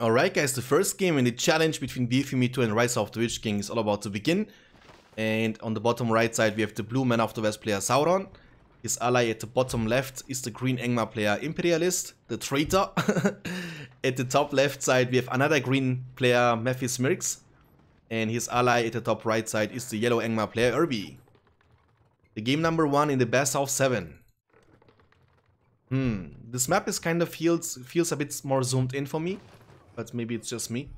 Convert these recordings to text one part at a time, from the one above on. Alright guys, the first game in the challenge between BFME2 and Rise of the Witch King is all about to begin. And on the bottom right side we have the blue Man of the West player Sauron. His ally at the bottom left is the green Angmar player Imperialist, the traitor. At the top left side we have another green player Mathis Mirx. And his ally at the top right side is the yellow Angmar player Irby. The game number 1 in the best of 7. This map is kind of feels a bit more zoomed in for me. But maybe it's just me.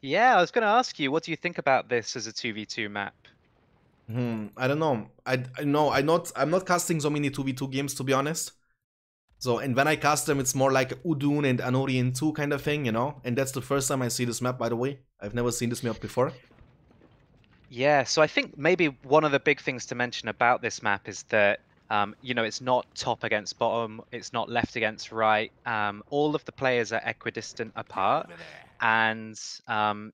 Yeah, I was going to ask you, what do you think about this as a 2v2 map? I don't know. I'm not casting so many 2v2 games, to be honest. So, and when I cast them, it's more like Udûn and Anórien 2 kind of thing, you know? And that's the first time I see this map, by the way. I've never seen this map before. Yeah, so I think maybe one of the big things to mention about this map is that you know, it's not top against bottom, it's not left against right. All of the players are equidistant apart, and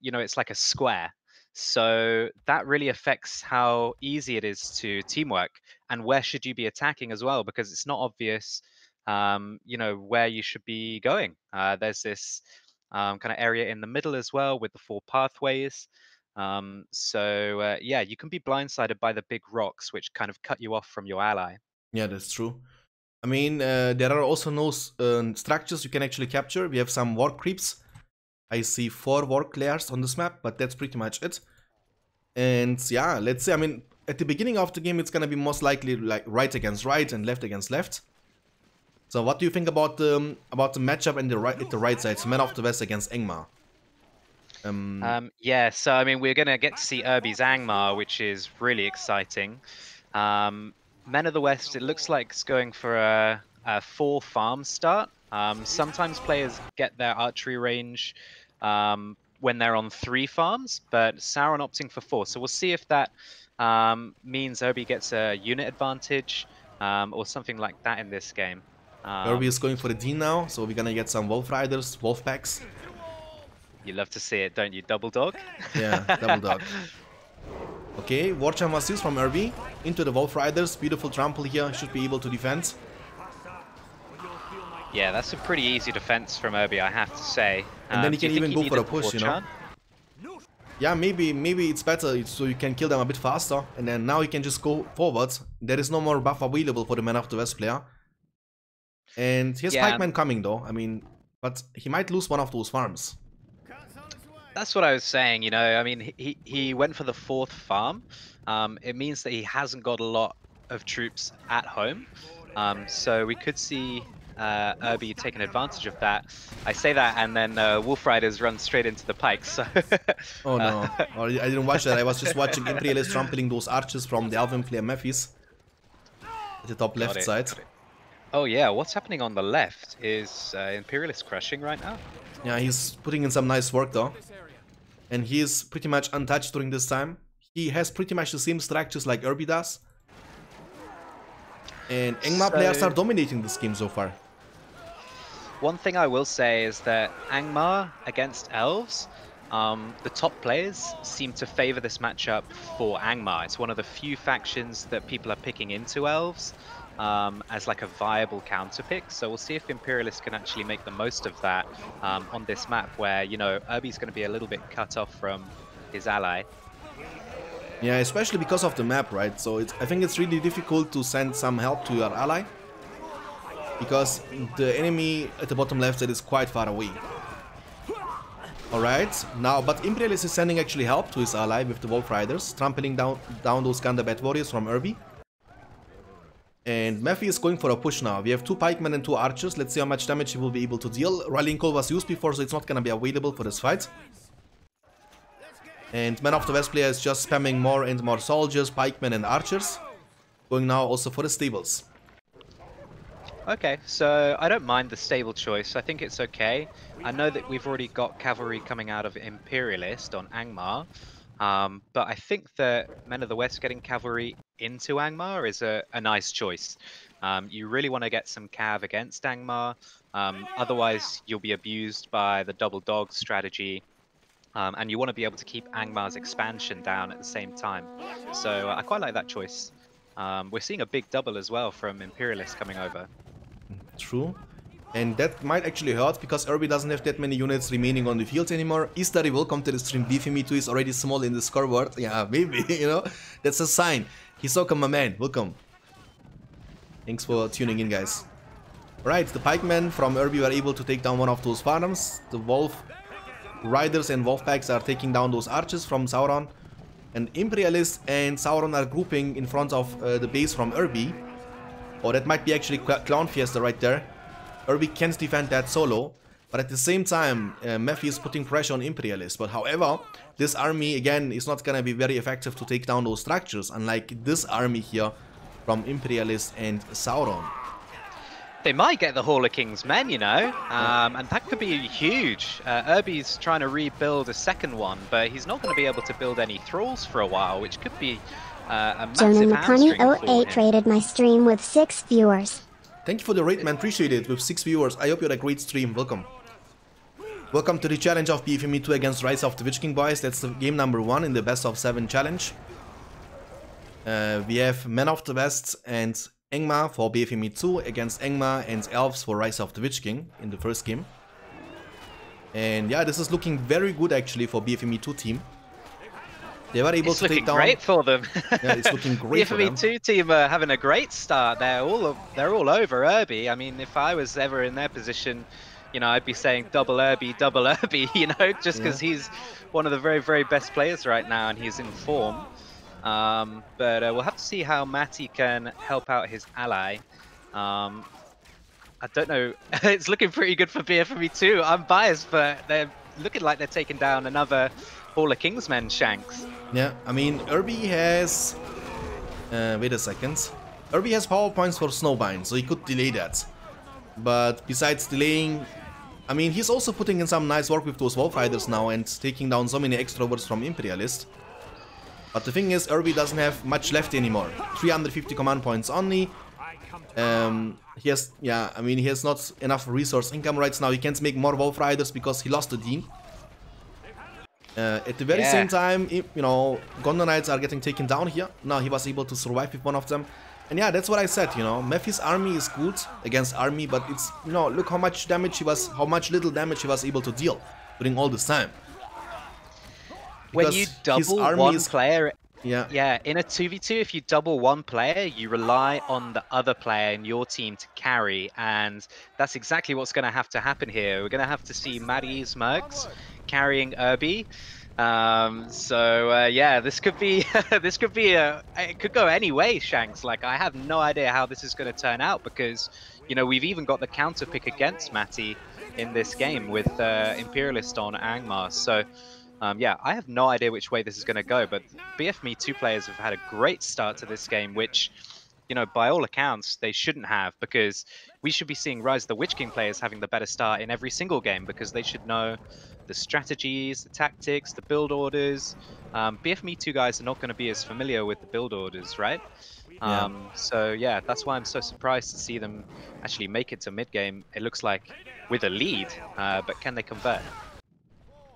you know, it's like a square. So that really affects how easy it is to teamwork and where should you be attacking as well, because it's not obvious, you know, where you should be going. There's this kind of area in the middle as well with the 4 pathways. Yeah, you can be blindsided by the big rocks, which kind of cut you off from your ally. Yeah, that's true. I mean, there are also no structures you can actually capture. We have some war creeps. I see 4 war layers on this map, but that's pretty much it. And yeah, let's say, I mean, at the beginning of the game, it's going to be most likely like right against right and left against left. So what do you think about the matchup and at the right side? It's Man of the West against Angmar. Yeah, so I mean, we're going to get to see Irby's Angmar, which is really exciting. Men of the West, it looks like it's going for a 4 farm start. Sometimes players get their archery range when they're on 3 farms, but Sauron opting for 4. So we'll see if that means Irby gets a unit advantage or something like that in this game. Irby is going for the D now, so we're going to get some Wolf Riders, Wolf Packs. You love to see it, don't you? Double dog? Yeah, double dog. Okay, Warcham assist from Irby. Into the Wolf Riders. Beautiful trample here. Should be able to defend. Yeah, that's a pretty easy defense from Irby, I have to say. And then he can even go for a push, you know? Yeah, maybe it's better so you can kill them a bit faster. And then now you can just go forward. There is no more buff available for the Man of the West player. And here's Pikeman coming, though. I mean, but he might lose one of those farms. That's what I was saying, you know, I mean, he went for the 4th farm. It means that he hasn't got a lot of troops at home. So we could see Irby taking advantage of that. I say that and then Wolf Riders run straight into the pikes. So oh no, I didn't watch that. I was just watching Imperialist trampling those archers from the Alvin player Mephis at the top left side. Oh yeah, what's happening on the left is Imperialist crushing right now. Yeah, he's putting in some nice work though. And he is pretty much untouched during this time. He has pretty much the same structures like Irby does. And Angmar players are dominating this game so far. One thing I will say is that Angmar against Elves, the top players seem to favor this matchup for Angmar. It's one of the few factions that people are picking into Elves as like a viable counter pick. So we'll see if Imperialists can actually make the most of that on this map where, you know, Irby's going to be a little bit cut off from his ally. Yeah, especially because of the map, right? So I think it's really difficult to send some help to your ally because the enemy at the bottom left side is quite far away. Alright, now, but Imperialist is sending actually help to his ally with the Wolf Riders, trampling down those Gandabad warriors from Irby. And Maffy is going for a push now. We have 2 pikemen and 2 archers. Let's see how much damage he will be able to deal. Rallying Call was used before, so it's not going to be available for this fight. And Man of the West player is just spamming more and more soldiers, pikemen and archers. Going now also for the stables. Okay, so I don't mind the stable choice. I think it's okay. I know that we've already got cavalry coming out of Imperialist on Angmar. But I think that Men of the West getting cavalry into Angmar is a nice choice. You really want to get some cav against Angmar, otherwise you'll be abused by the double dog strategy, and you want to be able to keep Angmar's expansion down at the same time. So I quite like that choice. We're seeing a big double as well from Imperialists coming over. True. And that might actually hurt, because Irby doesn't have that many units remaining on the field anymore. Is that he will come to the stream? BFME2 is already small in the scoreboard. Yeah, maybe, you know? That's a sign. Hisoka, my man, welcome. Thanks for tuning in, guys. Right, the pikemen from Irby were able to take down one of those farms. The wolf riders and wolf packs are taking down those archers from Sauron. And Imperialist and Sauron are grouping in front of the base from Irby. Oh, that might be actually Clown Fiesta right there. Irby can't defend that solo, but at the same time, Mephi is putting pressure on Imperialist. But however, this army, again, is not gonna be very effective to take down those structures, unlike this army here from Imperialist and Sauron. They might get the Hall of King's Men, you know, and that could be huge. Irby's trying to rebuild a second one, but he's not gonna be able to build any thralls for a while, which could be a massive hamstring for him. German McConney08 rated my stream with 6 viewers. Thank you for the raid, man. Appreciate it. With 6 viewers, I hope you had a great stream. Welcome. Welcome to the challenge of BFME2 against Rise of the Witch King, boys. That's the game number 1 in the best of 7 challenge. We have Men of the West and Angmar for BFME2 against Angmar and Elves for Rise of the Witch King in the first game. And yeah, this is looking very good actually for BFME2 team. They were able to take down... It's looking great for them. Yeah, it's looking great for them. The FME2 team are having a great start. They're all over Irby. I mean, if I was ever in their position, you know, I'd be saying double Irby, you know, just because he's one of the very, very best players right now and he's in form. But we'll have to see how Matty can help out his ally. I don't know. It's looking pretty good for BFME2. I'm biased, but they're looking like they're taking down another Hall of Kingsmen Shanks. Yeah, I mean, Irby has... wait a second. Irby has power points for Snowbind, so he could delay that. But besides delaying... I mean, he's also putting in some nice work with those Wolf Riders now and taking down so many extroverts from Imperialist. But the thing is, Irby doesn't have much left anymore. 350 command points only. He has... Yeah, I mean, he has not enough resource income right now. He can't make more Wolf Riders because he lost the Dean. At the very same time, you know, Gondor Knights are getting taken down here. Now he was able to survive with one of them. And yeah, that's what I said, you know, Mephi's army is good against army, but it's, you know, look how much damage he was, how much little damage he was able to deal during all this time. Because when you double one player, in a 2v2, if you double one player, you rely on the other player in your team to carry, and that's exactly what's going to have to happen here. We're going to have to see Mathis Mirx carrying Irby, yeah, this could be this could be it could go any way, Shanks. Like, I have no idea how this is going to turn out, because, you know, we've even got the counter pick against Matty in this game with Imperialist on Angmar. So yeah, I have no idea which way this is going to go, but BFME2 players have had a great start to this game, which, you know, by all accounts, they shouldn't have, because we should be seeing Rise of the Witch King players having the better start in every single game, because they should know the strategies, the tactics, the build orders. BFME2 guys are not going to be as familiar with the build orders, right? So yeah, that's why I'm so surprised to see them actually make it to mid-game. It looks like with a lead, but can they convert?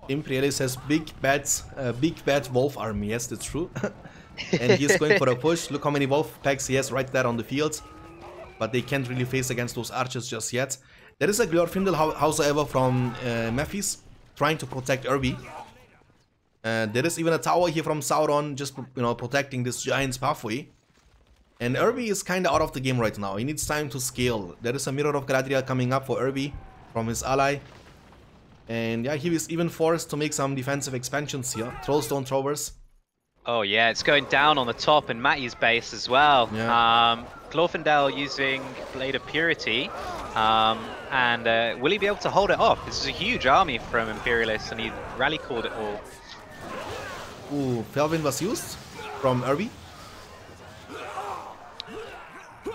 Imperialist has big bad wolf army, yes, that's true. And he's going for a push. Look how many wolf packs he has right there on the field. But they can't really face against those archers just yet. There is a Glorfindel, however, from Mathis, trying to protect Irby. There is even a tower here from Sauron, just, you know, protecting this giant's pathway. And Irby is kind of out of the game right now. He needs time to scale. There is a Mirror of Galadriel coming up for Irby from his ally. And yeah, he is even forced to make some defensive expansions here. Trollstone Throwers. Oh yeah, it's going down on the top and Matty's base as well. Yeah. Glorfindel using Blade of Purity, and will he be able to hold it off? This is a huge army from Imperialist, and he rally called it all. Ooh, Felvin was used from Irby.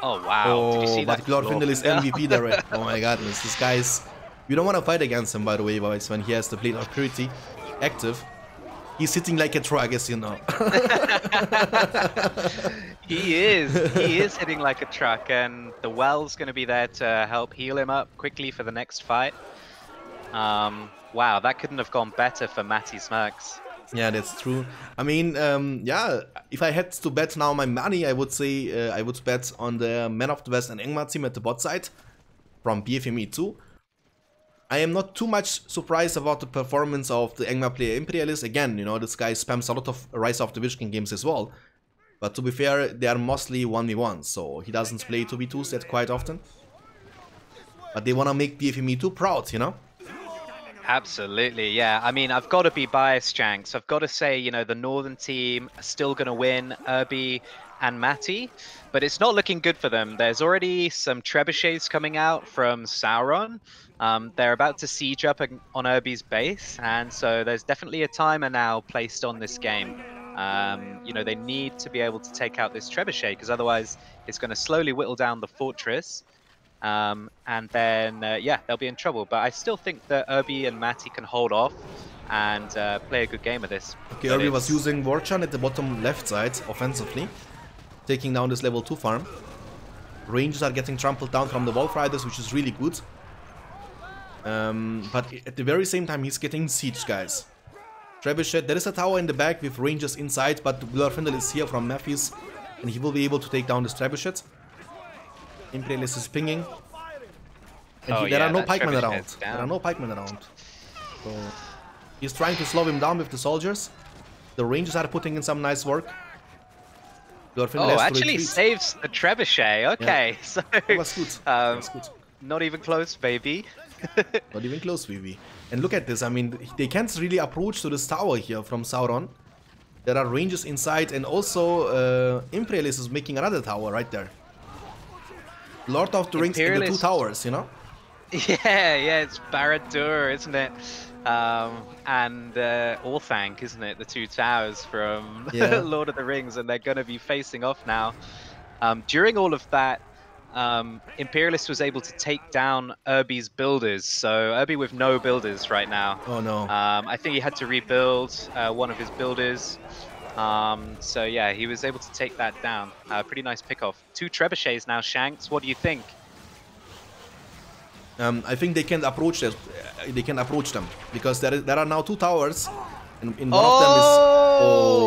Oh wow! Oh, did you see that? Glorfindel is MVP there. Right? Oh my goodness, this guy's... You don't want to fight against him, by the way, boys. When he has the Blade of Purity active. He's sitting like a truck, as you know. He is hitting like a truck, and the well's going to be there to help heal him up quickly for the next fight. Wow, that couldn't have gone better for Mathis Mirx. Yeah, that's true. I mean, yeah, if I had to bet now my money, I would say I would bet on the Men of the West and Angmar team at the bot side. from BFME2. I am not too much surprised about the performance of the Angmar player Imperialist. Again, you know, this guy spams a lot of Rise of the Witch King games as well. But to be fair, they are mostly 1v1, so he doesn't play 2v2s that quite often. But they want to make BFME2 proud, you know? Absolutely, yeah. I mean, I've got to be biased, Shanks. I've got to say, you know, the Northern team are still going to win, Irby and Matty, but it's not looking good for them. There's already some trebuchets coming out from Sauron. They're about to siege up on Irby's base, and so there's definitely a timer now placed on this game. You know, they need to be able to take out this trebuchet, because otherwise it's going to slowly whittle down the fortress. And then, yeah, they'll be in trouble. But I still think that Irby and Matty can hold off and play a good game of this. Okay, Irby was using Warchan at the bottom left side offensively, taking down this level 2 farm. Rangers are getting trampled down from the Wolf Riders, which is really good. But at the very same time, he's getting siege, guys. Trebuchet, there is a tower in the back with Rangers inside, but Glorfindel is here from Mathis, and he will be able to take down this Trebuchet. Imperialist is pinging, and oh, there are no pikemen around. There are no pikemen around. So he's trying to slow him down with the soldiers. The Rangers are putting in some nice work. Glorfindel actually saves the trebuchet. Okay, yeah. So that was good. Not even close, baby. Not even close, Vivi. And look at this. I mean, they can't really approach to this tower here from Sauron. There are Rangers inside, and also Imperialist is making another tower right there. Lord of the Rings in the two towers, you know? Yeah, yeah, it's Barad-dûr, isn't it? And Orthanc, isn't it? The two towers from Lord of the Rings, and they're going to be facing off now. During all of that, Imperialist was able to take down Irby's builders, so Irby with no builders right now. Oh no. I think he had to rebuild one of his builders. So yeah, he was able to take that down. Pretty nice pickoff. Two trebuchets now, Shanks. What do you think? I think they can approach them. They can approach them because there are now two towers, and in one of them is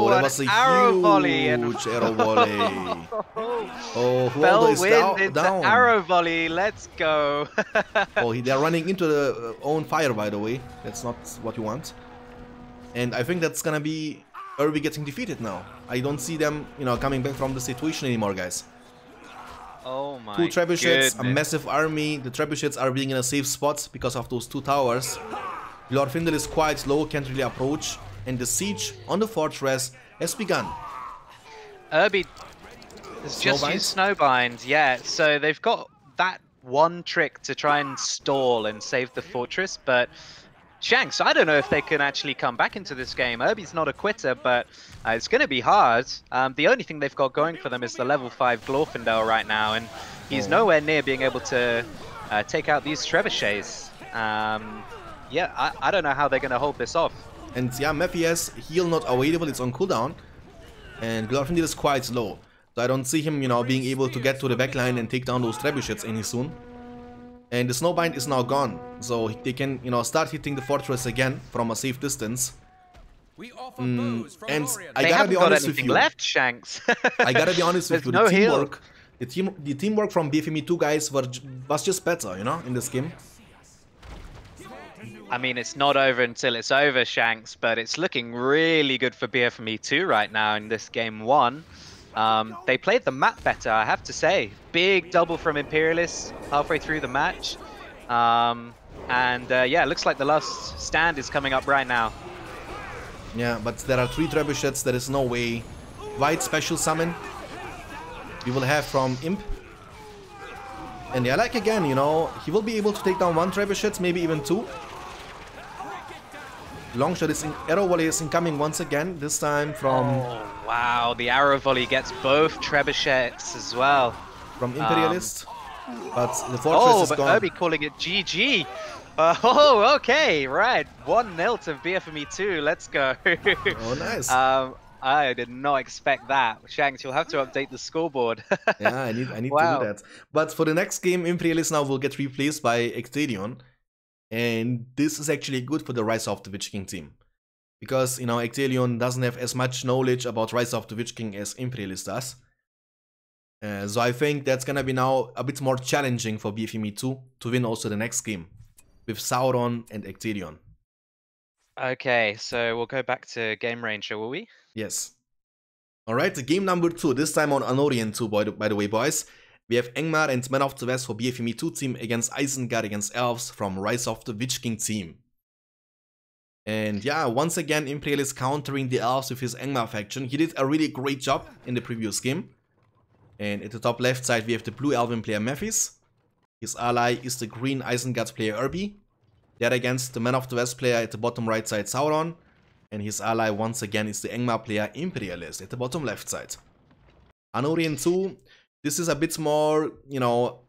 that was a huge arrow volley. Oh, Waldo is down. Arrow volley. Let's go. They're running into their own fire, by the way. That's not what you want. And I think that's gonna be Irby getting defeated now. I don't see them, you know, coming back from the situation anymore, guys. Oh my god. Two trebuchets, a massive army. The trebuchets are being in a safe spot because of those two towers. Glorfindel is quite low, can't really approach. And the siege on the fortress has begun. Irby has just used Snowbind, yeah. So they've got that one trick to try and stall and save the fortress, but Shanks, I don't know if they can actually come back into this game. Irby's not a quitter, but it's going to be hard. The only thing they've got going for them is the level 5 Glorfindel right now, and he's nowhere near being able to take out these trebuchets. Yeah, I don't know how they're going to hold this off. And yeah, Mappy has heal not available, it's on cooldown, and Glorfindel is quite low. So I don't see him, you know, being able to get to the backline and take down those trebuchets any soon. And the Snowbind is now gone, so they can, you know, start hitting the fortress again from a safe distance. And I gotta be honest with you, Shanks. I gotta be honest with you, the teamwork from BFME2 guys was just better, you know, in this game. I mean, it's not over until it's over, Shanks, but it's looking really good for BFME2 right now in this game one. They played the map better, I have to say. Big double from Imperialist halfway through the match. Yeah, it looks like the last stand is coming up right now. Yeah, but there are three trebuchets, there is no way. White special summon we will have from Imp. And yeah, like again, you know, he will be able to take down one trebuchet, maybe even two. Longshot is in, arrow volley is incoming once again, this time from... Oh, wow, the arrow volley gets both trebuchets as well. From Imperialist, but the fortress is gone. Oh, but Irby calling it GG. Okay, right. 1-0 to BFME2, let's go. Oh, nice. I did not expect that. Shanks, you'll have to update the scoreboard. Yeah, I need to do that. But for the next game, Imperialist now will get replaced by Ecthelion. And this is actually good for the Rise of the Witch King team. Because, you know, Ecthelion doesn't have as much knowledge about Rise of the Witch King as Imperialist does. So I think that's gonna be now a bit more challenging for BFME2 to win also the next game with Sauron and Ecthelion. Okay, so we'll go back to game range, shall we? Yes. Alright, game number 2, this time on Anórien 2, by the way, boys. We have Angmar and Man of the West for BFME2 team against Isengard against Elves from Rise of the Witch King team. And yeah, once again, Imperialist countering the Elves with his Angmar faction. He did a really great job in the previous game. And at the top left side, we have the blue Elven player Mathis. His ally is the green Isengard player Irby. They're against the Man of the West player at the bottom right side, Sauron. And his ally once again is the Angmar player Imperialist at the bottom left side. Anórien 2, this is a bit more, you know,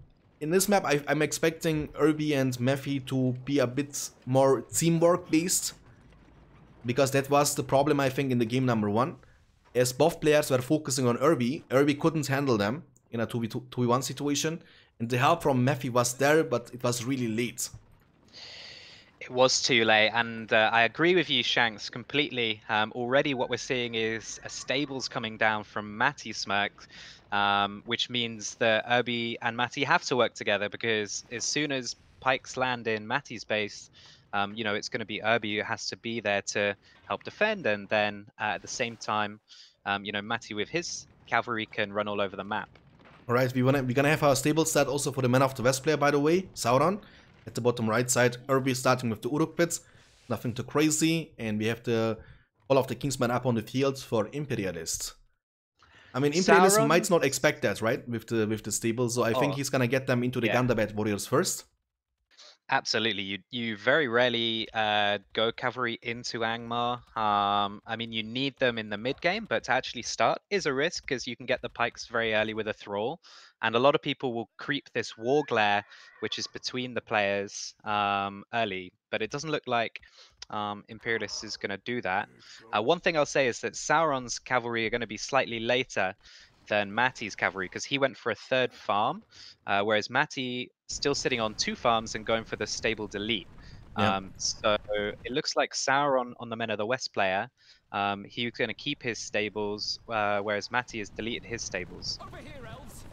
in this map I'm expecting Irby and Maffy to be a bit more teamwork based. Because that was the problem I think in the game number 1. As both players were focusing on Irby, Irby couldn't handle them in a 2v1 situation. And the help from Maffy was there, but it was really late. It was too late, and I agree with you, Shanks, completely. Already what we're seeing is a stables coming down from Mathis Mirx, which means that Irby and Matty have to work together, because as soon as pikes land in Matty's base, you know, it's going to be Irby who has to be there to help defend, and then at the same time, you know, Matty with his cavalry can run all over the map. Alright, we're going to have our stable stat also for the Man of the West player, by the way, Sauron. At the bottom right side, Irby starting with the Uruk pits, nothing too crazy, and we have the all of the Kingsmen up on the field for Imperialist. I mean, Imperialist Sauron might not expect that, right, with the stable, so I think he's gonna get them into the Gandabad warriors first. Absolutely, you very rarely go cavalry into Angmar. I mean, you need them in the mid game, but to actually start is a risk because you can get the pikes very early with a thrall, and a lot of people will creep this war glare, which is between the players early. But it doesn't look like Imperialist is going to do that. One thing I'll say is that Sauron's cavalry are going to be slightly later than Matty's cavalry, because he went for a third farm, whereas Matty still sitting on 2 farms and going for the stable delete. Yeah. So it looks like Sauron on the Men of the West player, he's going to keep his stables, whereas Matty has deleted his stables. Over here, elves.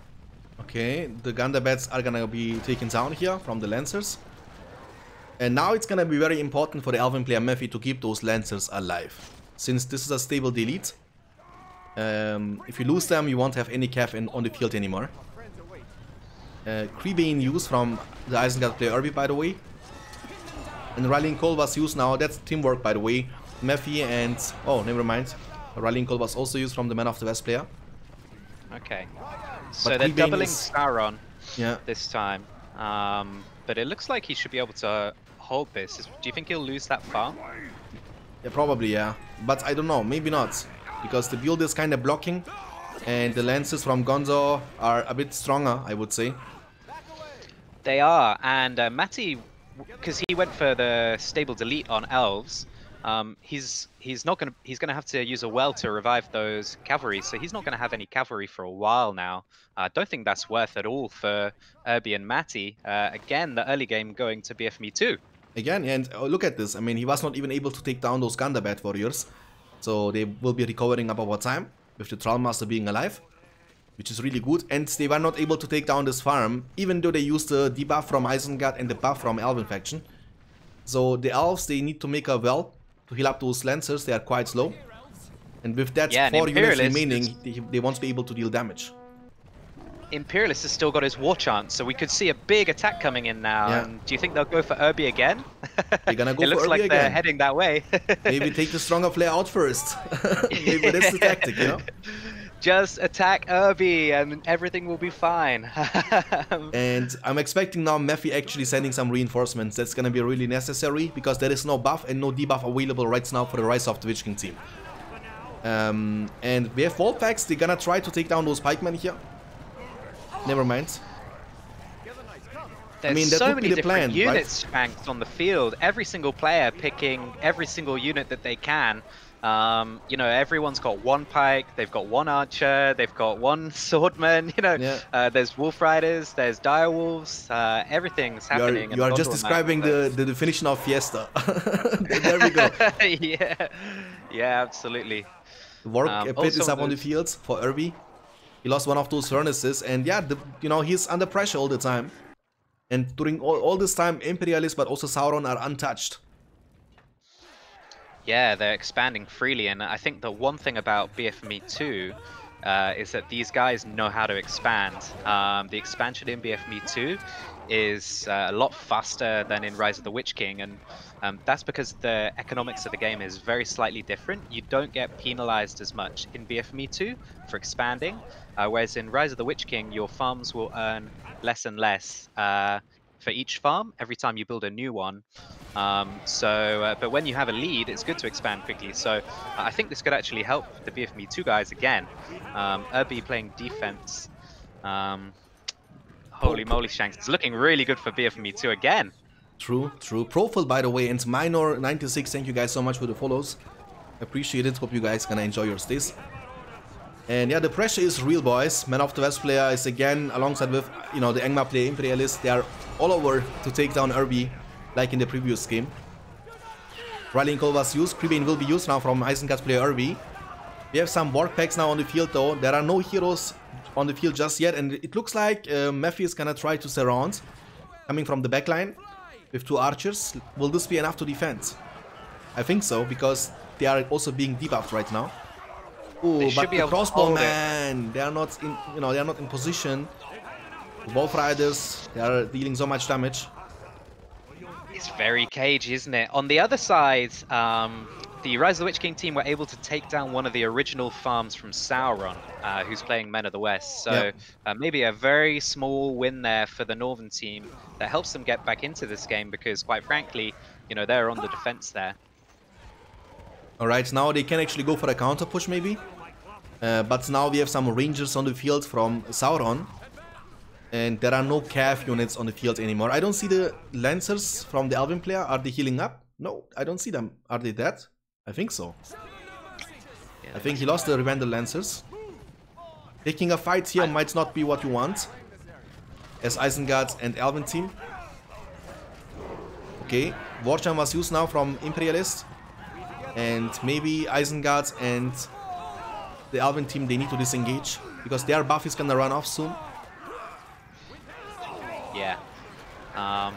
Okay, the Gandabeds are going to be taken down here from the Lancers. And now it's going to be very important for the Elven player Maffy to keep those Lancers alive, since this is a stable delete. If you lose them, you won't have any cav on the field anymore. Creebane used from the Isengard player Irby, by the way. And Rallying Call was used now. That's teamwork, by the way. Maffy and... oh, never mind. Rallying Call was also used from the Man of the West player. Okay. So but they're Creebane doubling Sauron this time. But it looks like he should be able to hold this. Do you think he'll lose that farm? Yeah, probably, yeah. But I don't know. Maybe not. Because the build is kind of blocking, and the Lancers from Gonzo are a bit stronger, I would say. They are, and Matty, because he went for the stable delete on Elves, he's gonna have to use a well to revive those cavalry, so he's not gonna have any cavalry for a while now. I don't think that's worth at all for Irby and Matty. Again, the early game going to BFME2. Again, and look at this. I mean, he was not even able to take down those Gandabad warriors. So they will be recovering up over time, with the Trollmaster being alive, which is really good. And they were not able to take down this farm, even though they used the debuff from Isengard and the buff from Elven faction. So the Elves, they need to make a well to heal up those Lancers. They are quite slow. And with that 4 units remaining, they won't be able to deal damage. Imperialist has still got his war chant, so we could see a big attack coming in now. Yeah. And do you think they'll go for Irby again? They're gonna go for Irby again. It looks like they're heading that way. Maybe take the stronger player out first. Maybe that's the tactic, you know? Just attack Irby and everything will be fine. And I'm expecting now Maffy actually sending some reinforcements. That's gonna be really necessary, because there is no buff and no debuff available right now for the Rise of the Witch King team. And we have wall packs. They're gonna try to take down those pikemen here. Never mind. There's so many different units spanked on the field. Every single player picking every single unit that they can. You know, everyone's got one pike, they've got one archer, they've got one swordman. You know, there's wolf riders, there's dire wolves. Everything's happening. You are just describing the definition of Fiesta. There we go. Yeah, absolutely. The war pit is up on the fields for Irby. He lost one of those furnaces, and yeah, you know, he's under pressure all the time. And during all this time, Imperialist but also Sauron are untouched. Yeah, they're expanding freely, and I think the one thing about BFME2 is that these guys know how to expand. The expansion in BFME2 is a lot faster than in Rise of the Witch King, and that's because the economics of the game is very slightly different. You don't get penalized as much in BFME2 for expanding, whereas in Rise of the Witch King, your farms will earn less and less for each farm every time you build a new one. But when you have a lead, it's good to expand quickly. So I think this could actually help the BFME2 guys again. Irby playing defense. Holy moly, Shanks, it's looking really good for BFME2 again. True, true. Profile, by the way, and Minor96, thank you guys so much for the follows. Appreciate it. Hope you guys gonna enjoy your stays. And yeah, the pressure is real, boys. Man of the West player is again, alongside with, you know, the Angmar player, Imperialist. They are all over to take down Irby, like in the previous game. Rallying call was used. Creebane will be used now from Isengard's player Irby. We have some warp packs now on the field, though. There are no heroes on the field just yet, and it looks like Maffey is gonna try to surround, coming from the backline with two archers. Will this be enough to defend? I think so, because they are also being debuffed right now. Oh, but the crossbow, man, they are not in, you know, they are not in position. The Wolf Riders, they are dealing so much damage. It's very cagey, isn't it? On the other side, the Rise of the Witch King team were able to take down one of the original farms from Sauron, who's playing Men of the West. So yep, maybe a very small win there for the Northern team that helps them get back into this game because, quite frankly, you know, they're on the defense there. All right, now they can actually go for a counter push maybe. But now we have some Rangers on the field from Sauron. And there are no Cav units on the field anymore. I don't see the Lancers from the Alvin player. Are they healing up? No, I don't see them. Are they dead? I think so. Yeah, I think he lost the Rivendell Lancers. Taking a fight here might not be what you want as Isengard and Alvin team. Okay, Warjam was used now from Imperialist. And maybe Isengard and the Alvin team, they need to disengage because their buff is gonna run off soon. Yeah.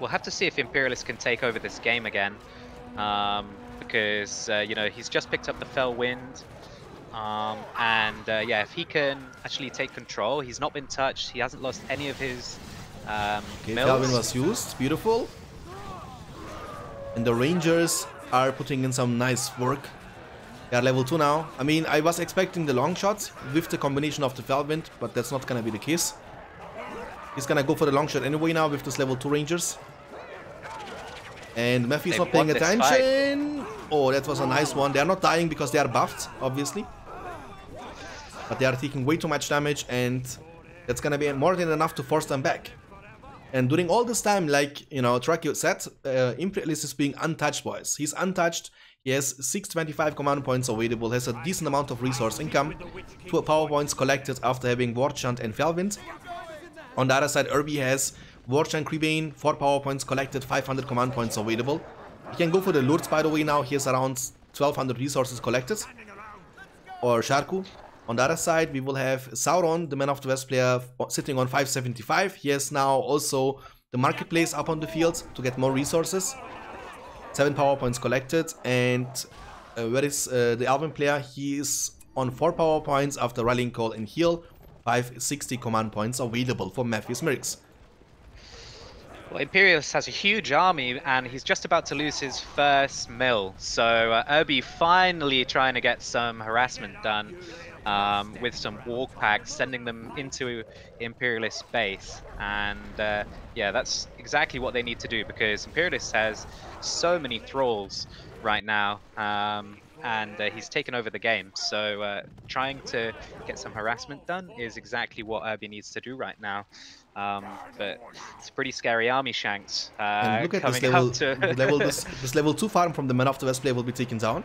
We'll have to see if Imperialist can take over this game again. Because, you know, he's just picked up the Fell Wind, yeah, if he can actually take control, he's not been touched, he hasn't lost any of his mills. Fell Wind was used, beautiful. And the Rangers are putting in some nice work. They are level 2 now. I mean, I was expecting the long shot with the combination of the Fell Wind, but that's not gonna be the case. He's gonna go for the long shot anyway now with this level 2 Rangers. And Maffey's not paying attention. Oh, that was a nice one. They are not dying because they are buffed, obviously. But they are taking way too much damage, and that's gonna be more than enough to force them back. And during all this time, like, you know, Trakio said, Imperialist is being untouched, boys. He's untouched. He has 625 command points available, has a decent amount of resource income, 2 power points collected after having Warchant and Felwind. On the other side, Irby has Warchant, Creebane, 4 power points collected, 500 command points available. He can go for the Lurtz, by the way, now. He has around 1200 resources collected. Or Sharku. On the other side, we will have Sauron, the Man of the West player, sitting on 575. He has now also the Marketplace up on the field to get more resources. 7 power points collected. And where is the Alvin player? He is on 4 power points after Rallying Call and Heal. 560 command points available for Mathis Mirx. Well, Imperialist has a huge army, and he's just about to lose his first mill. So Irby finally trying to get some harassment done with some warg packs, sending them into Imperialist base. And yeah, that's exactly what they need to do because Imperialist has so many thralls right now, he's taken over the game. So trying to get some harassment done is exactly what Irby needs to do right now. But it's a pretty scary army, Shanks. And look at this level, this level 2 farm from the Man of the West player will be taken down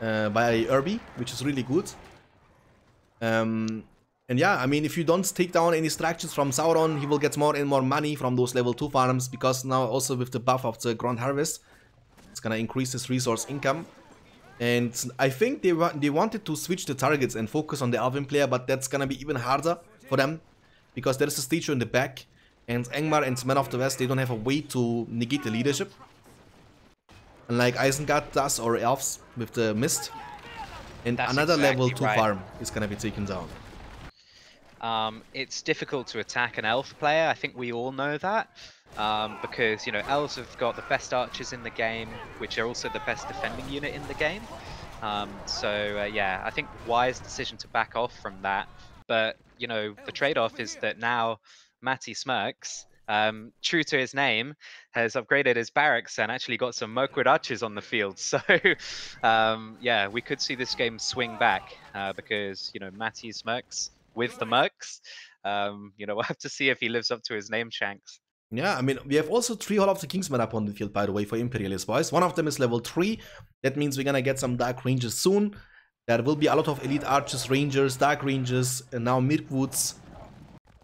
by Irby, which is really good. And yeah, I mean, if you don't take down any structures from Sauron, he will get more and more money from those level 2 farms, because now also with the buff of the Grand Harvest, it's gonna increase his resource income. And I think they wanted to switch the targets and focus on the Alvin player, but that's gonna be even harder for them because there is a statue in the back, and Angmar and Men of the West, they don't have a way to negate the leadership, unlike Isengard does, or Elves with the mist. And that's another exactly level 2 right. farm is gonna be taken down. It's difficult to attack an Elf player. I think we all know that. Because, you know, Elves have got the best archers in the game, which are also the best defending unit in the game. Yeah, I think wise decision to back off from that. But, you know, the trade-off is that now Mathis Mirx, true to his name, has upgraded his barracks and actually got some Mirkwood archers on the field. So, yeah, we could see this game swing back because, you know, Mathis Mirx with the Mirx. You know, we'll have to see if he lives up to his name, Shanks. Yeah, I mean, we have also 3 Hall of the Kings men up on the field, by the way, for Imperialist boys. One of them is level 3. That means we're gonna get some Dark Rangers soon. There will be a lot of Elite Archers, Rangers, Dark Rangers, and now Mirkwoods.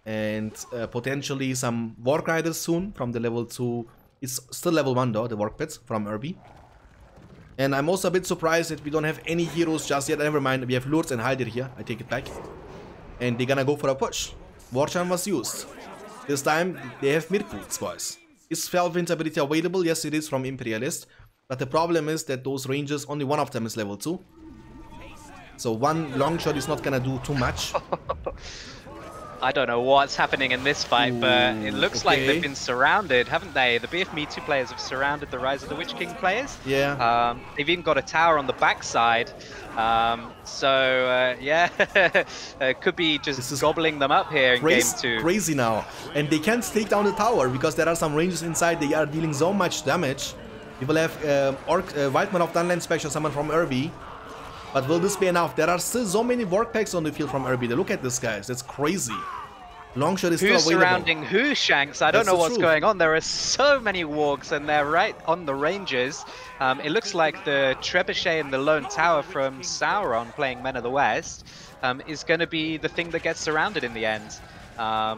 And potentially some Warg Riders soon from the level 2. It's still level 1 though, the Warg Pits from Irby. And I'm also a bit surprised that we don't have any heroes just yet. Never mind, we have Lurtz and Haldir here. I take it back. And they're gonna go for a push. Warchan was used. This time, they have Mirkwoods, boys. Is Fellwind's ability available? Yes, it is from Imperialist. But the problem is that those rangers, only one of them is level 2. So one long shot is not gonna do too much. I don't know what's happening in this fight, but it looks like they've been surrounded, haven't they? The BFME2 players have surrounded the Rise of the Witch King players. Yeah. They've even got a tower on the backside. Yeah, could be just gobbling them up here in game 2. Crazy now, and they can't take down the tower because there are some rangers inside. They are dealing so much damage. We will have Wildman of Dunland special summon from Irby, but will this be enough? There are still so many warg packs on the field from Irby. Look at this, guys. That's crazy. Longshot is still available. Surrounding who, Shanks? I don't know what's going on. There are so many wargs, and they're right on the rangers. It looks like the Trebuchet and the Lone Tower from Sauron playing Men of the West is going to be the thing that gets surrounded in the end. Yeah,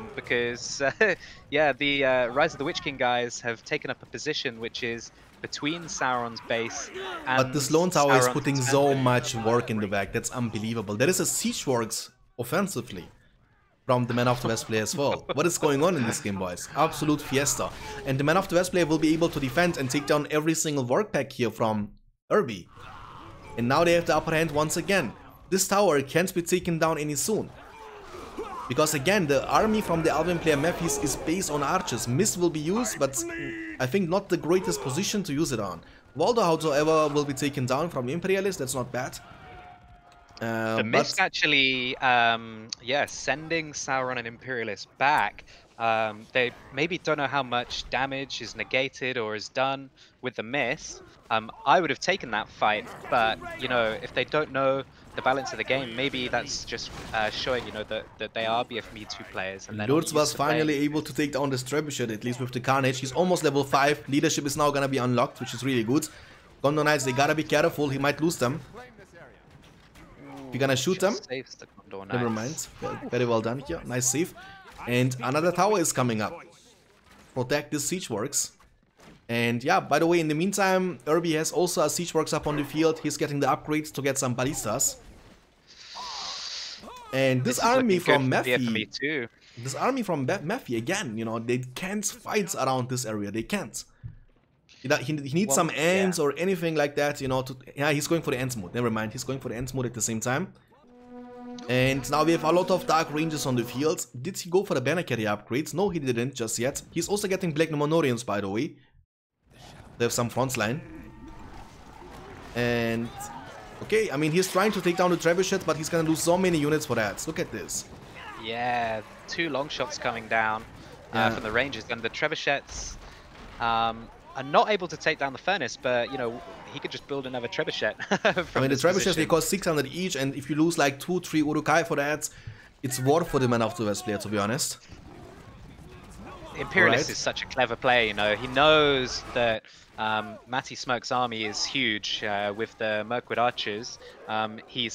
the Rise of the Witch King guys have taken up a position which is between Sauron's base and but this Lone Tower Sauron's is putting so much work in the back. That's unbelievable. There is a Siege Wargs offensively from the Men of the West player as well. What is going on in this game, boys? Absolute fiesta. And the Men of the West player will be able to defend and take down every single warg pack here from Irby. And now they have the upper hand once again. This tower can't be taken down any soon. Because again, the army from the Alvin player Mathis is based on archers. Mist will be used, but I think not the greatest position to use it on. Waldo, however, will be taken down from Imperialist. That's not bad. The Mist actually, yeah, sending Sauron and Imperialist back. They maybe don't know how much damage is negated or is done with the Mist. I would have taken that fight, but, you know, if they don't know the balance of the game, maybe that's just showing, you know, that they are BFME2 players. And Lurtz was finally able to take down this Trebuchet, at least with the Carnage. He's almost level 5. Leadership is now going to be unlocked, which is really good. Gondor Knights, they got to be careful. He might lose them. We're gonna shoot them. Never mind. Very well done here. Nice save. And another tower is coming up. Protect this Siege Works. And yeah, by the way, in the meantime, Irby has also a Siege Works up on the field. He's getting the upgrades to get some ballistas. And this army from Maffy. This army from Maffy again, you know, they can't fight around this area. They can't. He needs some ants or anything like that, you know. Yeah, he's going for the ants mode. Never mind, he's going for the ants mode at the same time. And now we have a lot of Dark Rangers on the field. Did he go for the banner carrier upgrades? No, he didn't just yet. He's also getting Black Numenorians, by the way. They have some frontline. And okay, I mean, he's trying to take down the Trebuchet, but he's gonna lose so many units for that. Look at this. Yeah, 2 long shots coming down from the Rangers, and the Trebuchets. Are not able to take down the furnace, but you know, he could just build another Trebuchet. I mean, the Trebuchets, they cost 600 each, and if you lose like 2-3 Uruk-hai for that, it's war for the Man of the West player, to be honest. Imperialist is such a clever player, you know. He knows that Mathis Mirx's army is huge with the Mirkwood archers. He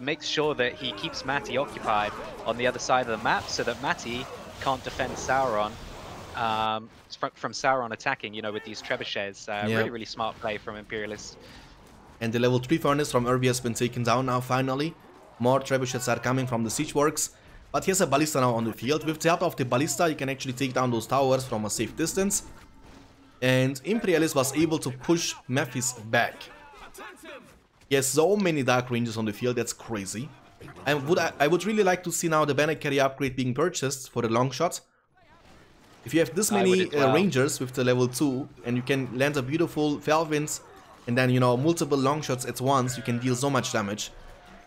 makes sure that he keeps Matty occupied on the other side of the map so that Matty can't defend Sauron. From Sauron attacking, you know, with these trebuchets. Really smart play from Imperialist. and the level 3 furnace from Irby has been taken down now finally. More trebuchets are coming from the siege works, but he has a ballista now on the field. With the help of the ballista you can actually take down those towers from a safe distance. And Imperialist was able to push Mathis back. He has so many Dark Rangers on the field, that's crazy. And I would really like to see now the Banner Carrier upgrade being purchased for the long shot. If you have this many Rangers with the level 2 and you can land a beautiful Falvins and then, you know, multiple long shots at once, you can deal so much damage.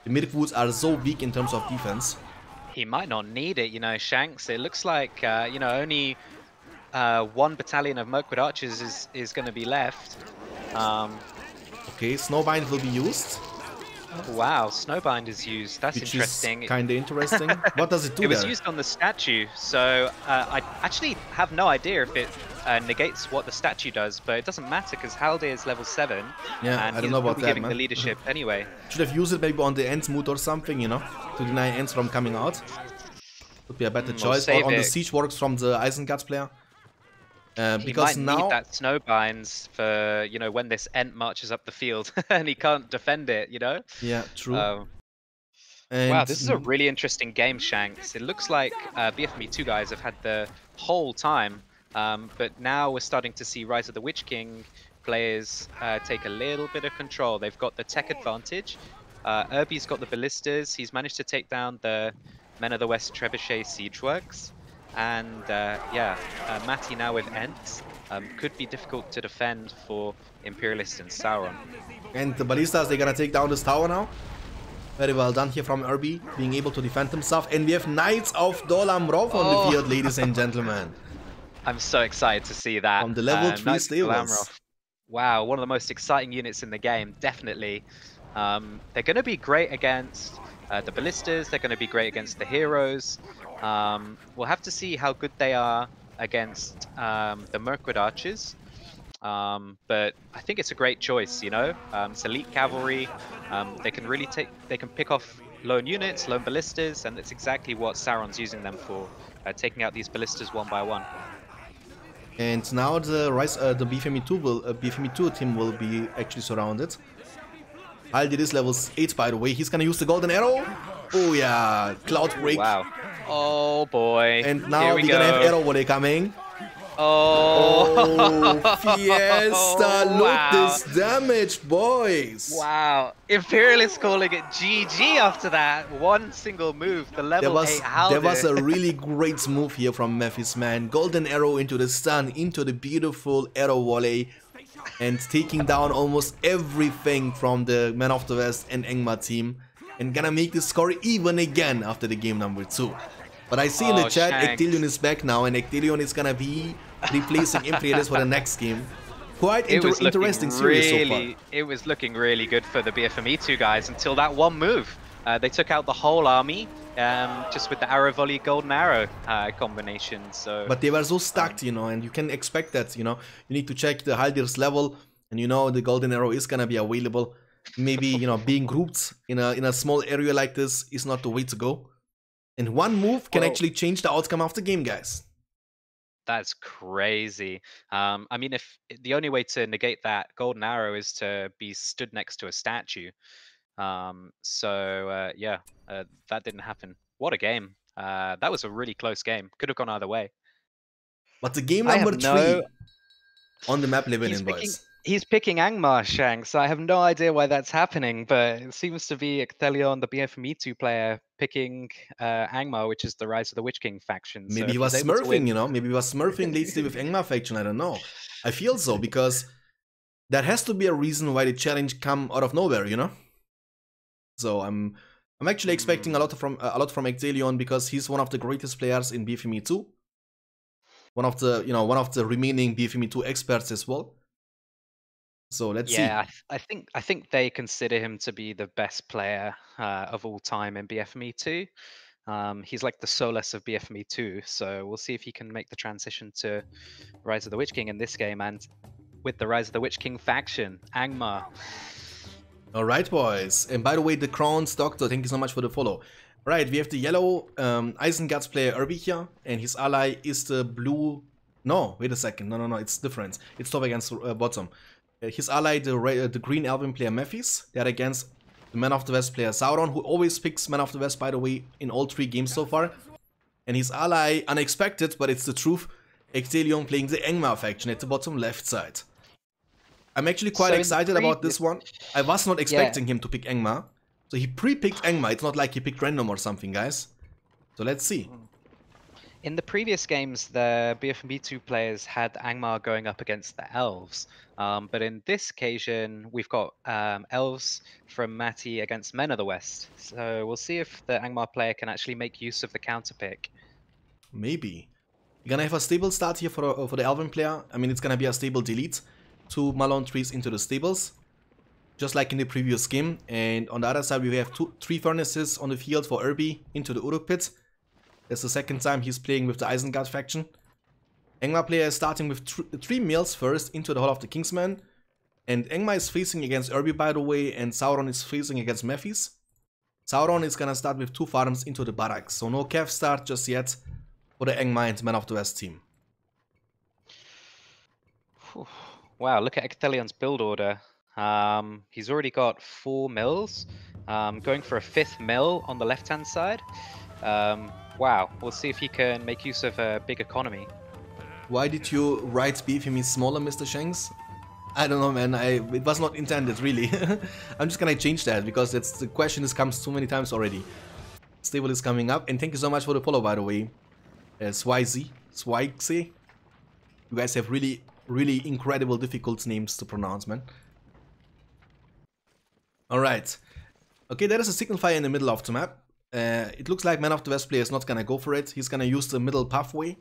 The Mirkwoods are so weak in terms of defense. He might not need it, you know, Shanks. It looks like, you know, only one battalion of Mirkwood Archers is going to be left. Okay, Snowbind will be used. Wow, Snowbind is used. That's interesting. Which is kind of interesting. What does it do? It was used on the statue, so I actually have no idea if it negates what the statue does, but it doesn't matter because Haldir is level 7. Yeah, and I don't know about that, giving the leadership anyway. Should have used it maybe on the Ents mood or something, you know, to deny Ents from coming out. Would be a better choice. Or on the siege works from the Isengard player. Because he might need that Snowbinds for, you know, when this Ent marches up the field and he can't defend it, you know? Yeah, true. Wow, this is a really interesting game, Shanks. It looks like BFME2 guys have had the whole time, but now we're starting to see Rise of the Witch King players take a little bit of control. They've got the tech advantage. Irby's got the ballistas. He's managed to take down the Men of the West Trebuchet Siegeworks. And yeah, Matty now with Ents could be difficult to defend for Imperialist and Sauron. And the ballistas, they're gonna take down this tower now. Very well done here from Irby, being able to defend himself. And we have Knights of Dol Amroth on the field, ladies and gentlemen. I'm so excited to see that. On the level 3 stables. Wow, one of the most exciting units in the game, definitely. They're gonna be great against the ballistas. They're gonna be great against the heroes. We'll have to see how good they are against the Mirkwood Archers, but I think it's a great choice. You know, it's elite cavalry. They can really pick off lone units, lone ballistas, and that's exactly what Sauron's using them for, taking out these ballistas one by one. And now the BFME2 team will be actually surrounded. Haldir is level 8, by the way. He's gonna use the golden arrow. Oh yeah, cloud break. Wow. Oh boy. And now we're gonna have Arrowbody coming. Oh, Fiesta. Look this damage, boys. Wow. Imperialist calling it GG after that. One single move. The level 8 Haldir. There was a really great move here from Mathis, man. Golden arrow into the sun, into the beautiful Arrowbody, and taking down almost everything from the Men of the West and Angmar team. And gonna make the score even again after the game number 2. But I see in the chat, Ecthelion is back now, and Ecthelion is gonna be replacing Imperialist for the next game. Quite interesting series so far. It was looking really good for the BFME2 guys until that one move. They took out the whole army just with the arrow volley, golden arrow combination. So, but they were so stacked, you know, and you can expect that, you know. You need to check the Haldir's level, and you know the golden arrow is gonna be available. Maybe, you know, being grouped in a small area like this is not the way to go. And one move can actually change the outcome of the game, guys. That's crazy. I mean, if the only way to negate that golden arrow is to be stood next to a statue. So, yeah, that didn't happen. What a game. That was a really close game. Could have gone either way. But the game number 3 on the map, Lebanon, boys. He's picking Angmar, Shanks. I have no idea why that's happening, but it seems to be Ecthelion, the BFME2 player, picking Angmar, which is the Rise of the Witch King faction. Maybe he was smurfing, you know? Maybe he was smurfing lately with Angmar faction, I don't know. I feel so, because there has to be a reason why the challenge come out of nowhere, you know? So I'm actually expecting a lot from Ecthelion, because he's one of the greatest players in BFME2. One of the remaining BFME2 experts as well. So let's see. Yeah, I think they consider him to be the best player of all time in BFME2. He's like the Solace of BFME2. So we'll see if he can make the transition to Rise of the Witch King in this game and with the Rise of the Witch King faction, Angmar. All right, boys. And by the way, the Crown's Doctor, thank you so much for the follow. Right, we have the yellow Isengard's player Irby here, and his ally is the blue. No, wait a second. No, it's different. It's top against bottom. his ally, the Green Elven player Mathis. They're against the Man of the West player Sauron, who always picks Man of the West, by the way, in all three games so far. And his ally, unexpected, but it's the truth, Ecthelion playing the Angmar faction at the bottom left side. I'm actually quite excited about this one. I was not expecting him to pick Angmar. So he pre-picked Angmar. It's not like he picked random or something, guys. So let's see. In the previous games, the BFME2 players had Angmar going up against the Elves. But in this occasion, we've got Elves from Matty against Men of the West. So we'll see if the Angmar player can actually make use of the counterpick. Maybe. We're going to have a stable start here for the Elven player. I mean, it's going to be a stable delete. 2 Malon trees into the stables, just like in the previous game. And on the other side, we have 3 furnaces on the field for Irby into the Uruk pit. That's the second time he's playing with the Isengard faction. Angmar player is starting with 3 mills first into the Hall of the Kingsman. And Angmar is facing against Irby, by the way, and Sauron is facing against Mathis. Sauron is gonna start with 2 farms into the barracks, so no cav start just yet for the Angmar and Man of the West team. Whew. Wow, look at Ecthelion's build order. He's already got 4 mills, going for a 5th mill on the left-hand side. Wow, we'll see if he can make use of a big economy. Why did you write BFME smaller, Mr. Shanks? I don't know, man. It was not intended, really. I'm just gonna change that, because it's the question has come so many times already. Stable is coming up, and thank you so much for the follow, by the way. Swayze. You guys have really incredible difficult names to pronounce, man. Alright. Okay, there is a signifier in the middle of the map. It looks like Man of the West player is not gonna go for it. He's gonna use the middle pathway.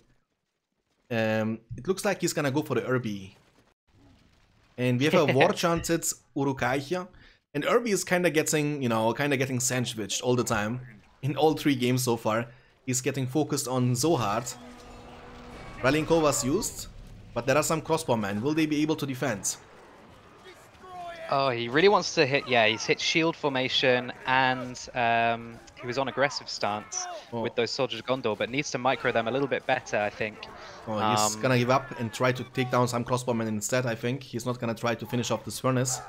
It looks like he's gonna go for the Irby. And we have a war chanted Uruk-hai here. And Irby is kinda getting, you know, sandwiched all the time. In all 3 games so far. He's getting focused on Zohard. Rallying Call was used. But there are some crossbowmen. Will they be able to defend? Oh, he really wants to hit. Yeah, he's hit shield formation, and he was on aggressive stance with those soldiers of Gondor, but needs to micro them a little bit better, I think. Oh, he's gonna give up and try to take down some crossbowmen instead, I think. He's not gonna try to finish off this furnace,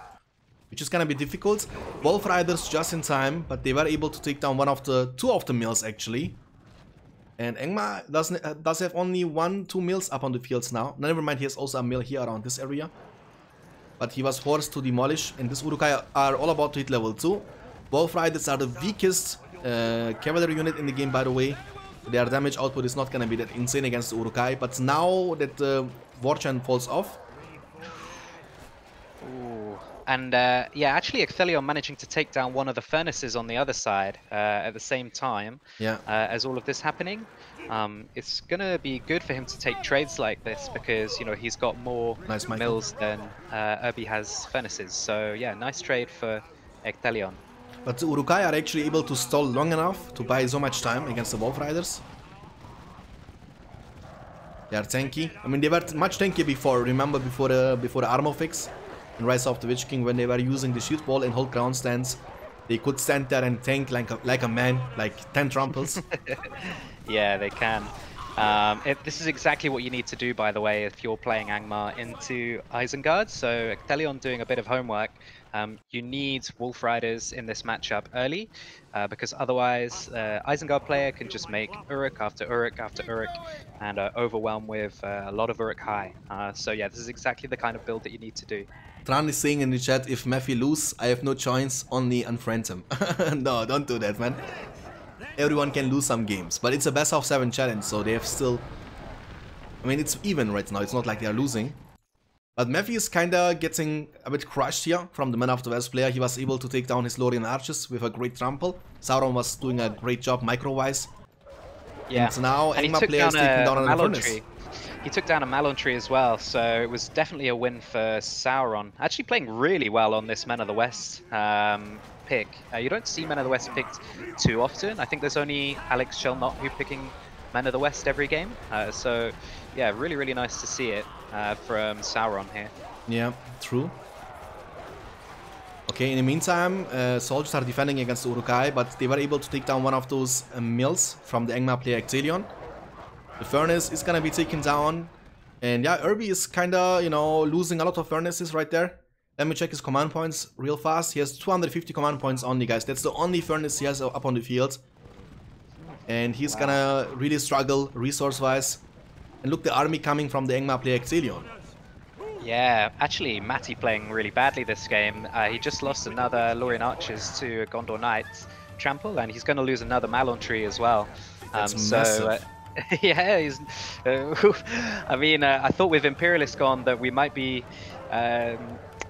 which is gonna be difficult. Wolf Riders just in time, but they were able to take down two of the mills, actually. And Angmar does have only 2 mills up on the fields now. Never mind, he has also a mill here around this area. But he was forced to demolish, and these Uruk-hai are all about to hit level 2. Wolf Riders are the weakest cavalry unit in the game, by the way. Their damage output is not gonna be that insane against the Uruk-hai, but now that the Warchant falls off... Ooh. And yeah, actually Ecthelion managing to take down one of the furnaces on the other side at the same time as all of this happening. It's gonna be good for him to take trades like this because, you know, he's got more mills than Irby has furnaces. So yeah, nice trade for Ecthelion. But the Uruk-hai are actually able to stall long enough to buy so much time against the Wolf Riders. They are tanky. I mean, they were much tankier before, remember, before the armor fix. In Rise of the Witch King, when they were using the shield wall and hold ground stands, they could stand there and tank like a man, like 10 tramples. Yeah, they can. This is exactly what you need to do, by the way, if you're playing Angmar into Isengard. So Ecthelion doing a bit of homework. You need Wolf Riders in this matchup early, because otherwise Isengard player can just make Uruk after Uruk after Uruk and overwhelm with a lot of Uruk-hai. So yeah, this is exactly the kind of build that you need to do. Tran is saying in the chat, if Maffy lose, I have no choice, only unfriend him. No, don't do that, man. Everyone can lose some games, but it's a best of 7 challenge, so they have still... I mean, it's even right now, it's not like they are losing. But Maffy is kinda getting a bit crushed here from the Man of the West player. He was able to take down his Lorien Archers with a great trample. Sauron was doing a great job micro-wise. Yeah. And now Angmar player is taking down another furnace. He took down a Malon tree as well, so it was definitely a win for Sauron. Actually playing really well on this Men of the West pick. You don't see Men of the West picked too often. I think there's only Alex Shelnot who's picking Men of the West every game. So yeah, really nice to see it from Sauron here. Yeah, true. Okay, in the meantime, soldiers are defending against Uruk-hai, but they were able to take down one of those mills from the Angmar player Ecthelion. The furnace is gonna be taken down, and yeah, Irby is kinda, you know, losing a lot of furnaces right there. Let me check his command points real fast. He has 250 command points only, guys. That's the only furnace he has up on the field. And he's gonna really struggle resource-wise. And look, the army coming from the Angmar player Ecthelion. Yeah, actually, Matty playing really badly this game. He just lost another Lorien Archers to Gondor Knights Trample, and he's going to lose another Malon Tree as well. Yeah, he's, I mean, I thought with Imperialist gone that we might be,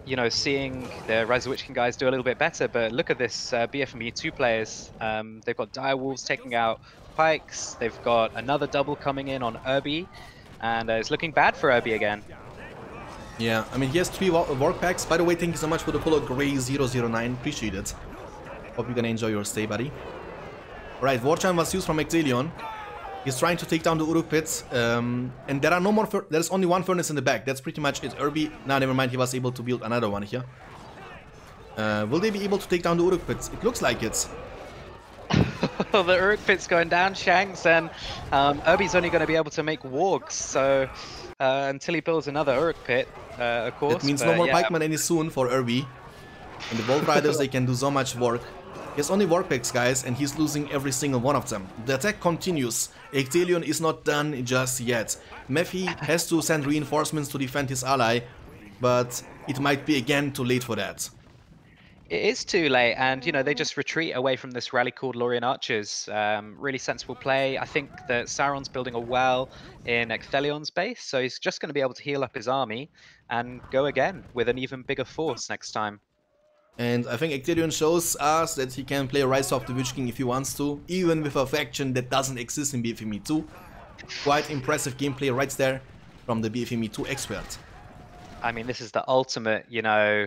you know, seeing the Rise of the Witch King guys do a little bit better, but look at this BFME2 players. They've got Dire Wolves taking out Pikes, they've got another double coming in on Irby, and it's looking bad for Irby again. Yeah, I mean, he has 3 work packs. By the way, thank you so much for the follow, Gray009, appreciate it. Hope you're gonna enjoy your stay, buddy. Alright, Warchime was used from Ecthelion. He's trying to take down the Uruk pits, and there are no more, there's only one furnace in the back, that's pretty much it. Irby, nah, never mind, he was able to build another one here. Will they be able to take down the Uruk pits? It looks like it. The Uruk pit's going down, Shanks, and Irby's only gonna be able to make wargs, so until he builds another Uruk pit, of course. That means no more pikemen any soon for Irby. And the Bolt Riders, they can do so much work. He has only work packs, guys, and he's losing every single one of them. The attack continues. Ecthelion is not done just yet. Mefi has to send reinforcements to defend his ally, but it might be again too late for that. It is too late, and you know, they just retreat away from this rally called Lorien Archers. Really sensible play. I think that Sauron's building a well in Ecthelion's base, so he's just going to be able to heal up his army and go again with an even bigger force next time. And I think Ecthelion shows us that he can play Rise of the Witch King if he wants to, even with a faction that doesn't exist in BFME2. Quite impressive gameplay right there from the BFME2 expert. I mean, this is the ultimate, you know,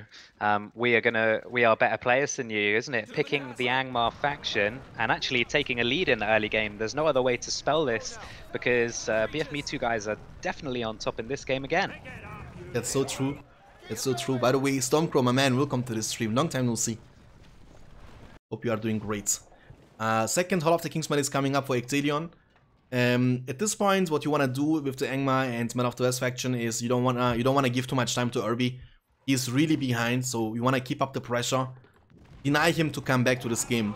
we are better players than you, isn't it? Picking the Angmar faction and actually taking a lead in the early game. There's no other way to spell this, because BFME2 guys are definitely on top in this game again. That's so true. It's so true. By the way, Stormcrow, my man, welcome to the stream. Long time no see. Hope you are doing great. Second Hall of the Kingsman is coming up for Ecthelion. At this point, what you want to do with the Angmar and Man of the West faction is you don't want to give too much time to Irby. He's really behind, so you want to keep up the pressure. Deny him to come back to this game.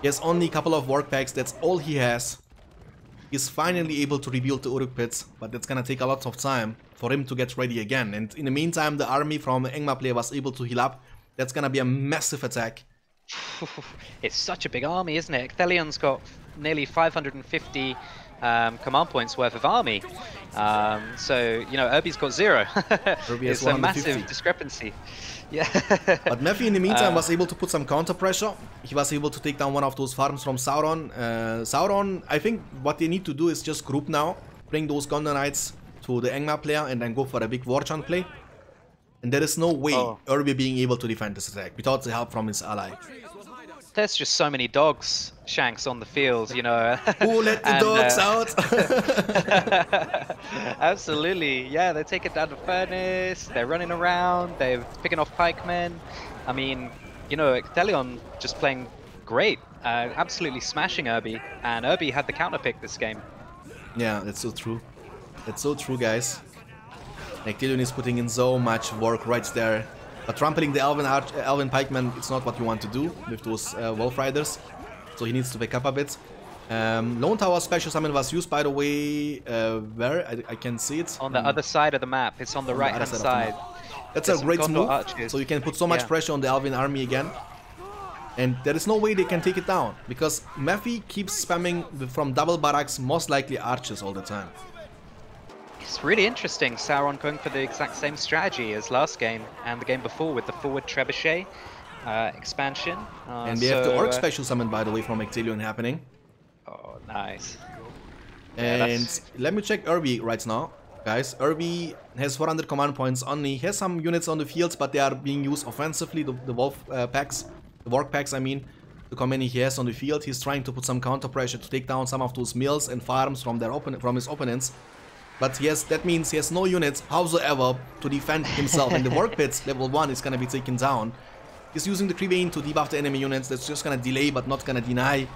He has only a couple of work packs. That's all he has. He's finally able to rebuild the Uruk pits, but that's gonna take a lot of time for him to get ready again. And in the meantime, the army from Angmar player was able to heal up. That's gonna be a massive attack. It's such a big army, isn't it? Ecthelion's got nearly 550 command points worth of army. So, you know, Irby's got 0. It's a massive discrepancy. Yeah. But Mefi, in the meantime, was able to put some counter pressure. He was able to take down one of those farms from Sauron. Sauron, I think what they need to do is just group now, bring those Gondor Knights to the Angmar player, and then go for a big Warchant play. And there is no way Irby being able to defend this attack without the help from his ally. There's just so many dogs, Shanks, on the field, you know. Who let the dogs out? Absolutely, yeah, they're taking down the furnace, they're running around, they're picking off pikemen. I mean, you know, Ecthelion just playing great, absolutely smashing Irby, and Irby had the counter pick this game. Yeah, that's so true. That's so true, guys. Ecthelion is putting in so much work right there. But trampling the Elven Pikeman, it's not what you want to do with those Wolf Riders. So he needs to back up a bit. Lone Tower Special Summon was used, by the way, where? I can't see it. On the other side of the map. It's on the right-hand side. That's a great move. Arches. So you can put so much pressure on the Elven army again. And there is no way they can take it down. Because Mefi keeps spamming from double barracks, most likely archers all the time. It's really interesting, Sauron going for the exact same strategy as last game and the game before with the forward trebuchet expansion. And they have the Orc Special Summon, by the way, from Ecthelion happening. Oh, nice. And yeah, let me check Irby right now, guys. Irby has 400 command points only. He has some units on the fields, but they are being used offensively, the wolf packs, the work packs, I mean. Look how many he has on the field. He's trying to put some counter pressure to take down some of those mills and farms from his opponents. But yes, that means he has no units howsoever to defend himself. And the work pits, level 1, is going to be taken down. He's using the Treebeard to debuff the enemy units. That's just going to delay, but not going to deny.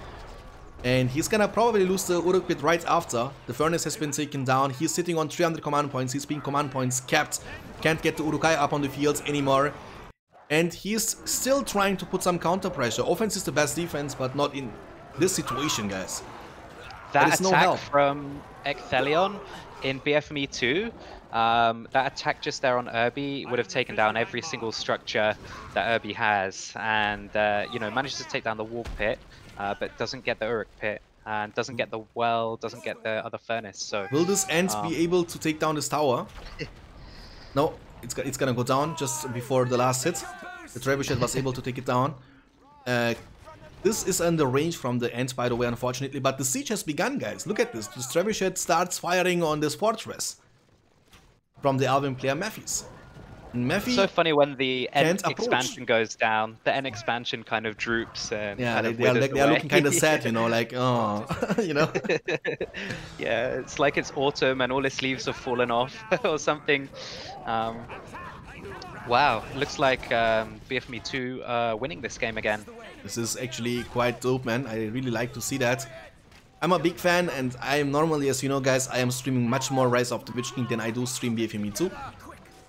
And he's going to probably lose the Uruk pit right after. The furnace has been taken down. He's sitting on 300 command points. He's being command points capped. Can't get the Urukai up on the fields anymore. and he's still trying to put some counter pressure. Offense is the best defense, but not in this situation, guys. That attack from Ecthelion in BFME2, that attack just there on Irby would have taken down every single structure that Irby has, and you know, manages to take down the wall pit, but doesn't get the Uruk pit, and doesn't get the well, doesn't get the other furnace. So will this ant be able to take down this tower? No, it's gonna go down just before the last hit. The trebuchet was able to take it down. This is under range from the ant, by the way, unfortunately, but the siege has begun, guys. Look at this. This trebuchet starts firing on this fortress from the Alvin player Mathis. It's so funny when the N expansion goes down, the N expansion kind of droops and yeah, they are looking kind of sad, you know, like, oh, you know. Yeah, it's like it's autumn and all its leaves have fallen off or something. Wow, looks like BFME2 winning this game again. This is actually quite dope, man. I really like to see that. I'm a big fan, and I am normally, as you know, guys, I am streaming much more Rise of the Witch King than I do stream BFME2.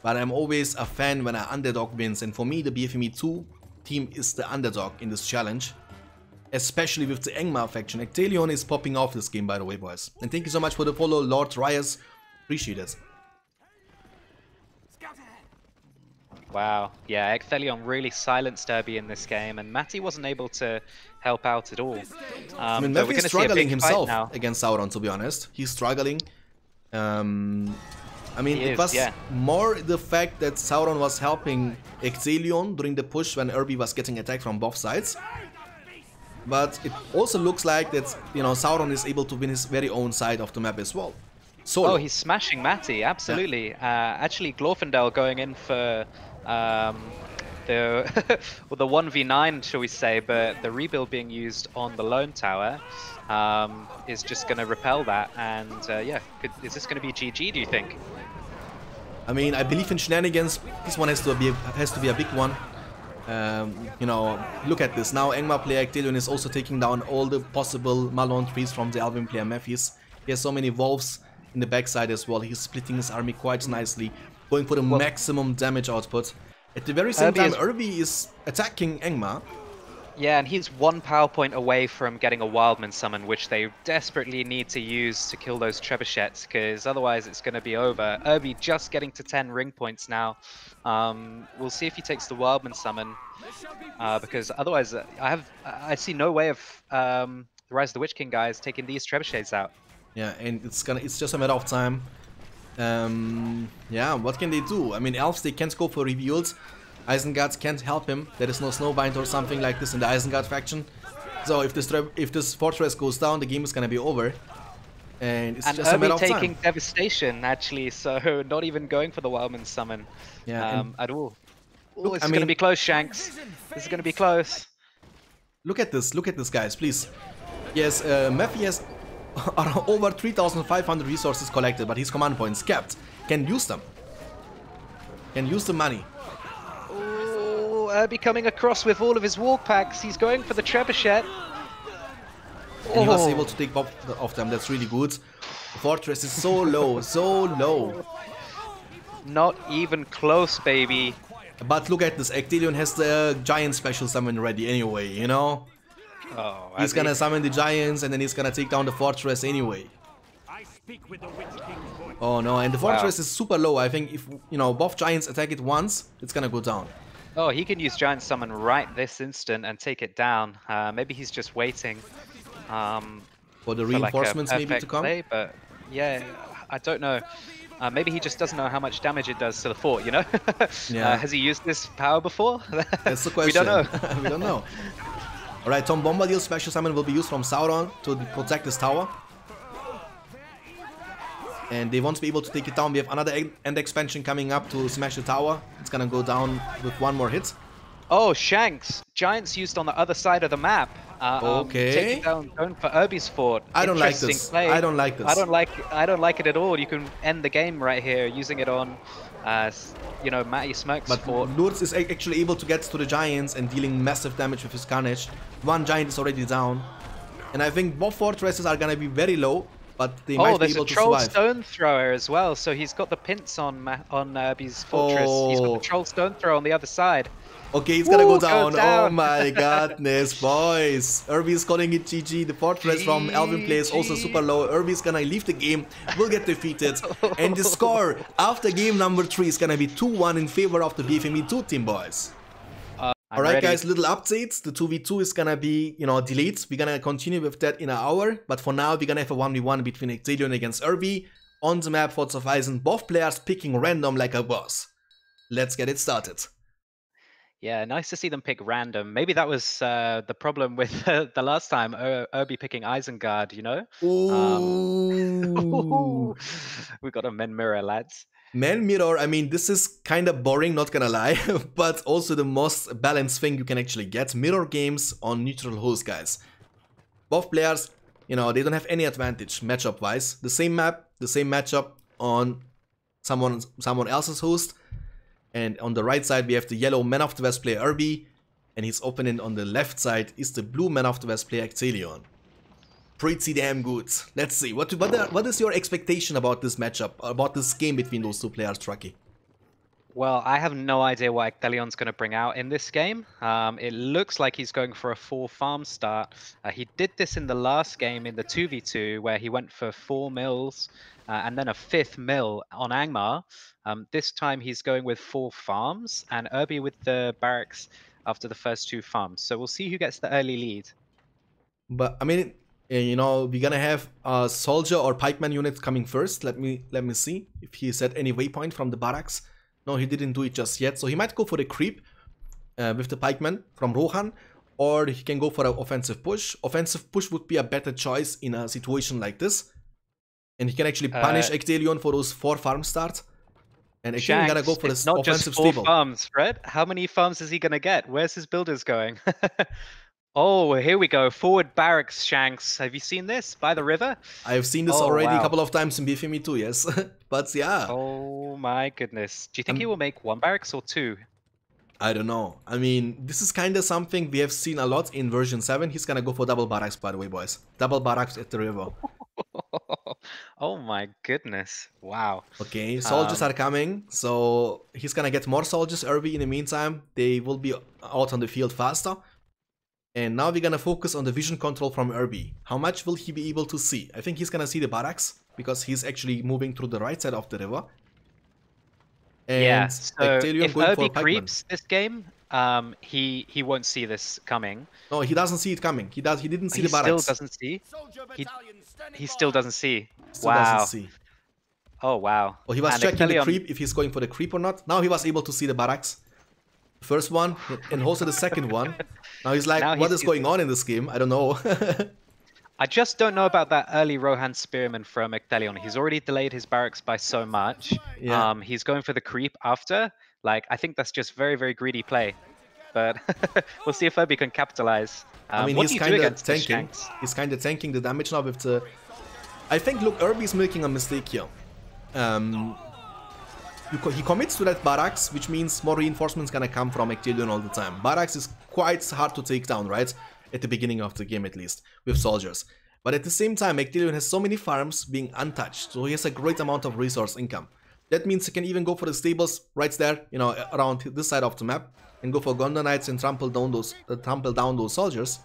But I'm always a fan when an underdog wins, and for me the BFME2 team is the underdog in this challenge. Especially with the Angmar faction. Ecthelion is popping off this game, by the way, boys. And thank you so much for the follow, Lord Ryers. Appreciate it. Wow, yeah, Ecthelion really silenced Irby in this game, and Matty wasn't able to help out at all. I mean, Matty's struggling himself against Sauron, to be honest. He's struggling. I mean, it was more the fact that Sauron was helping Ecthelion during the push when Irby was getting attacked from both sides. But it also looks like that, you know, Sauron is able to win his very own side of the map as well. Solo. Oh, he's smashing Matty, absolutely. Yeah. Actually, Glorfindel going in for the well, the 1v9, shall we say, but the rebuild being used on the lone tower is just going to repel that. And yeah, is this going to be GG, do you think? I mean, I believe in shenanigans. This one has to be a big one. You know, look at this. Now Angmar player Ecthelion is also taking down all the possible Malon trees from the Alvin player Mathis. He has so many wolves in the backside as well. He's splitting his army quite nicely, going for the maximum damage output. At the very same time, Irby is attacking Angmar. Yeah, and he's one power point away from getting a Wildman Summon, which they desperately need to use to kill those trebuchets, because otherwise it's going to be over. Irby just getting to 10 ring points now. We'll see if he takes the Wildman Summon, because otherwise I see no way of the Rise of the Witch King guys taking these trebuchets out. Yeah, and it's just a matter of time. Yeah, what can they do? I mean, elves, they can't go for rebuilds. Isengard can't help him. There is no Snowbind or something like this in the Isengard faction. So if this fortress goes down, the game is gonna be over. And it's just a matter of time. And taking devastation, actually, so not even going for the Wildman Summon at all. Look, this is gonna be close, Shanks. This is gonna be close. Look at this, guys, please. Yes, Matthias are over 3,500 resources collected, but his command points kept. Can use them. Can use the money. Irby coming across with all of his wall packs. He's going for the trebuchet. And he was able to take both of them. That's really good. The fortress is so low, so low. Not even close, baby. But look at this. Ecthelion has the giant special summon ready anyway, you know? Oh, he's gonna summon the giants, and then he's gonna take down the fortress anyway. I speak with the Witch King's voice. Oh no, and the fortress is super low. I think if, you know, both giants attack it once, it's gonna go down. Oh, he can use Giant Summon right this instant and take it down. Maybe he's just waiting for the reinforcements like maybe to come. Play, but yeah, I don't know. Maybe he just doesn't know how much damage it does to the fort, you know? Yeah. Has he used this power before? That's the question. We don't know. We don't know. Alright, Tom Bombadil's special summon will be used from Sauron to protect this tower. And they won't be able to take it down. We have another end expansion coming up to smash the tower. It's gonna go down with one more hit. Oh, Shanks! Giants used on the other side of the map. Taking down going for Irby's fort. I don't like this. Play. I don't like this. I don't like it at all. You can end the game right here using it on, you know, Matty Smirx's fort. But Lurtz is actually able to get to the giants and dealing massive damage with his carnage. One giant is already down, and I think both fortresses are gonna be very low. But they might be able to survive. Oh, there's a troll stone thrower as well, so he's got the pints on Irby's fortress. He's got the troll stone thrower on the other side. Okay, it's gonna go down. Oh my goodness, boys. Irby is calling it GG. The fortress from Alvin plays also super low. Irby is gonna leave the game. We'll get defeated. And the score after game number 3 is gonna be 2-1 in favor of the BFME2 team, boys. Alright guys, little updates. The 2v2 is gonna be, you know, delayed. We're gonna continue with that in an hour. But for now, we're gonna have a 1v1 between Ecthelion against Irby. On the map, Forts of Rohan, both players picking random like a boss. Let's get it started. Yeah, nice to see them pick random. Maybe that was the problem with the last time, Irby picking Isengard, you know? Ooh. We got a men mirror, lads. Men mirror, I mean, this is kind of boring, not gonna lie, but also the most balanced thing you can actually get. Mirror games on neutral host, guys. Both players, you know, they don't have any advantage matchup-wise. The same map, the same matchup on someone else's host. And on the right side, we have the yellow Man of the West player, Irby. And his opponent on the left side is the blue Man of the West player, Ecthelion. Pretty damn good. Let's see. What is your expectation about this matchup, about this game between those two players, Trucky? Well, I have no idea what Ecthelion's going to bring out in this game. It looks like he's going for a 4 farm start. He did this in the last game in the 2v2 where he went for 4 mills and then a 5th mill on Angmar. This time he's going with 4 farms and Irby with the barracks after the first 2 farms. So we'll see who gets the early lead. But I mean, you know, we're going to have a soldier or pikeman unit coming first. Let me see if he's at any waypoint from the barracks. No, he didn't do it just yet, so he might go for the creep with the pikeman from Rohan, or he can go for an offensive push. Offensive push would be a better choice in a situation like this, and he can actually punish Ecthelion for those 4 farm starts. And Ecthelion gonna go for this offensive stable. Not just 4 farms, right? How many farms is he gonna get? Where's his builders going? Oh, here we go. Forward barracks, Shanks. Have you seen this by the river? I've seen this already a couple of times in BFME too, yes. But yeah. Oh my goodness. Do you think he will make 1 barracks or 2? I don't know. I mean, this is kind of something we have seen a lot in version 7. He's going to go for double barracks, by the way, boys. Double barracks at the river. Oh my goodness. Wow. Okay, soldiers are coming. So he's going to get more soldiers, Irby, in the meantime. They will be out on the field faster. And now we're gonna focus on the vision control from Irby. How much will he be able to see? I think he's gonna see the barracks because he's actually moving through the right side of the river. And yeah, so if Irby creeps this game, he won't see this coming. No, he doesn't see it coming. He didn't see the barracks. Still doesn't see. He still doesn't see. Still doesn't see. Oh wow. Well, he was checking the creep if he's going for the creep or not. Now he was able to see the barracks. First one, and also the second one. Now he's like, what is going on in this game? I don't know. I just don't know about that early Rohan Spearman from Ecthelion. He's already delayed his barracks by so much. Yeah. He's going for the creep after. Like, I think that's just very, very greedy play. But we'll see if Irby can capitalize. I mean, he's kind of tanking. He's kind of tanking the damage now with the... I think, look, Irby's making a mistake here. He commits to that barracks, which means more reinforcements gonna come from Ecthelion all the time. Barracks is quite hard to take down, right? At the beginning of the game, at least, with soldiers. But at the same time, Ecthelion has so many farms being untouched, so he has a great amount of resource income. That means he can even go for the stables right there, you know, around this side of the map, and go for Gondor Knights and trample down those soldiers,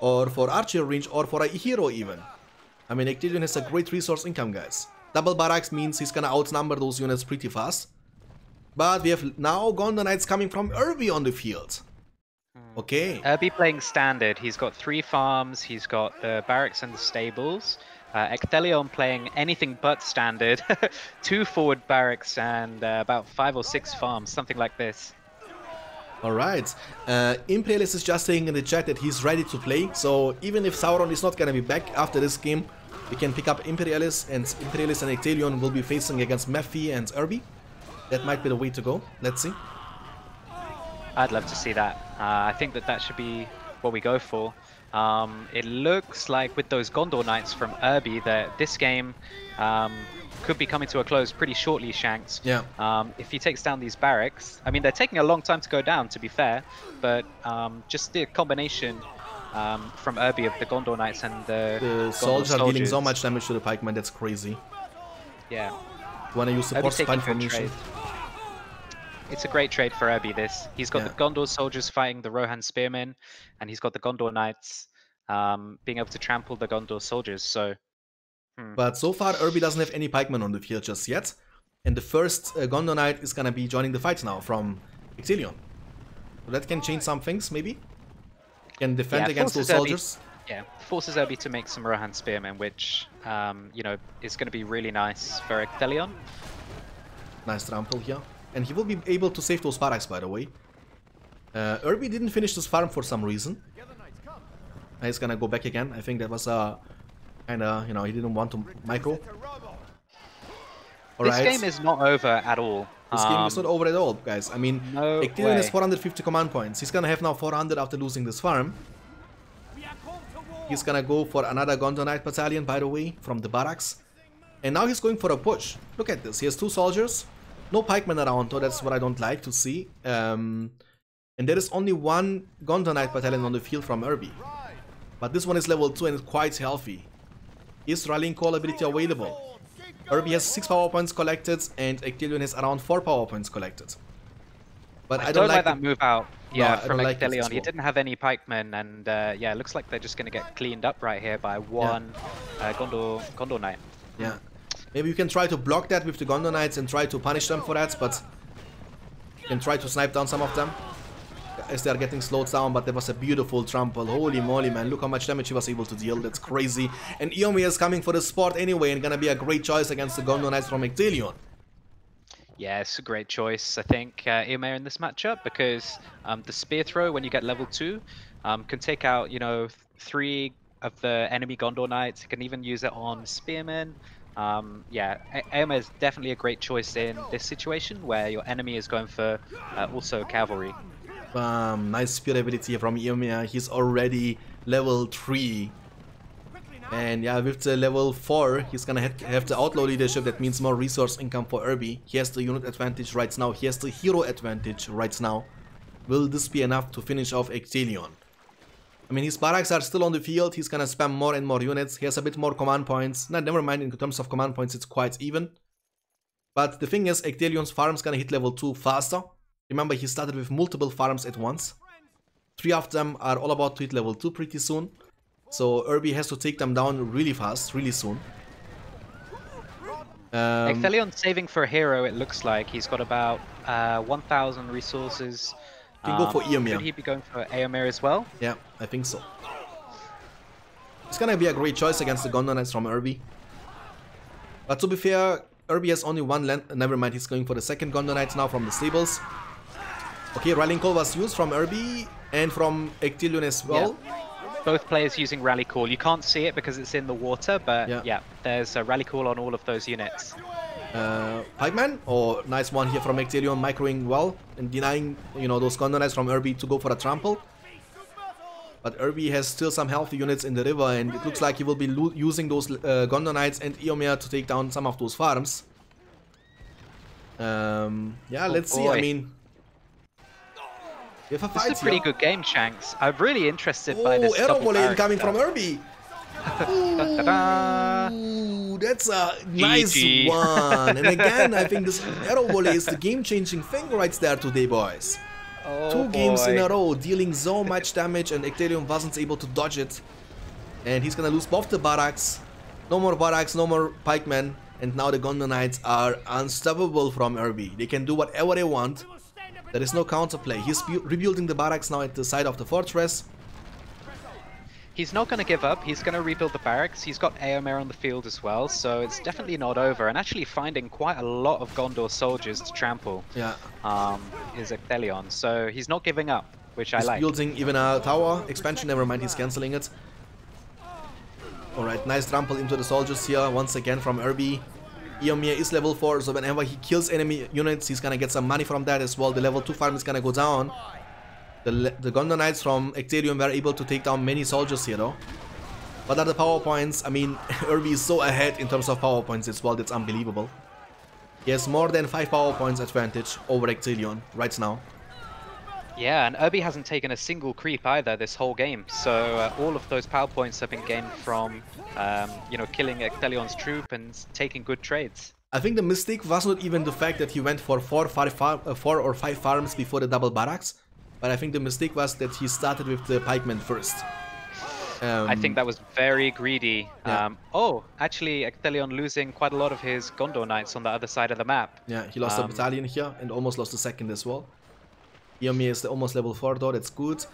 or for archer range, or for a hero even. I mean, Ecthelion has a great resource income, guys. Double barracks means he's gonna outnumber those units pretty fast. But we have now Gondor Knights coming from Irby on the field. Okay. Irby playing standard. He's got 3 farms, he's got the barracks and the stables. Ecthelion playing anything but standard. 2 forward barracks and about 5 or 6 farms, something like this. Alright. Imperialist is just saying in the chat that he's ready to play. So even if Sauron is not gonna be back after this game, we can pick up Imperialist and Ecthelion will be facing against Maffy and Irby. That might be the way to go. Let's see. I'd love to see that. I think that should be what we go for. It looks like with those Gondor Knights from Irby that this game could be coming to a close pretty shortly, Shanks. Yeah. If he takes down these barracks, I mean, they're taking a long time to go down, to be fair, but just the combination from Irby of the Gondor Knights and the soldiers are dealing so much damage to the pikeman, that's crazy. Yeah. Wanna use the force spine formation? It's a great trade for Irby, this. He's got the Gondor soldiers fighting the Rohan spearmen, and he's got the Gondor knights being able to trample the Gondor soldiers, so... But so far, Irby doesn't have any pikemen on the field just yet, and the first Gondor knight is gonna be joining the fight now from Ecthelion. So that can change some things, maybe? Can defend against those soldiers. Yeah, forces Irby to make some Rohan spearmen, which, you know, is gonna be really nice for Ecthelion. Nice trample here. And he will be able to save those Parax, by the way. Irby didn't finish this farm for some reason. He's gonna go back again. I think that was kinda, you know, he didn't want to micro. Alright. This game is not over at all. This game is not over at all, guys. I mean, no Ecthelion has 450 command points. He's gonna have now 400 after losing this farm. He's gonna go for another Gondor Knight battalion, by the way, from the barracks. And now he's going for a push. Look at this. He has two soldiers. No pikemen around, though, that's what I don't like to see. And there is only one Gondor Knight battalion on the field from Irby. But this one is level 2 and is quite healthy. Is rallying call ability available? Irby has 6 power points collected and Ecthelion has around 4 power points collected. But I don't like that move out from Ecthelion. He didn't have any pikemen and yeah, it looks like they're just going to get cleaned up right here by one Gondor Knight. Yeah. Maybe you can try to block that with the Gondor Knights and try to punish them for that, but you can try to snipe down some of them as they are getting slowed down, but there was a beautiful trample. Holy moly, man, look how much damage he was able to deal, that's crazy. And Eomer is coming for the spot anyway and gonna be a great choice against the Gondor Knights from Ecthelion. Yeah, it's a great choice, I think, Eomer in this matchup, because the Spear Throw, when you get level 2, can take out, you know, 3 of the enemy Gondor Knights. You can even use it on Spearmen. Yeah, Eomer is definitely a great choice in this situation where your enemy is going for also cavalry. Nice spear ability from Eomer. He's already level 3. And yeah, with the level 4, he's gonna have the outlaw leadership. That means more resource income for Irby. He has the unit advantage right now. He has the hero advantage right now. Will this be enough to finish off Ecthelion? I mean, his barracks are still on the field, he's gonna spam more and more units, he has a bit more command points. No, never mind, in terms of command points it's quite even. But the thing is, Ecthelion's farm's gonna hit level 2 faster. Remember, he started with multiple farms at once. 3 of them are all about to hit level 2 pretty soon. So Irby has to take them down really fast, really soon. Ecthelion saving for a hero, it looks like. He's got about 1,000 resources. Can go for Eomer. Could he be going for Eomer as well? Yeah, I think so. It's gonna be a great choice against the Gondor Knights from Irby. But to be fair, Irby has only one land. Never mind, he's going for the second Gondor Knights now from the stables. Okay, Rallying Call was used from Irby and from Ecthelion as well. Yeah. Both players using Rally Call. You can't see it because it's in the water, but yeah there's a Rally Call on all of those units. Pikeman, or nice one here from Ecthelion, microing well and denying, you know, those Gondor Knights from Irby to go for a trample. But Irby has still some healthy units in the river, and it looks like he will be using those Gondor Knights and Eomer to take down some of those farms. Yeah, let's see. I mean, if a fight, this is a pretty good game, Shanks. I'm really interested by this. Oh, arrow volley coming from Irby. Ooh, that's a nice one. And again, I think this arrow volley is the game-changing thing right there today, boys. Oh, Two games in a row, dealing so much damage, and Ecthelion wasn't able to dodge it. And he's gonna lose both the barracks. No more barracks, no more pikemen. And now the Gondor Knights are unstoppable from Irby. They can do whatever they want. There is no counterplay. He's rebuilding the barracks now at the side of the fortress. He's not going to give up. He's going to rebuild the barracks. He's got Eomer on the field as well, so it's definitely not over. And actually finding quite a lot of Gondor soldiers to trample is Ecthelion. So he's not giving up, which I like. He's building even a tower expansion. Never mind, he's cancelling it. Alright, nice trample into the soldiers here once again from Irby. Eomer is level 4, so whenever he kills enemy units, he's gonna get some money from that as well. The level 2 farm is gonna go down. The Gondor Knights from Ecthelion were able to take down many soldiers here, though. What are the power points? I mean, Irby is so ahead in terms of power points as well, that's unbelievable. He has more than 5 power points advantage over Ecthelion right now. Yeah, and Irby hasn't taken a single creep either this whole game, so all of those power points have been gained from, you know, killing Ecthelion's troop and taking good trades. I think the mistake was not even the fact that he went for four or five farms before the double barracks, but I think the mistake was that he started with the pikemen first. I think that was very greedy. Yeah. Oh, actually, Ecthelion losing quite a lot of his Gondor knights on the other side of the map. Yeah, he lost a battalion here and almost lost a second as well. Eomer is almost level 4 though, that's good.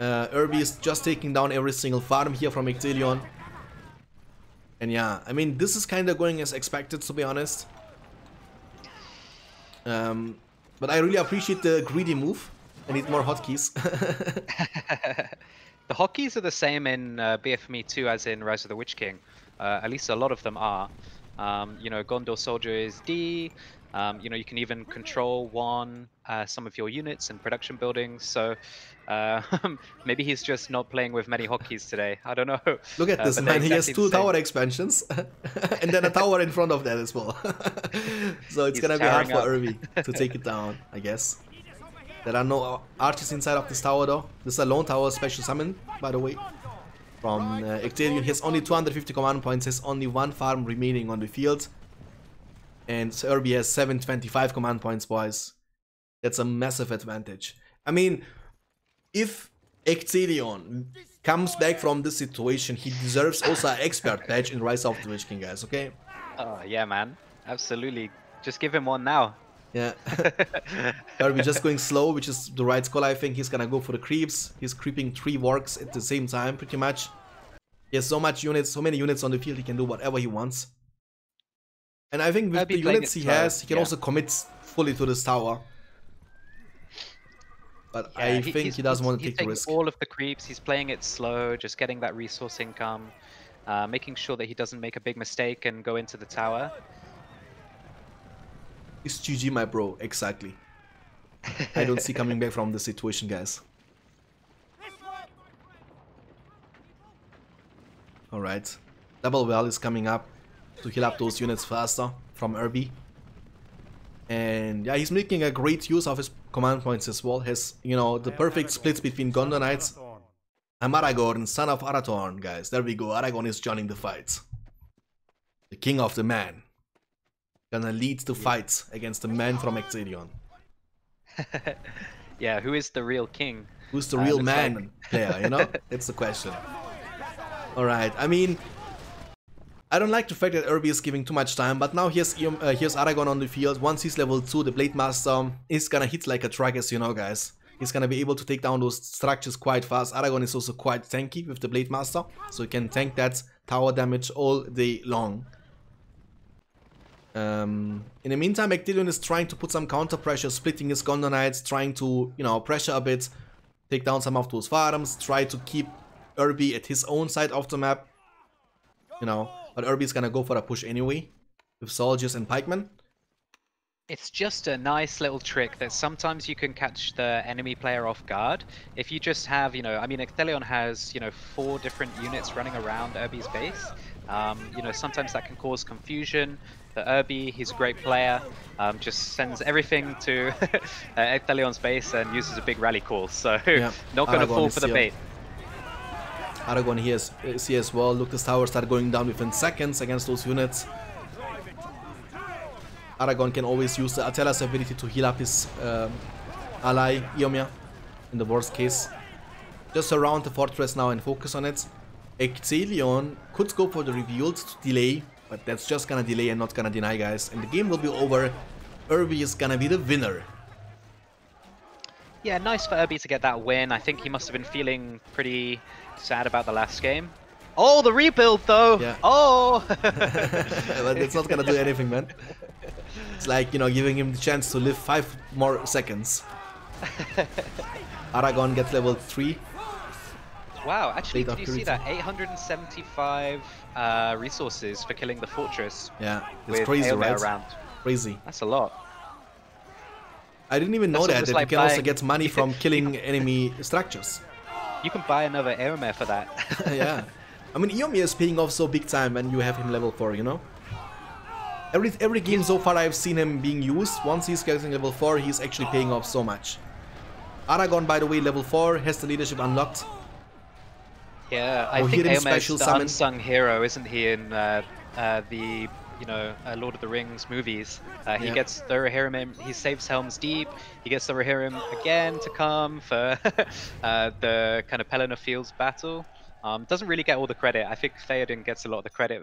Irby is just taking down every single farm here from Ecthelion. And yeah, I mean, this is kind of going as expected, to be honest. But I really appreciate the greedy move. I need more hotkeys. The hotkeys are the same in BFME2 as in Rise of the Witch King. At least a lot of them are. You know, Gondor Soldier is D. You know, you can even control one, some of your units and production buildings. So maybe he's just not playing with many hotkeys today. I don't know. Look at this, man. Exactly, he has two tower expansions and then a tower in front of that as well. So it's going to be hard for Irby to take it down, I guess. There are no archers inside of this tower, though. This is a lone tower special summon, by the way, from Ecthelion. He has only 250 command points, has only one farm remaining on the field. And Irby has 725 command points, boys. That's a massive advantage. I mean, if Ecthelion comes back from this situation, he deserves also an expert badge in Rise of the Witch King, guys, okay? Oh, yeah, man. Absolutely. Just give him one now. Yeah. Irby just going slow, which is the right call, I think. He's gonna go for the creeps. He's creeping three wargs at the same time, pretty much. He has so many units on the field, he can do whatever he wants. And I think with the units he has, he can also commit fully to this tower. But yeah, I think he doesn't want to take the risk. He's taking all of the creeps, he's playing it slow, just getting that resource income, making sure that he doesn't make a big mistake and go into the tower. It's GG, my bro, exactly. I don't see coming back from the situation, guys. Alright, double well is coming up to heal up those units faster from Irby. And yeah, he's making a great use of his command points as well. Has, you know, the perfect split between Gondor Knights. I'm Aragorn, son of Arathorn, guys. There we go, Aragorn is joining the fight. The king of the man. Gonna lead the fight against the man from Ecthelion. Yeah, who is the real king? Who's the real man player, you know? That's the question. Alright, I mean, I don't like the fact that Irby is giving too much time, but now here's Aragorn on the field. Once he's level 2, the Blade Master is gonna hit like a truck, as you know, guys. He's gonna be able to take down those structures quite fast. Aragorn is also quite tanky with the Blade Master, so he can tank that tower damage all day long. In the meantime, Ecthelion is trying to put some counter pressure, splitting his Gondor Knights, trying to, you know, pressure a bit, take down some of those farms, try to keep Irby at his own side of the map, you know. But Irby's gonna go for a push anyway, with soldiers and pikemen. It's just a nice little trick that sometimes you can catch the enemy player off guard. If you just have, you know, I mean, Ecthelion has, you know, 4 different units running around Irby's base. You know, sometimes that can cause confusion. The Irby, he's a great player, just sends everything to Ecthelion's base and uses a big rally call. So, yeah, not gonna fall for the bait. Aragorn here is here as well. Look, this tower started going down within seconds against those units. Aragorn can always use the Atela's ability to heal up his ally, Eomer, in the worst case. Just surround the fortress now and focus on it. Ecthelion could go for the revealed to delay, but that's just gonna delay and not gonna deny, guys. And the game will be over. Irby is gonna be the winner. Yeah, nice for Irby to get that win. I think he must have been feeling pretty sad about the last game. Oh, the rebuild though! Yeah. Oh! But it's not gonna do anything, man. It's like, you know, giving him the chance to live 5 more seconds. Aragorn gets level 3. Wow, actually, did you see that? 875 resources for killing the fortress. Yeah, it's crazy, right? Crazy. That's a lot. I didn't even know that like you can also get money from killing enemy structures. You can buy another Eomer for that. Yeah. I mean, Eomer is paying off so big time when you have him level 4, you know? Every game so far I've seen him being used. Once he's getting level 4, he's actually paying off so much. Aragorn, by the way, level 4, has the leadership unlocked. Yeah, I think Eomer is the unsung hero, isn't he, in the you know, Lord of the Rings movies. He gets Thor Heyrim, he saves Helm's Deep, he gets Thor Heyrim again to come for the kind of Pelennor Fields battle. Doesn't really get all the credit. I think Theoden gets a lot of the credit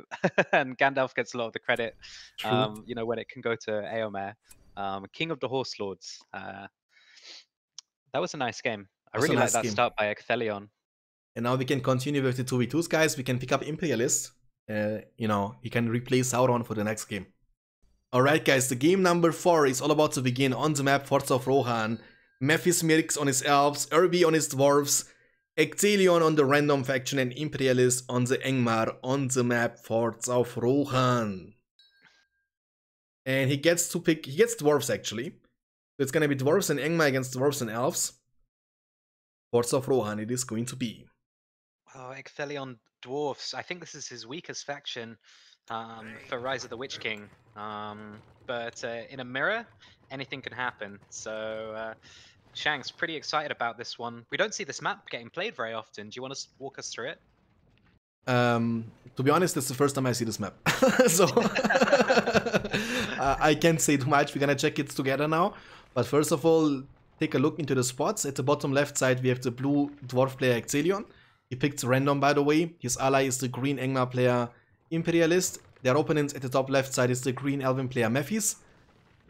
and Gandalf gets a lot of the credit, you know, when it can go to Eomer. King of the Horse Lords. That was a nice game. I really like that start by Ecthelion. And now we can continue with the 2v2s, guys. We can pick up Imperialist. You know, he can replace Sauron for the next game. Alright, guys, the game number 4 is all about to begin on the map Forts of Rohan. Mathis Mirx on his elves, Irby on his dwarves, Ecthelion on the random faction, and Imperialist on the Angmar on the map Forts of Rohan. And he gets to pick, he gets dwarves actually. So it's gonna be dwarves and Angmar against dwarves and elves. Forts of Rohan it is going to be. Oh, Ecthelion dwarfs. I think this is his weakest faction for Rise of the Witch King. But in a mirror, anything can happen. So Shang's pretty excited about this one. We don't see this map getting played very often. Do you want to walk us through it? To be honest, that's the first time I see this map. So I can't say too much. We're gonna check it together now. But first of all, take a look into the spots. At the bottom left side, we have the blue dwarf player Ecthelion. He picked random, by the way. His ally is the green Angmar player Imperialist. Their opponent at the top left side is the green Elven player Mephis.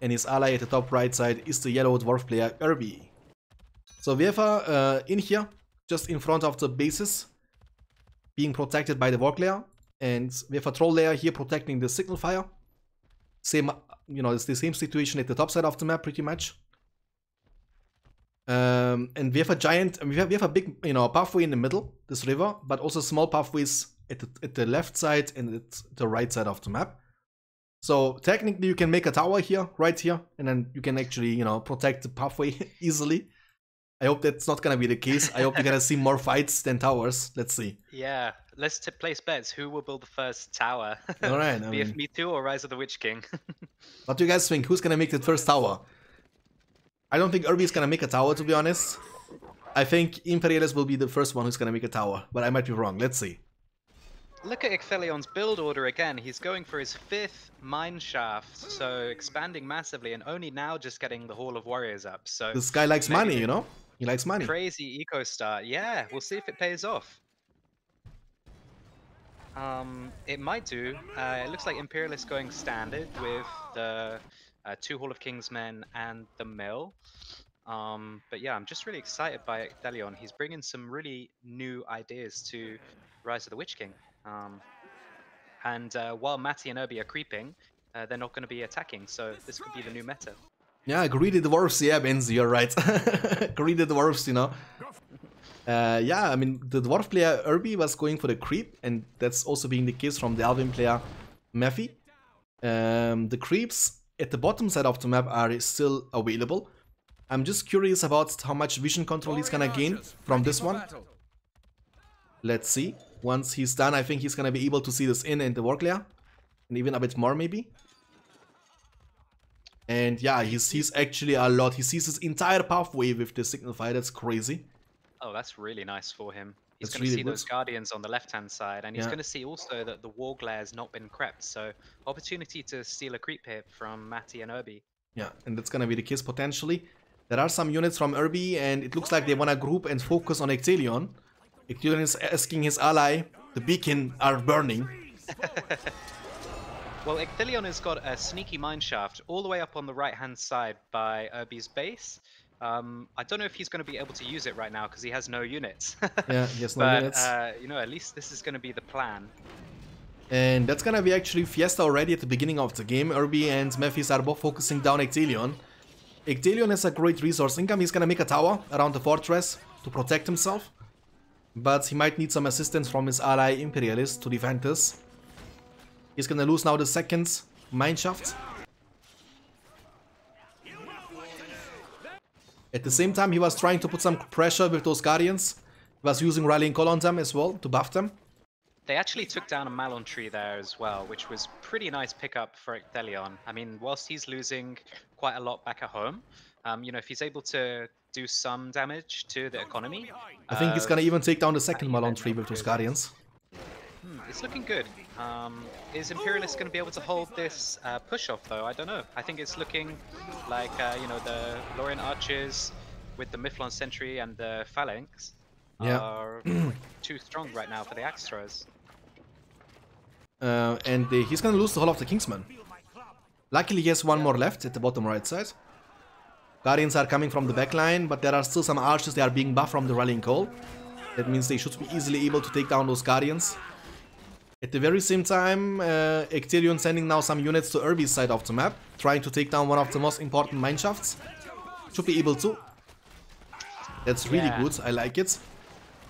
And his ally at the top right side is the yellow dwarf player Irby. So we have in here, just in front of the bases, being protected by the warg layer. And we have a troll layer here protecting the signal fire. Same, you know, it's the same situation at the top side of the map pretty much. And we have a giant, we have a big, you know, pathway in the middle, this river, but also small pathways at the left side and at the right side of the map. So technically you can make a tower here, right here, and then you can actually, you know, protect the pathway easily. I hope that's not gonna be the case. I hope you're gonna see more fights than towers. Let's see. Yeah, let's place bets. Who will build the first tower? All right. BFME2 or Rise of the Witch King? What do you guys think? Who's gonna make the first tower? I don't think Irby is gonna make a tower, to be honest. I think Imperialist will be the first one who's gonna make a tower, but I might be wrong. Let's see. Look at Ecthelion's build order again. He's going for his 5th mine shaft, so expanding massively, and only now just getting the Hall of Warriors up. So this guy likes money, you know. He likes money. Crazy eco star. Yeah, we'll see if it pays off. It might do. It looks like Imperialist going standard with the 2 Hall of Kings men and the mill. But yeah, I'm just really excited by Ecthelion. He's bringing some really new ideas to Rise of the Witch King. And while Matty and Irby are creeping, they're not going to be attacking. So this could be the new meta. Yeah, greedy dwarves. Yeah, Benz, you're right. Greedy dwarves, you know. Yeah, I mean, the dwarf player Irby was going for the creep, and that's also being the case from the Alvin player Maffy. The creeps at the bottom side of the map are still available. I'm just curious about how much vision control he's gonna gain from this one. Let's see. Once he's done, I think he's gonna be able to see this in and the warg layer, and even a bit more maybe. And yeah, he sees actually a lot. He sees his entire pathway with the signal fire. That's crazy. Oh, that's really nice for him. He's going to see those guardians on the left-hand side, and he's going to see also that the warg layer has not been crept. So opportunity to steal a creep here from Matty and Irby. Yeah, and that's going to be the case potentially. There are some units from Irby, and it looks like they want to group and focus on Ecthelion. Ecthelion is asking his ally, the beacon are burning. Well, Ecthelion has got a sneaky mineshaft all the way up on the right-hand side by Irby's base. I don't know if he's going to be able to use it right now because he has no units. Yeah, he has no units. You know, at least this is going to be the plan. And that's going to be actually Fiesta already at the beginning of the game. Irby and Mephis are both focusing down Ecthelion. Ecthelion has a great resource income. He's going to make a tower around the fortress to protect himself. But he might need some assistance from his ally Imperialist to defend this. He's gonna lose now the second mineshaft. At the same time, he was trying to put some pressure with those guardians. He was using rallying call on them as well to buff them. They actually took down a Malon tree there as well, which was pretty nice pickup for Ecthelion. I mean, whilst he's losing quite a lot back at home, you know, if he's able to do some damage to the economy, I think he's gonna even take down the second Malon tree with those guardians. It's looking good. Is Imperialist going to be able to hold this push-off, though? I don't know. I think it's looking like, you know, the Lorien Archers with the Mifflon Sentry and the Phalanx are too strong right now for the axe throwers. And he's going to lose the Hall of the Kingsman. Luckily, he has one more left at the bottom right side. Guardians are coming from the back line, but there are still some archers. They are being buffed from the rallying call. That means they should be easily able to take down those guardians. At the very same time, Ecthelion sending now some units to Irby's side of the map, trying to take down one of the most important mineshafts. Should be able to. That's really good. I like it.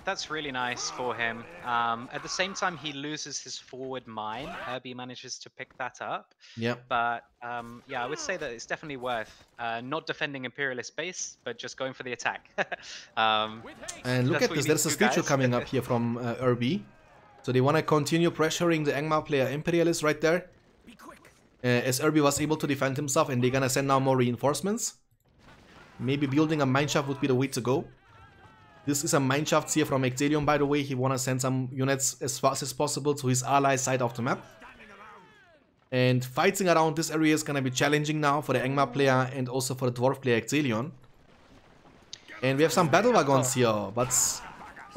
That's really nice for him. At the same time, he loses his forward mine. Irby manages to pick that up. Yeah. But yeah, I would say that it's definitely worth not defending Imperialist base, but just going for the attack. And look at this. There's a statue coming up here from Irby. So they want to continue pressuring the Angmar player Imperialist right there. As Irby was able to defend himself, and they're going to send now more reinforcements. Maybe building a mineshaft would be the way to go. This is a mineshaft here from Ecthelion, by the way. He wanna send some units as fast as possible to his ally side of the map. And fighting around this area is gonna be challenging now for the Angmar player and also for the Dwarf player Ecthelion. And we have some battle wagons here, but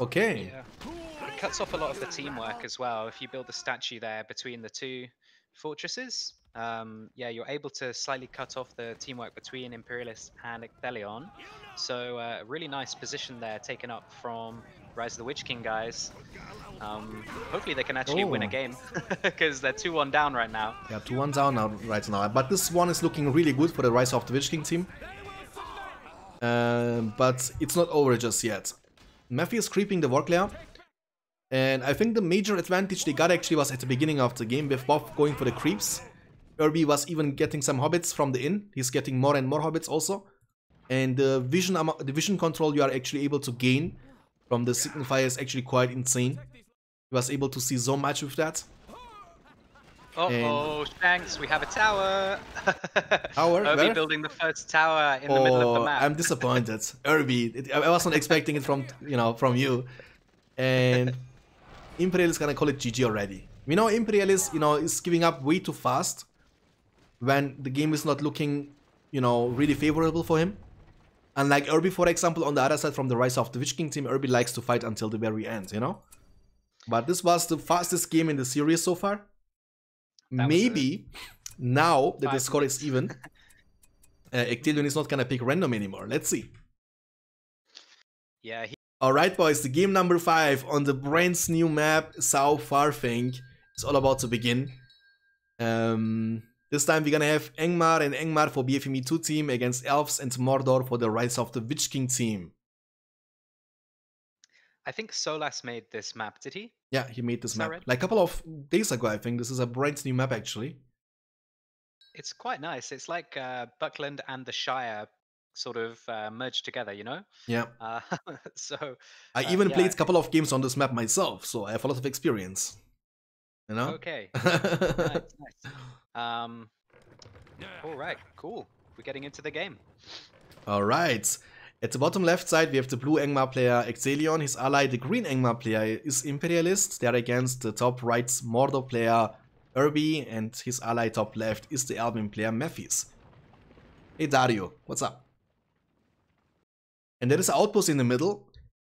okay. Yeah. It cuts off a lot of the teamwork as well. If you build a statue there between the two fortresses, yeah, you're able to slightly cut off the teamwork between Imperialist and Ecthelion. So really nice position there taken up from Rise of the Witch King guys. Hopefully they can actually win a game, because they're 2-1 down right now. Yeah, 2-1 down now, right now. But this one is looking really good for the Rise of the Witch King team. But it's not over just yet. Maffy is creeping the Warclair. And I think the major advantage they got actually was at the beginning of the game with Bob going for the creeps. Irby was even getting some hobbits from the inn. He's getting more and more hobbits also. And the vision control you are actually able to gain from the signifier is actually quite insane. He was able to see so much with that. Oh, thanks. We have a tower. Tower? Irby building the first tower in the middle of the map. I'm disappointed. Irby, I wasn't expecting it from, you know, from you. And Imperial is gonna call it GG already. We know Imperial is, you know, is giving up way too fast when the game is not looking, you know, really favorable for him. Unlike Irby, for example, on the other side from the Rise of the Witch King team, Irby likes to fight until the very end, you know? But this was the fastest game in the series so far. Maybe now that the score is even, Ecthelion is not gonna pick random anymore. Let's see. Yeah. Alright boys, the game number 5 on the brand new map, South Farthing, is all about to begin. This time we're gonna have Angmar and Angmar for BFME2 team against Elves and Mordor for the Rise of the Witch King team. I think Solace made this map, did he? Yeah, he made this map. Right? Like a couple of days ago, I think. This is a brand new map actually. It's quite nice. It's like Buckland and the Shire sort of merged together, you know? Yeah. So I even played a couple of games on this map myself, so I have a lot of experience, you know? Okay. Nice. All right, cool. We're getting into the game. All right. At the bottom left side, we have the blue Angmar player Ecthelion. His ally, the green Angmar player, is Imperialist. They're against the top right Mordor player Irby, and his ally top left is the Albion player Mathis. Hey, Dario, what's up? And there is an outpost in the middle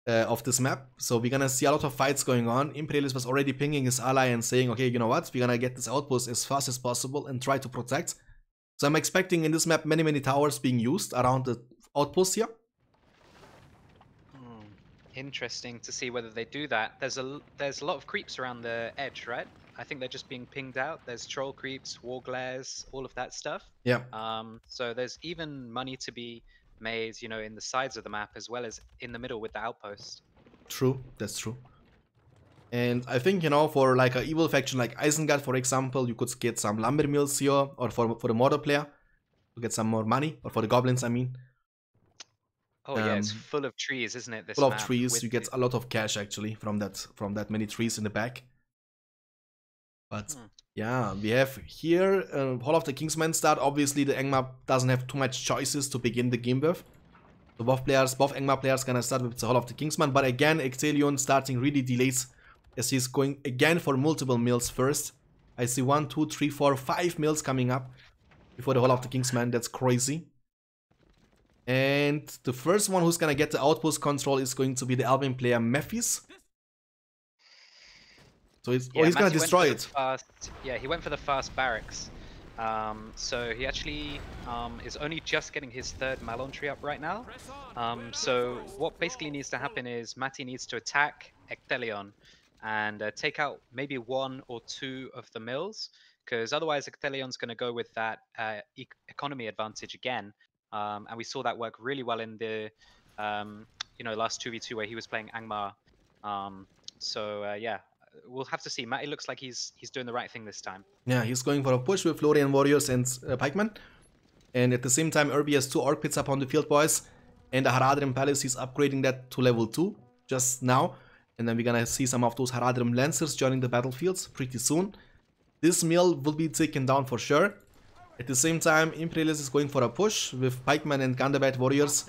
of this map, so we're gonna see a lot of fights going on. Imperialist was already pinging his ally and saying, okay, you know what, we're gonna get this outpost as fast as possible and try to protect. So I'm expecting in this map many, many towers being used around the outpost here. Interesting to see whether they do that. There's a lot of creeps around the edge, right? I think they're just being pinged out. There's troll creeps, war glares, all of that stuff. Yeah. So there's even money to be made, you know, in the sides of the map as well as in the middle with the outpost. True, that's true. And I think, you know, for like an evil faction like Isengard, for example, you could get some lumber mills here, or for the Mordor player, to get some more money, or for the goblins, I mean. Oh yeah, it's full of trees, isn't it? This full of trees. You get a lot of cash actually from that many trees in the back. But yeah, we have here Hall of the Kingsman start. Obviously, the Angmar doesn't have too much choices to begin the game with. So both Angmar players gonna start with the Hall of the Kingsman. But again, Ecthelion starting really delays as he's going again for multiple mills first. I see 1, 2, 3, 4, 5 mills coming up before the whole of the Kingsman. That's crazy. And the first one who's gonna get the outpost control is going to be the Albion player Mathis. So it's, yeah, oh, he's gonna destroy it. Yeah, he went for the fast barracks. So he actually is only just getting his third Malon tree up right now. So what basically needs to happen is Matti needs to attack Ecthelion and take out maybe 1 or 2 of the mills, because otherwise Ecthelion's going to go with that economy advantage again. And we saw that work really well in the you know, last 2v2 where he was playing Angmar. Yeah, we'll have to see. Matt, it looks like he's doing the right thing this time. Yeah, he's going for a push with Lorien Warriors and Pikemen. And at the same time, Irby has 2 Orc Pits up on the field, boys. And the Haradrim Palace, he's upgrading that to level 2 just now. And then we're gonna see some of those Haradrim Lancers joining the battlefields pretty soon. This mill will be taken down for sure. At the same time, Imperialist is going for a push with Pikemen and Gandabad Warriors.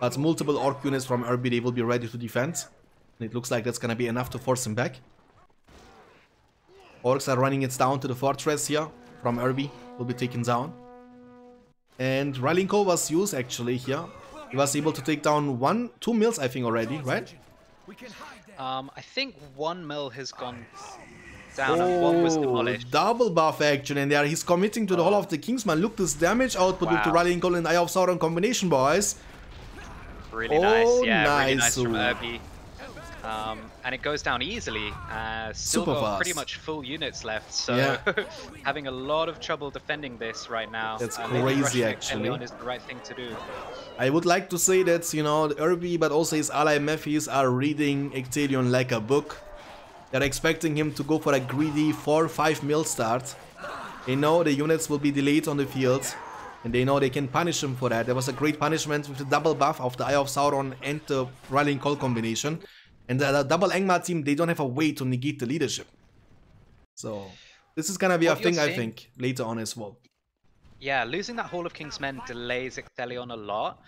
But multiple Orc units from Irby, they will be ready to defend. And it looks like that's gonna be enough to force him back. Orcs are running it down to the fortress here from Irby, will be taken down. And Rylinko was used actually here. He was able to take down 1, 2 mills I think already, right? I think 1 mill has gone down and 1 was demolished. Double buff action in there. He's committing to the whole of the Kingsman. Look this damage output with the Rylinko and Eye of Sauron combination, boys. Really nice, yeah, really nice from Irby. And it goes down easily, still super got fast. Pretty much full units left, so yeah. Having a lot of trouble defending this right now. That's crazy actually. Is the right thing to do. I would like to say that, you know, Irby but also his ally Mathis are reading Ecthelion like a book. They're expecting him to go for a greedy 4-5 mill start. They know the units will be delayed on the field and they know they can punish him for that. There was a great punishment with the double buff of the Eye of Sauron and the Rallying Call combination. And the double Angmar team, they don't have a way to negate the leadership. So, this is gonna be a thing, I think, later on as well. Yeah, losing that Hall of King's Men delays Ecthelion a lot.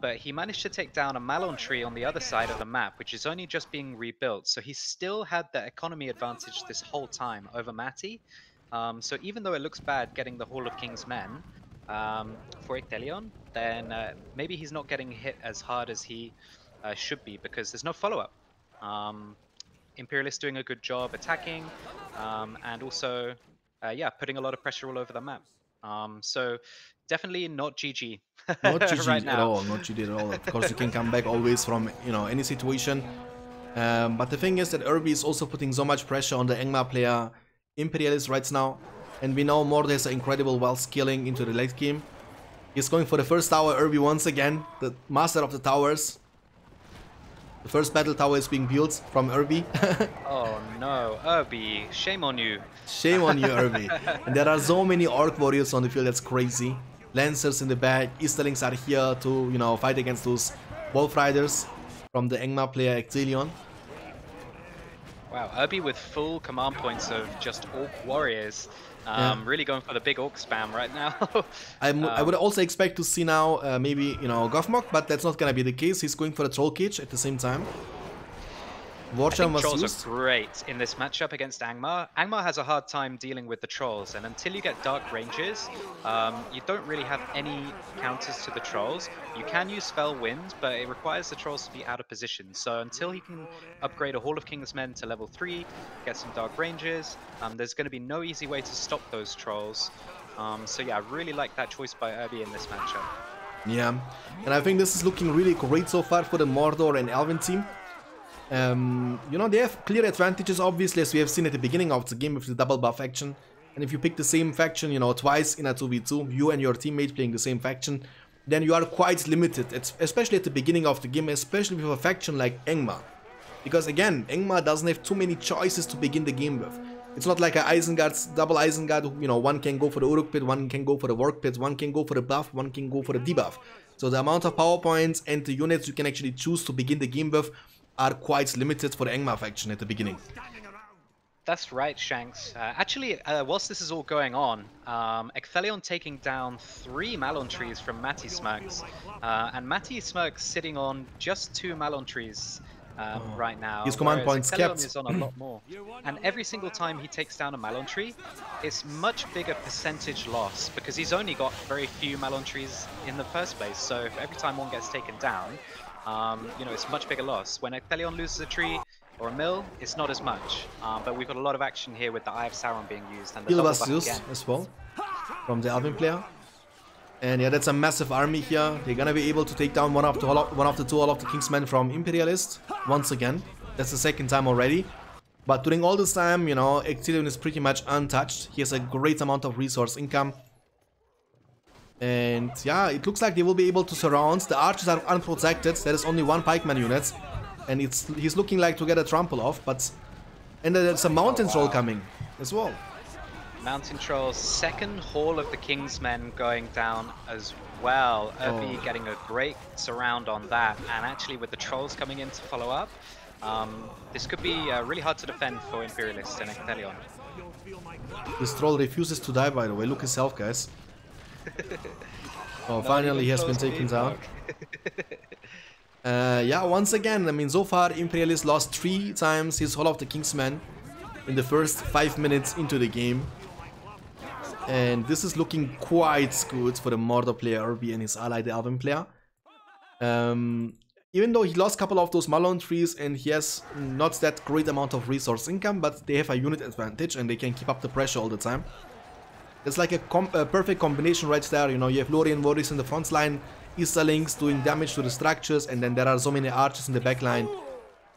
But he managed to take down a Malon tree on the other side of the map, which is only just being rebuilt. So he still had the economy advantage this whole time over Matti. So even though it looks bad getting the Hall of King's Men for Ecthelion, then maybe he's not getting hit as hard as he should be because there's no follow-up. Imperialist doing a good job attacking, and also, yeah, putting a lot of pressure all over the map. So definitely not GG. Not GG right at all. Not GG at all. Of course, you can come back always from, you know, any situation. But the thing is that Irby is also putting so much pressure on the Angmar player Imperialist right now, and we know Mord has an incredible wealth scaling into the late game. He's going for the first tower. Irby once again, the master of the towers. The first battle tower is being built from Irby. Oh no, Irby, shame on you. Shame on you, Irby. And there are so many Orc Warriors on the field, that's crazy. Lancers in the back, Easterlings are here to, you know, fight against those Wolf Riders from the Angmar player Ecthelion. Wow, Irby with full command points of just Orc Warriors. Yeah. Really going for the big Orc spam right now. I would also expect to see now maybe, you know, Gothmog, but that's not going to be the case. He's going for a Troll Cage at the same time. Warcham was trolls used. Are great in this matchup against Angmar. Angmar has a hard time dealing with the trolls, and until you get Dark Rangers, you don't really have any counters to the trolls. You can use Fell Wind, but it requires the trolls to be out of position. So until he can upgrade a Hall of King's Men to level 3, get some Dark Rangers, there's going to be no easy way to stop those trolls. So yeah, I really like that choice by Irby in this matchup. Yeah, and I think this is looking really great so far for the Mordor and Alvin team. You know, they have clear advantages, obviously, as we have seen at the beginning of the game with the double buff faction. And if you pick the same faction, you know, twice in a 2v2, you and your teammate playing the same faction, then you are quite limited, especially at the beginning of the game, especially with a faction like Angmar. Because again, Angmar doesn't have too many choices to begin the game with. It's not like a Isengard's double Isengard, you know, one can go for the Uruk Pit, one can go for the Work Pit, one can go for the buff, one can go for the debuff. So the amount of power points and the units you can actually choose to begin the game with are quite limited for the Angmar faction at the beginning. That's right, Shanks. Whilst this is all going on, Ecthelion taking down 3 Malon trees from Mathis Mirx, and Mathis Mirx sitting on just 2 Malon trees right now. His command points kept. Is on a lot more. And every single time he takes down a Malon tree, it's much bigger percentage loss because he's only got very few Malon trees in the first place. So if every time one gets taken down, you know, it's much bigger loss. When Ecthelion loses a tree or a mill, it's not as much. But we've got a lot of action here with the Eye of Sauron being used and the Ilva's as well from the Alvin player. And yeah, that's a massive army here. They're gonna be able to take down one of the two all of the Kingsmen from Imperialist once again. That's the second time already. But during all this time, you know, Ecthelion is pretty much untouched. He has a great amount of resource income. And yeah, it looks like they will be able to surround. The archers are unprotected. There is only one pikeman unit. And he's looking like to get a trample off, but... And there's a mountain troll coming as well. Mountain Troll's second Hall of the Kingsmen going down as well. Irby getting a great surround on that, and actually with the Trolls coming in to follow up, this could be really hard to defend for Imperialists and Ecthelion. This Troll refuses to die, by the way. Look his health, guys. Oh, finally he has been taken down. Yeah, once again, I mean, so far Imperialist lost 3 times his Hall of the Kingsmen in the first 5 minutes into the game. And this is looking quite good for the Mordor player, Irby, and his ally, the Alvin player. Even though he lost a couple of those Malon trees and he has not that great amount of resource income, but they have a unit advantage and they can keep up the pressure all the time. It's like a perfect combination right there, you know, you have Lorien warriors in the front line, Easterlings doing damage to the structures, and then there are so many archers in the back line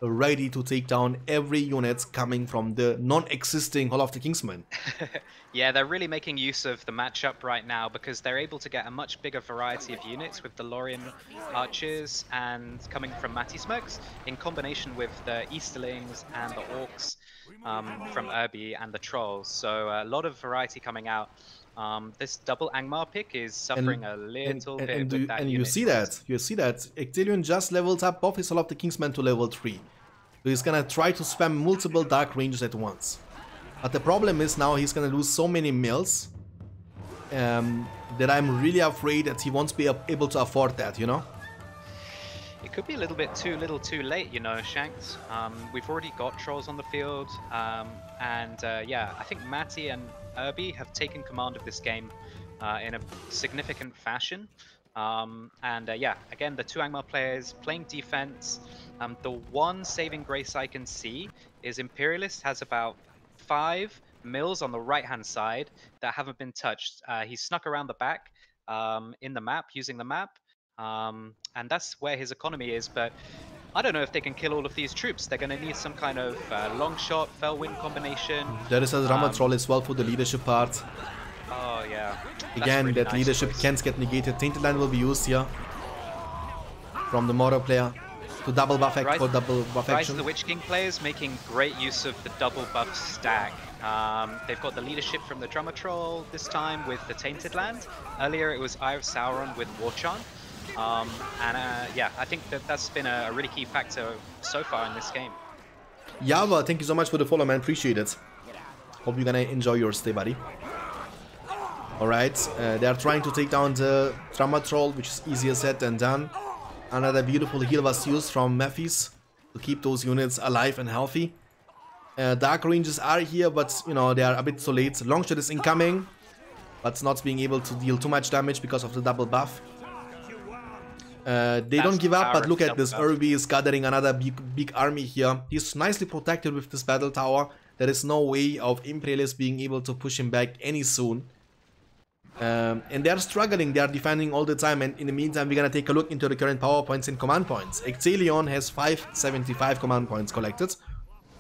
ready to take down every unit coming from the non-existing Hall of the Kingsmen. Yeah, they're really making use of the matchup right now because they're able to get a much bigger variety of units with the Lorien archers and coming from Mathis Mirx in combination with the Easterlings and the Orcs from Irby and the Trolls. So a lot of variety coming out. This double Angmar pick is suffering a little bit. You see that Ecthelion just leveled up both his Hall of the Kingsmen to level 3. So he's gonna try to spam multiple Dark Rangers at once. But the problem is now he's gonna lose so many mills that I'm really afraid that he won't be able to afford that, you know? It could be a little bit too little too late, you know, Shanks. We've already got Trolls on the field. Yeah, I think Matty and Irby have taken command of this game in a significant fashion. Yeah, again, the two Angmar players playing defense. The one saving grace I can see is Imperialist has about 5 mills on the right-hand side that haven't been touched. He snuck around the back in the map, using the map, and that's where his economy is, but I don't know if they can kill all of these troops. They're going to need some kind of long shot, fell wind combination. There is a Rama Troll as well for the leadership part. Oh, yeah. Again, really that nice leadership can't get negated. Tainted Land will be used here from the Mordor player to double buff act for double buff action. Rise of the Witch King players making great use of the double buff stack. They've got the leadership from the Drummer Troll this time with the Tainted Land. Earlier it was Eye of Sauron with War Chant. Yeah, I think that's been a really key factor so far in this game. Java, thank you so much for the follow, man. Appreciate it. Hope you're gonna enjoy your stay, buddy. Alright, they are trying to take down the Drama Troll, which is easier said than done. Another beautiful heal was used from Mephis to keep those units alive and healthy. Dark Rangers are here, but, you know, they are a bit too late. Longshot is incoming, but not being able to deal too much damage because of the double buff. They don't give up, but look at this. Irby is gathering another big army here. He's nicely protected with this battle tower. There is no way of Imperialists being able to push him back any soon. And they are struggling. They are defending all the time. And in the meantime, we're going to take a look into the current power points and command points. Ecthelion has 575 command points collected.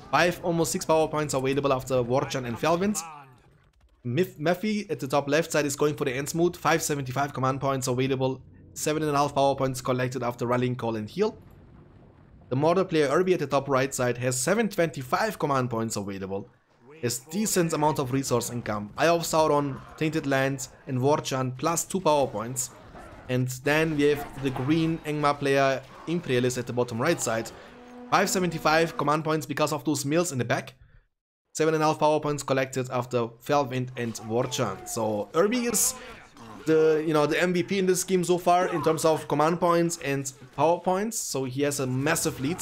5, almost 6 power points available after Warchan and Felwind. Mephi at the top left side is going for the Ensmoot. 575 command points available. 7.5 power points collected after rallying call and heal. The Mordor player Irby at the top right side has 725 command points available, has decent amount of resource income, Eye of Sauron, Tainted Land and Warchan plus 2 power points. And then we have the green Angmar player Imperialist at the bottom right side, 575 command points because of those mills in the back, 7.5 power points collected after Felwind and Warchan. So Irby is the MVP in this game so far in terms of command points and power points, so he has a massive lead.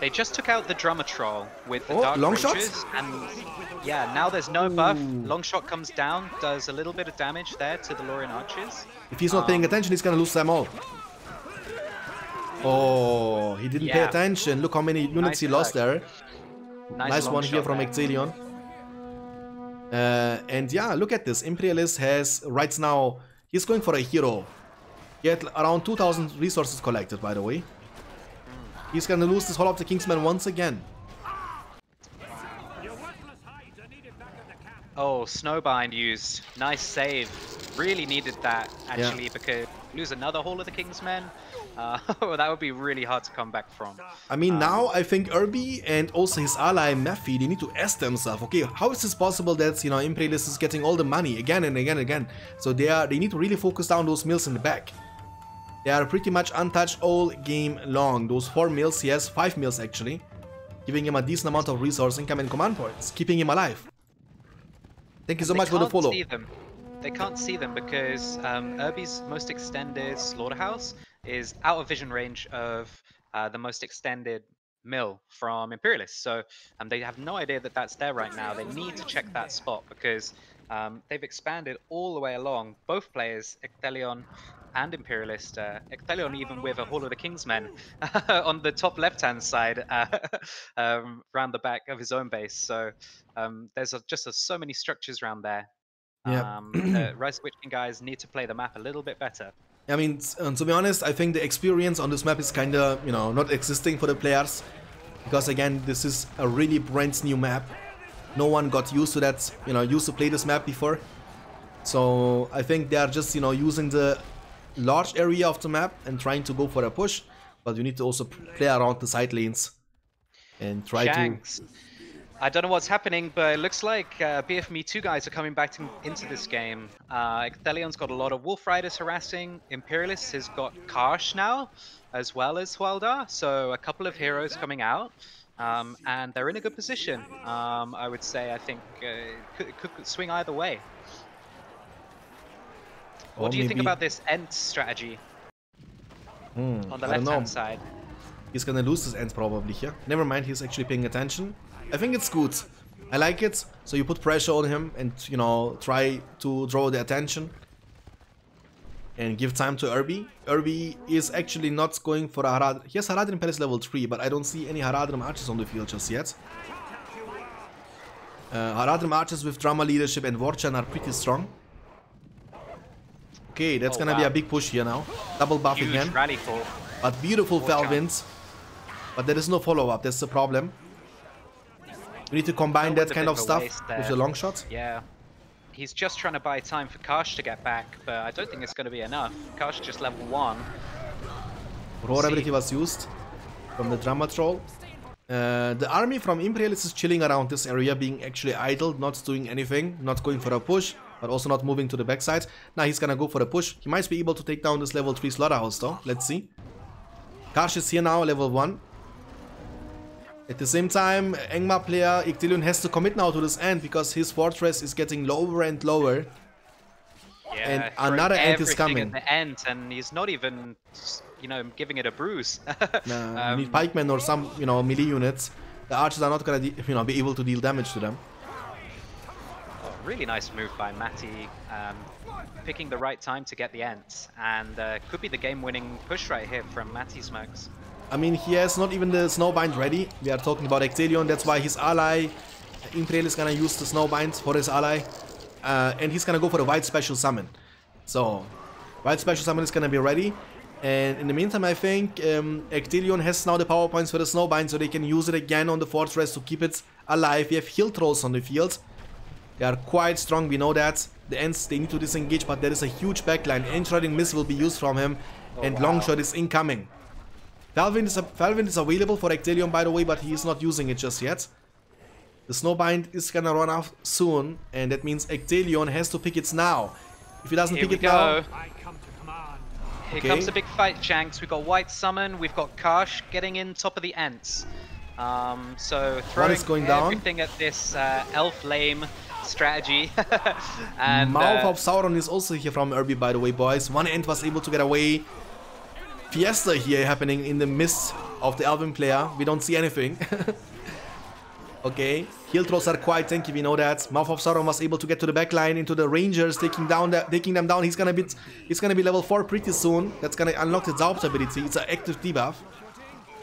They just took out the Drummer Troll with the Dark Long Shots? And yeah, now there's no buff. Long Shot comes down, does a little bit of damage there to the Lorien Archers. If he's not paying attention, he's going to lose them all. Oh, he didn't pay attention. Look how many units he lost there. Nice one here from Ecthelion. And yeah, look at this. Imperialist has, right now, he's going for a hero. He had around 2,000 resources collected, by the way. He's gonna lose this Hall of the Kingsman once again. Oh, Snowbind used. Nice save. Really needed that, actually, because lose another Hall of the Kingsmen. That would be really hard to come back from. I mean, now I think Irby and also his ally Mephi, they need to ask themselves, okay, how is this possible that, you know, Imperialist is getting all the money again and again and again? So they need to really focus down those mills in the back. They are pretty much untouched all game long. Those 4 mills, he has 5 mills actually, giving him a decent amount of resource income and command points, keeping him alive. Thank you so much for the follow. They can't see them because Irby's most extended slaughterhouse is out of vision range of the most extended mill from Imperialists. So they have no idea that that's there right now. They need to check that spot because they've expanded all the way along. Both players, Ecthelion and Imperialist, Ecthelion even with a Hall of the Kingsmen on the top left-hand side round the back of his own base. So there's just so many structures around there. Yeah. The Rise of the Witch King guys need to play the map a little bit better. I mean, to be honest, I think the experience on this map is kind of, you know, not existing for the players. Because again, this is a really brand new map. No one got used to that, you know, used to play this map before. So I think they are just, you know, using the large area of the map and trying to go for a push. But you need to also play around the side lanes and try to... I don't know what's happening, but it looks like BFME2 guys are coming back into this game. Ecthelion's got a lot of Wolf Riders harassing. Imperialist has got Karsh now, as well as Hualdar. So a couple of heroes coming out, and they're in a good position. I would say, I think it could swing either way. What do you think about this end strategy on the left-hand side? He's gonna lose his ends probably here. Never mind, he's actually paying attention. I think it's good. I like it. So you put pressure on him and, you know, try to draw the attention and give time to Irby. Irby is actually not going for a Haradrim. He has Haradrim Palace level 3, but I don't see any Haradrim Archers on the field just yet. Haradrim Archers with Drama Leadership and Vorchan are pretty strong. Okay, that's gonna be a big push here now. Double buff huge again. Rally for but beautiful Felwinds. But there is no follow-up, that's the problem. We need to combine that kind of stuff with the long shot. Yeah. He's just trying to buy time for Karsh to get back, but I don't think it's going to be enough. Karsh just level 1. Roar ability was used from the Drama Troll. The army from Imperialist is chilling around this area, being actually idle, not doing anything, not going for a push, but also not moving to the backside. Now he's going to go for a push. He might be able to take down this level 3 slaughterhouse though. Let's see. Karsh is here now, level 1. At the same time, Angmar player Ecthelion has to commit now to this end because his fortress is getting lower and lower. Yeah, and another end is coming. The end, and he's not even, you know, giving it a bruise. Nah, need pikemen or some, you know, melee units. The archers are not gonna, you know, be able to deal damage to them. Oh, really nice move by Matty, picking the right time to get the ends, and could be the game-winning push right here from Mathis Mirx. I mean, he has not even the Snowbind ready. We are talking about Ecthelion, that's why his ally, Imperial, is gonna use the Snowbind for his ally. And he's gonna go for the White Special Summon. So, White Special Summon is gonna be ready. And in the meantime, I think Ecthelion has now the power points for the Snowbind, so they can use it again on the Fortress to keep it alive. We have Hill Trolls on the field. They are quite strong, we know that. The Ents, they need to disengage, but there is a huge backline. Enshrouding Mist will be used from him, and Longshot is incoming. Felwind is available for Ecthelion, by the way, but he is not using it just yet. The Snowbind is gonna run off soon, and that means Ecthelion has to pick it now. If he doesn't pick it now... Here comes a big fight, Shanks. We've got White Summon, we've got Karsh getting in top of the Ents. So throwing everything at this elf lame strategy. And Mouth of Sauron is also here from Irby, by the way, boys. One Ent was able to get away. Fiesta here happening in the midst of the Elven player. We don't see anything. Okay, heal throws are quite tanky, we know that. Mouth of Sauron was able to get to the backline into the Rangers, taking them down. He's gonna be level 4 pretty soon. That's gonna unlock the Zaupt ability. It's an active debuff.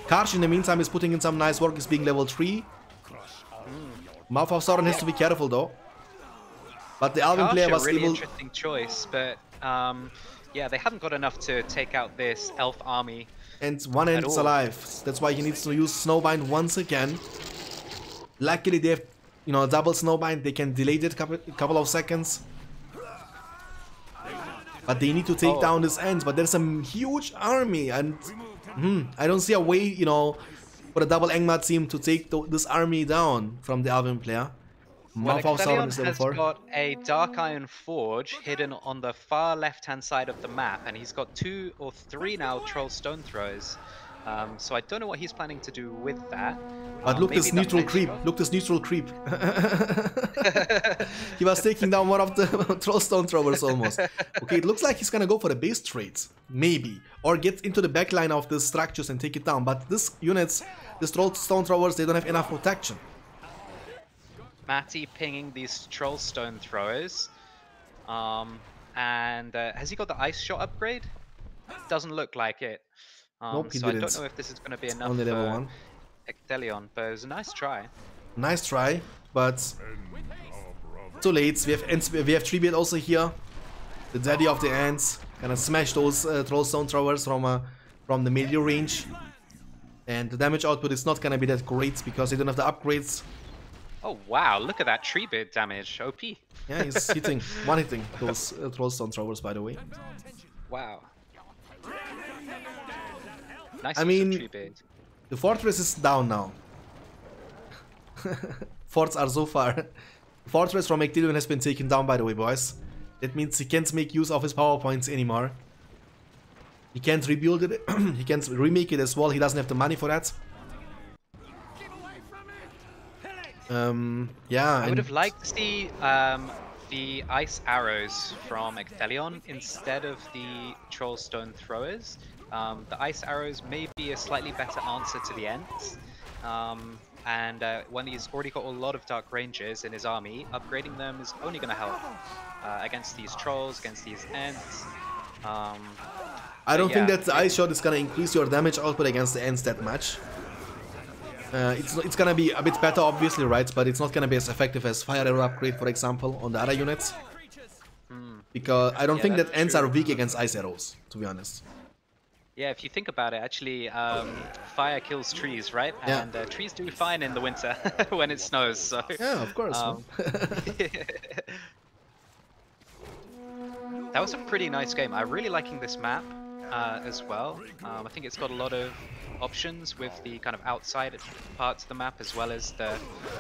Karch in the meantime is putting in some nice work. He's being level 3. Mouth of Sauron has to be careful though. But the Elven player was really able... interesting choice, but yeah, they haven't got enough to take out this elf army. And one end is alive. That's why he needs to use Snowbind once again. Luckily they have, you know, double Snowbind, they can delay that couple of seconds. But they need to take down this end, but there's a huge army and I don't see a way, you know, for the double Angmar team to take this army down from the Alvin player. Mouth of Sauron is level 4. He's got a Dark Iron Forge hidden on the far left-hand side of the map, and he's got 2 or 3 now Troll Stone Throws. So I don't know what he's planning to do with that. But look this neutral creep, look this neutral creep. He was taking down one of the troll stone throwers almost. Okay, it looks like he's gonna go for the base traits, maybe. Or get into the backline of the structures and take it down. But these units, these troll stone throwers, they don't have enough protection. Matty pinging these troll stone throwers. Has he got the ice shot upgrade? Doesn't look like it. Nope, so I don't know if this is going to be enough only level 1. Ecthelion, but it was a nice try. Nice try, but too late. We have Treebeard also here, the daddy of the ants, gonna smash those troll stone throwers from the melee range, and the damage output is not gonna be that great because they don't have the upgrades. Oh wow! Look at that Treebeard damage, OP. Yeah, he's hitting one-hitting those troll stone throwers, by the way. Wow. Nice. I mean, the fortress is down now. Forts are so far. Fortress from Ecthelion has been taken down, by the way, boys. That means he can't make use of his power points anymore. He can't rebuild it. He can't remake it as well. He doesn't have the money for that. Yeah. I would have liked to see the ice arrows from Ecthelion instead of the troll stone throwers. The ice arrows may be a slightly better answer to the ends, when he's already got a lot of Dark Rangers in his army, upgrading them is only going to help against these trolls, against these ends. I don't think that the ice shot is going to increase your damage output against the ends that much. It's going to be a bit better, obviously, right? But it's not going to be as effective as Fire Arrow upgrade, for example, on the other units. Because I don't think that ends are weak against ice arrows, to be honest. Yeah, if you think about it, actually, fire kills trees, right? Yeah. And trees do fine in the winter when it snows, so... Yeah, of course. That was a pretty nice game. I'm really liking this map as well. I think it's got a lot of options with the kind of outside parts of the map, as well as the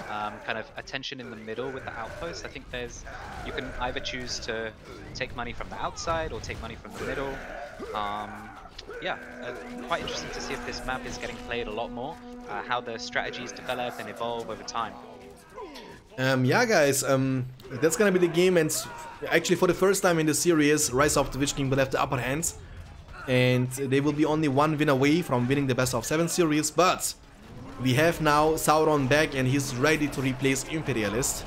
kind of attention in the middle with the outposts. I think there's... You can either choose to take money from the outside or take money from the middle. Yeah, quite interesting to see if this map is getting played a lot more, how the strategies develop and evolve over time. Yeah, guys, that's gonna be the game, and actually for the first time in the series, Rise of the Witch King will have the upper hand, and they will be only 1 win away from winning the best of 7 series, but we have now Sauron back and he's ready to replace Imperialist.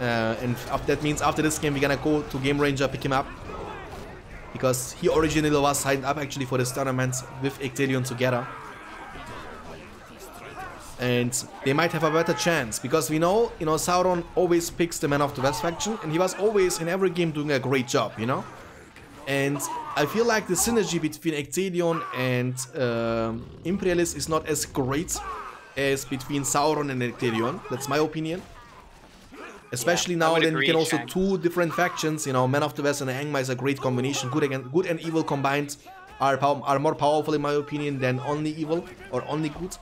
And that means after this game we're gonna go to Game Ranger, pick him up, because he originally was signed up actually for this tournament with Ecthelion together. And they might have a better chance, because we know, you know, Sauron always picks the Man of the West faction, and he was always in every game doing a great job, you know? And I feel like the synergy between Ecthelion and Imperialist is not as great as between Sauron and Ecthelion, that's my opinion. Especially now then we can also 2 different factions, you know, Man of the West and Angmar is a great combination. Good and evil combined are more powerful in my opinion than only evil or only good.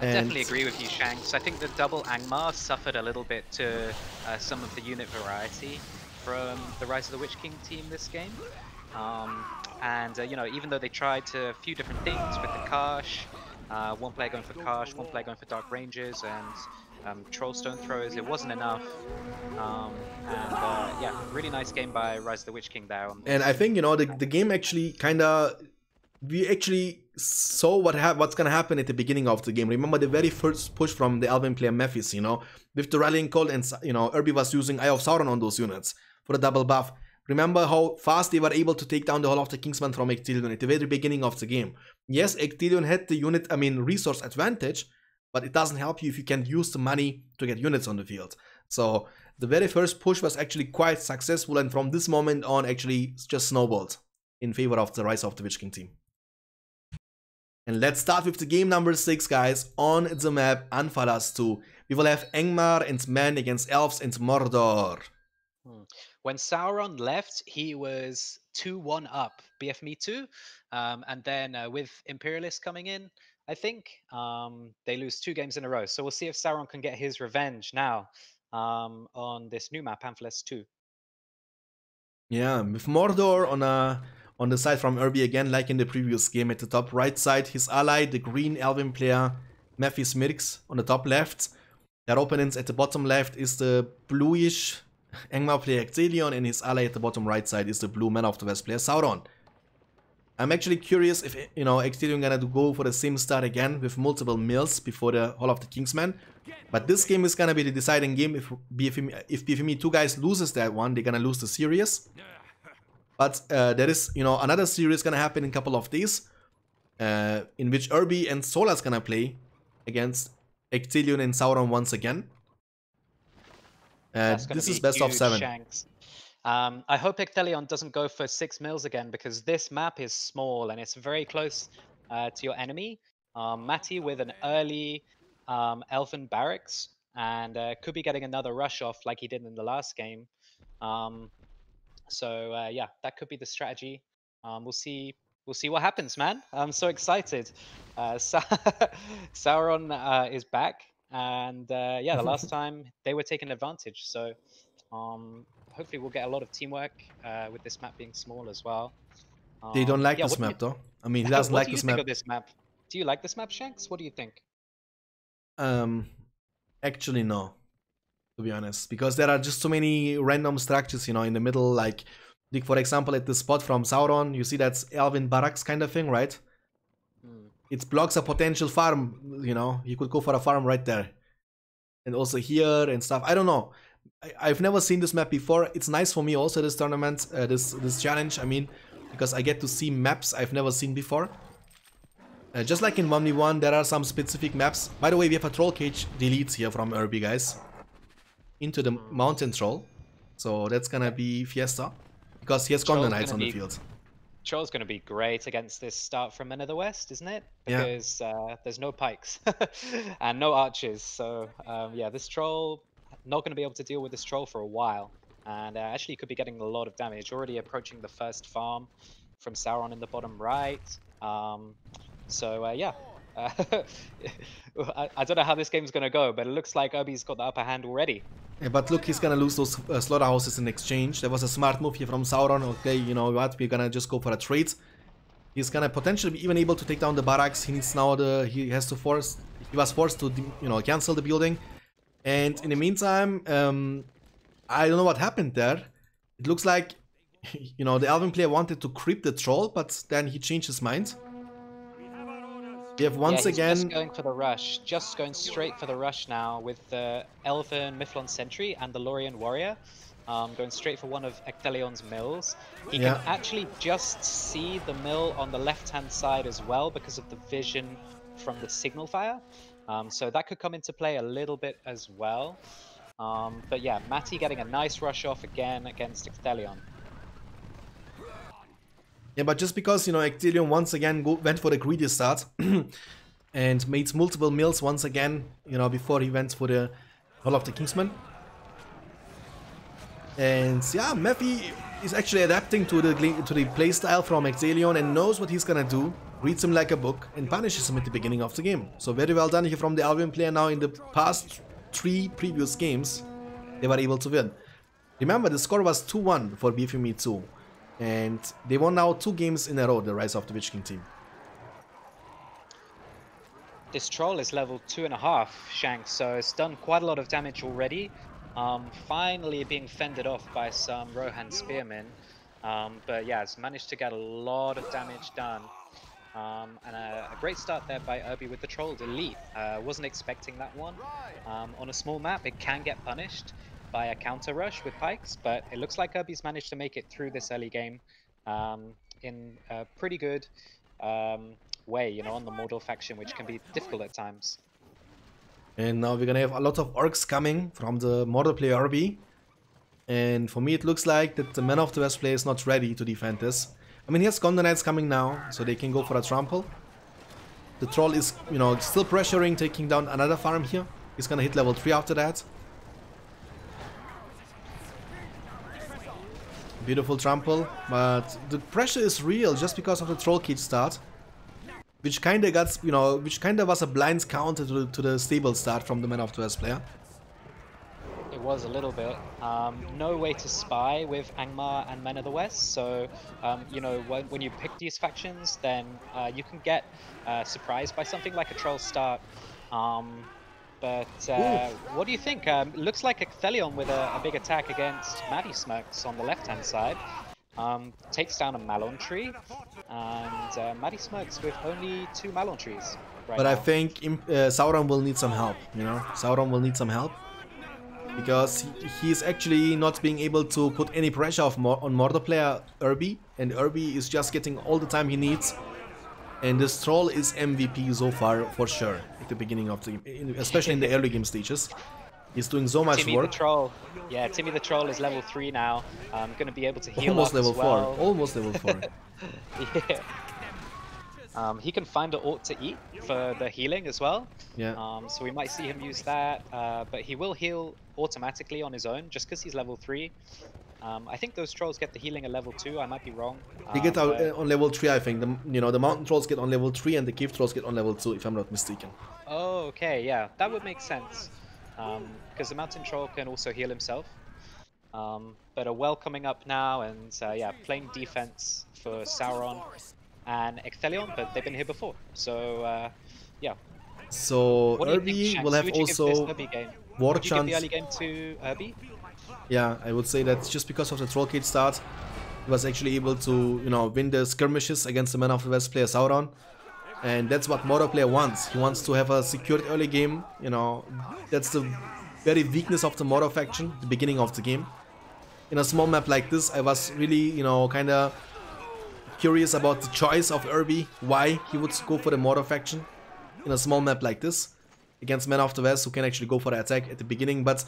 I definitely agree with you, Shanks. I think the double Angmar suffered a little bit to some of the unit variety from the Rise of the Witch King team this game. You know, even though they tried a few different things with the Karsh, one player going for Karsh, one player going for Dark Rangers and Troll Stone Throwers, it wasn't enough. Yeah, really nice game by Rise of the Witch King there. And I think, you know, the game actually kind of we actually saw what's gonna happen at the beginning of the game. Remember the very first push from the Albion player Mathis, you know, with the rallying call, and you know, Irby was using Eye of Sauron on those units for a double buff. Remember how fast they were able to take down the whole of the Kingsman from Ecthelion at the very beginning of the game. Yes, Ecthelion had the unit, I mean, resource advantage, but it doesn't help you if you can't use the money to get units on the field. So the very first push was actually quite successful, and from this moment on actually just snowballed in favor of the Rise of the Witch King team. And let's start with the game number 6, guys, on the map Anfalas 2. We will have Angmar and men against elves and Mordor. When Sauron left, he was 2-1 up, BFME2, and then with Imperialist coming in, I think they lose 2 games in a row. So we'll see if Sauron can get his revenge now on this new map, Anfalas 2. Yeah, with Mordor on the side from Irby again, like in the previous game, at the top right side, his ally, the green Albion player, Mathis Mirx, on the top left. Their opponents at the bottom left is the bluish Angmar player Ecthelion, and his ally at the bottom right side is the blue Man of the West player Sauron. I'm actually curious if, you know, Ecthelion gonna go for the same start again with multiple mills before the Hall of the Kingsman. But this game is gonna be the deciding game. If BFME2 guys loses that one, they're gonna lose the series. But there is, you know, another series gonna happen in a couple of days, in which Irby and Solace gonna play against Ecthelion and Sauron once again. This is best of 7. I hope Ecthelion doesn't go for 6 mils again, because this map is small and it's very close to your enemy. Matty with an early elven barracks, and could be getting another rush off like he did in the last game. So yeah, that could be the strategy. We'll see what happens, man. I'm so excited. Sauron is back, and yeah, the last time they were taking advantage. So hopefully we'll get a lot of teamwork with this map being small as well. They don't like this map, though. I mean, he doesn't like this map. What do you think of this map? Do you like this map, Shanks? What do you think? Actually, no. To be honest, because there are just so many random structures, you know, in the middle, like for example, at this spot from Sauron, you see that's Elven Barracks kind of thing, right? Mm. It blocks a potential farm, you know, you could go for a farm right there. And also here and stuff, I don't know. I've never seen this map before. It's nice for me also, this tournament, this challenge, I mean, because I get to see maps I've never seen before. Just like in 1v1, there are some specific maps. By the way, we have a troll cage delete here from Irby, guys. Into the mountain troll, so that's gonna be Fiesta, because he has Gondor Knights on the field. Troll's gonna be great against this start from Men of the West, isn't it? Because yeah, there's no pikes and no archers, so yeah, this troll not gonna be able to deal with this troll for a while, and actually could be getting a lot of damage. Already approaching the first farm from Sauron in the bottom right. So yeah. I don't know how this game's gonna go, but it looks like Irby's got the upper hand already. Yeah, but look, he's gonna lose those slaughterhouses in exchange. There was a smart move here from Sauron. Okay, you know what, we're gonna just go for a trade. He's gonna potentially be even able to take down the barracks. He needs now he was forced to, you know, cancel the building. And in the meantime, I don't know what happened there. It looks like, you know, the Albion player wanted to creep the troll, but then he changed his mind. We have once again just going for the rush, just going straight for the rush now with the Elven Mifflon Sentry and the Lorien Warrior, going straight for one of Ecthelion's mills. He can actually just see the mill on the left-hand side as well because of the vision from the signal fire, so that could come into play a little bit as well. But yeah, Matty getting a nice rush off again against Ecthelion. Yeah, but just because, you know, Ecthelion once again went for the greedy start and made multiple mills once again, you know, before he went for the Hall of the Kingsman. And yeah, Mappy is actually adapting to the playstyle from Ecthelion and knows what he's gonna do, reads him like a book and punishes him at the beginning of the game. So very well done here from the Albion player. Now in the past 3 previous games, they were able to win. Remember, the score was 2-1 for BFME2. And they won now 2 games in a row, the Rise of the Witch King team. This troll is level 2.5, Shanks, so it's done quite a lot of damage already. Finally being fended off by some Rohan Spearmen. But yeah, it's managed to get a lot of damage done. And a great start there by Irby with the troll delete. Wasn't expecting that one. On a small map, it can get punished by a counter rush with pikes, but it looks like Irby's managed to make it through this early game in a pretty good way, you know, on the Mordor faction, which can be difficult at times. And now we're gonna have a lot of orcs coming from the Mordor player Irby. And for me, it looks like that the Man of the West player is not ready to defend this. I mean, he has Gondor Knights coming now, so they can go for a trample. The troll is, you know, still pressuring, taking down another farm here. He's gonna hit level 3 after that. Beautiful trample, but the pressure is real just because of the troll cage start, which kinda got, you know, which kinda was a blind counter to the stable start from the Man of the West player. It was a little bit. No way to spy with Angmar and Men of the West, so you know, when you pick these factions, then you can get surprised by something like a troll start. But what do you think? Looks like Ecthelion with a big attack against Mathis Mirx on the left-hand side. Takes down a Malon tree, and Mathis Mirx with only 2 Malon trees right now. I think Sauron will need some help, you know? Sauron will need some help, because he's actually not being able to put any pressure on Mordor player Irby, and Irby is just getting all the time he needs. And this troll is MVP so far, for sure, at the beginning of the game, especially in the early game stages. He's doing so much work. The troll. Yeah, Timmy the troll is level 3 now. I'm going to be able to heal almost up level as well. 4. Almost level 4. Yeah. He can find an Ort to eat for the healing as well. Yeah. So we might see him use that, but he will heal automatically on his own just because he's level 3. I think those trolls get the healing at level 2, I might be wrong. They get on level 3, I think. You know, the mountain trolls get on level 3 and the cave trolls get on level 2, if I'm not mistaken. Oh, okay, yeah. That would make sense. Because the mountain troll can also heal himself. But a well coming up now, and yeah, playing defense for Sauron and Ecthelion, but they've been here before. So, yeah. So, Irby will have also war chance. Would you give the early game to Irby? Yeah, I would say that just because of the troll cage start, he was actually able to, you know, win the skirmishes against the Man of the West player Sauron, and that's what Mordor player wants. He wants to have a secured early game. You know, that's the very weakness of the Mordor faction, the beginning of the game. In a small map like this, I was really, you know, kind of curious about the choice of Irby, why he would go for the Mordor faction in a small map like this against Man of the West, who can actually go for the attack at the beginning, but.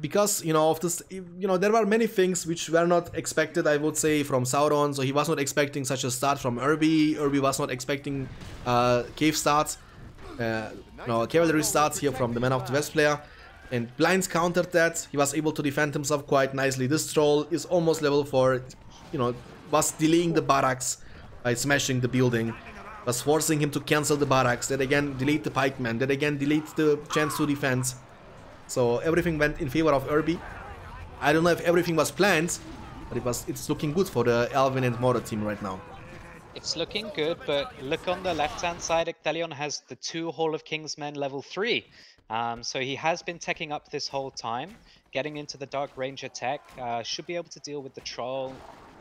Because, you know, of this, you know, there were many things which were not expected, I would say, from Sauron. So he was not expecting such a start from Irby. Irby was not expecting cave starts, no, cavalry starts here from the Man of the West player. And Blinds countered that. He was able to defend himself quite nicely. This troll is almost level 4, you know, was delaying the barracks by smashing the building. Was forcing him to cancel the barracks, that again delayed the pikemen, that again delayed the chance to defend. So everything went in favor of Irby. I don't know if everything was planned, but it's looking good for the Elven and Mordor team right now. It's looking good, but look on the left-hand side, Ecthelion has the 2 Hall of Kingsmen level 3. So he has been teching up this whole time, getting into the Dark Ranger tech, should be able to deal with the troll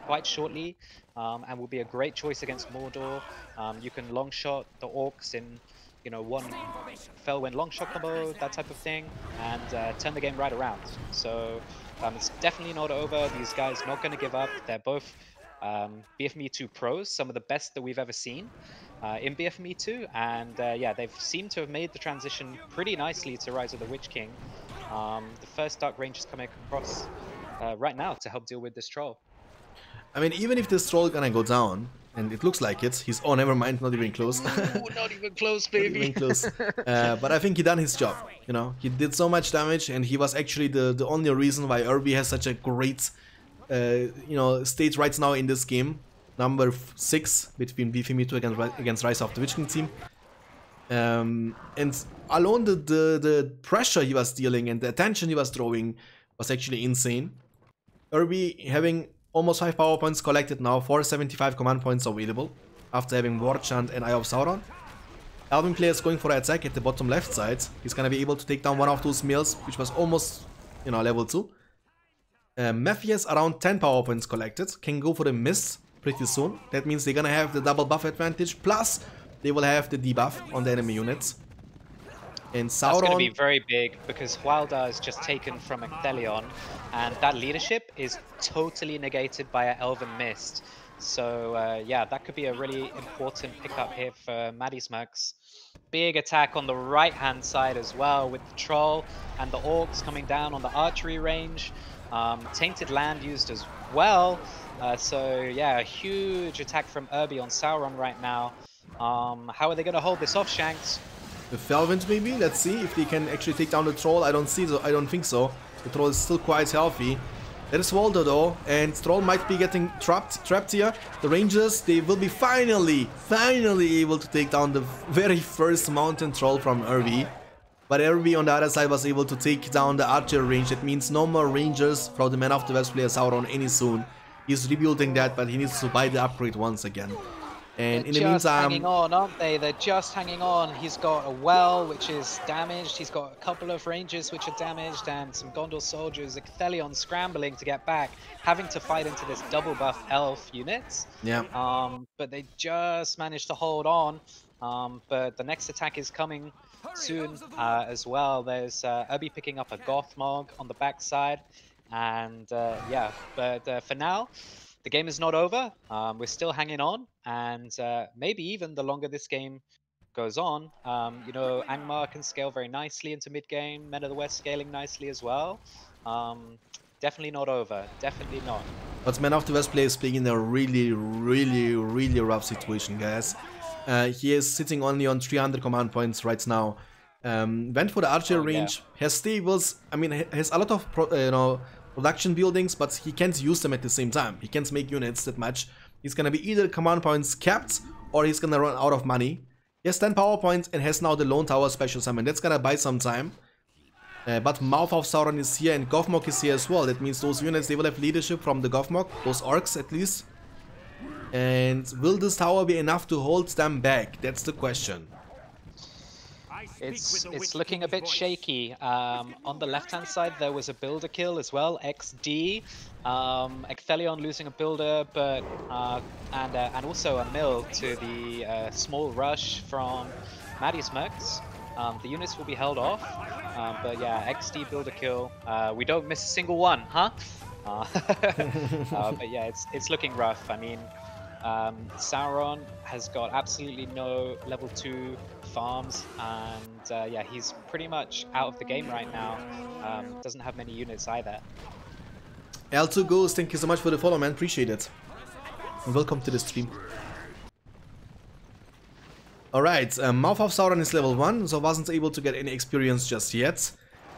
quite shortly, and will be a great choice against Mordor. You can long shot the orcs in, you know, one fell when long shot combo, that type of thing, and turn the game right around. So it's definitely not over. These guys not going to give up. They're both BFME2 pros, some of the best that we've ever seen in BFME2, and yeah, they've seemed to have made the transition pretty nicely to Rise of the Witch King. The first Dark Ranger's coming across right now to help deal with this troll. I mean, even if this troll gonna go down, and it looks like it. He's, oh, never mind, not even close. Ooh, not even close, baby. Not even close. But I think he done his job, you know. He did so much damage, and he was actually the only reason why Irby has such a great, you know, state right now in this game. Number 6 between BFME2 against Rise of the Witch King team. And alone the pressure he was dealing and the attention he was throwing was actually insane. Irby having almost 5 power points collected now, 475 command points available after having War Chant and Eye of Sauron. Elven player is going for an attack at the bottom left side. He's gonna be able to take down one of those mills, which was almost, you know, level 2. Matthias around 10 power points collected, can go for the mist, pretty soon. That means they're gonna have the double buff advantage, plus they will have the debuff on the enemy units. And Sauron... That's going to be very big, because Hualdar is just taken from Ecthelion, and that leadership is totally negated by an Elven Mist. So, yeah, that could be a really important pickup here for Mathis Mirx. Big attack on the right-hand side as well, with the Troll and the Orcs coming down on the archery range. Tainted Land used as well. So, yeah, a huge attack from Irby on Sauron right now. How are they going to hold this off, Shanks? The Felvent maybe? Let's see if they can actually take down the Troll. I don't think so. The Troll is still quite healthy. There is Waldo though, and Troll might be getting trapped here. The Rangers, they will be finally able to take down the very first Mountain Troll from Irby. But Irby on the other side was able to take down the Archer range. That means no more Rangers from the Man of the West player Sauron any soon. He's rebuilding that, but he needs to buy the upgrade once again. And in the meantime... They're just hanging on, aren't they? They're just hanging on. He's got a well, which is damaged. He's got a couple of rangers, which are damaged, and some Gondor soldiers. Ecthelion scrambling to get back, having to fight into this double buff elf units. Yeah. But they just managed to hold on. But the next attack is coming soon as well. There's Irby picking up a Gothmog on the backside. And yeah, but for now... The game is not over, we're still hanging on, and maybe even the longer this game goes on, you know, Angmar can scale very nicely into mid-game, Men of the West scaling nicely as well. Definitely not over, definitely not. But Men of the West player is being in a really rough situation, guys. He is sitting only on 300 command points right now. Went for the Archer range, has stables, I mean, has a lot of, you know, production buildings, but he can't use them at the same time. He can't make units that much. He's gonna be either command points capped, or he's gonna run out of money. He has 10 power points and has now the Lone Tower special summon. That's gonna buy some time. But Mouth of Sauron is here and Gothmog is here as well. That means those units, they will have leadership from the Gothmog, those orcs at least. And will this tower be enough to hold them back? That's the question. It's looking a bit shaky. On the left-hand side, there was a builder kill as well, XD. Ecthelion losing a builder, but and also a mill to the small rush from Mathis Mirx. The units will be held off, but yeah, XD builder kill. We don't miss a single one, huh? But yeah, it's looking rough. I mean, Sauron has got absolutely no level 2 farms, and yeah, he's pretty much out of the game right now. Doesn't have many units either. L2 Ghost, thank you so much for the follow, man. Appreciate it. And welcome to the stream. Alright, Mouth of Sauron is level 1, so wasn't able to get any experience just yet.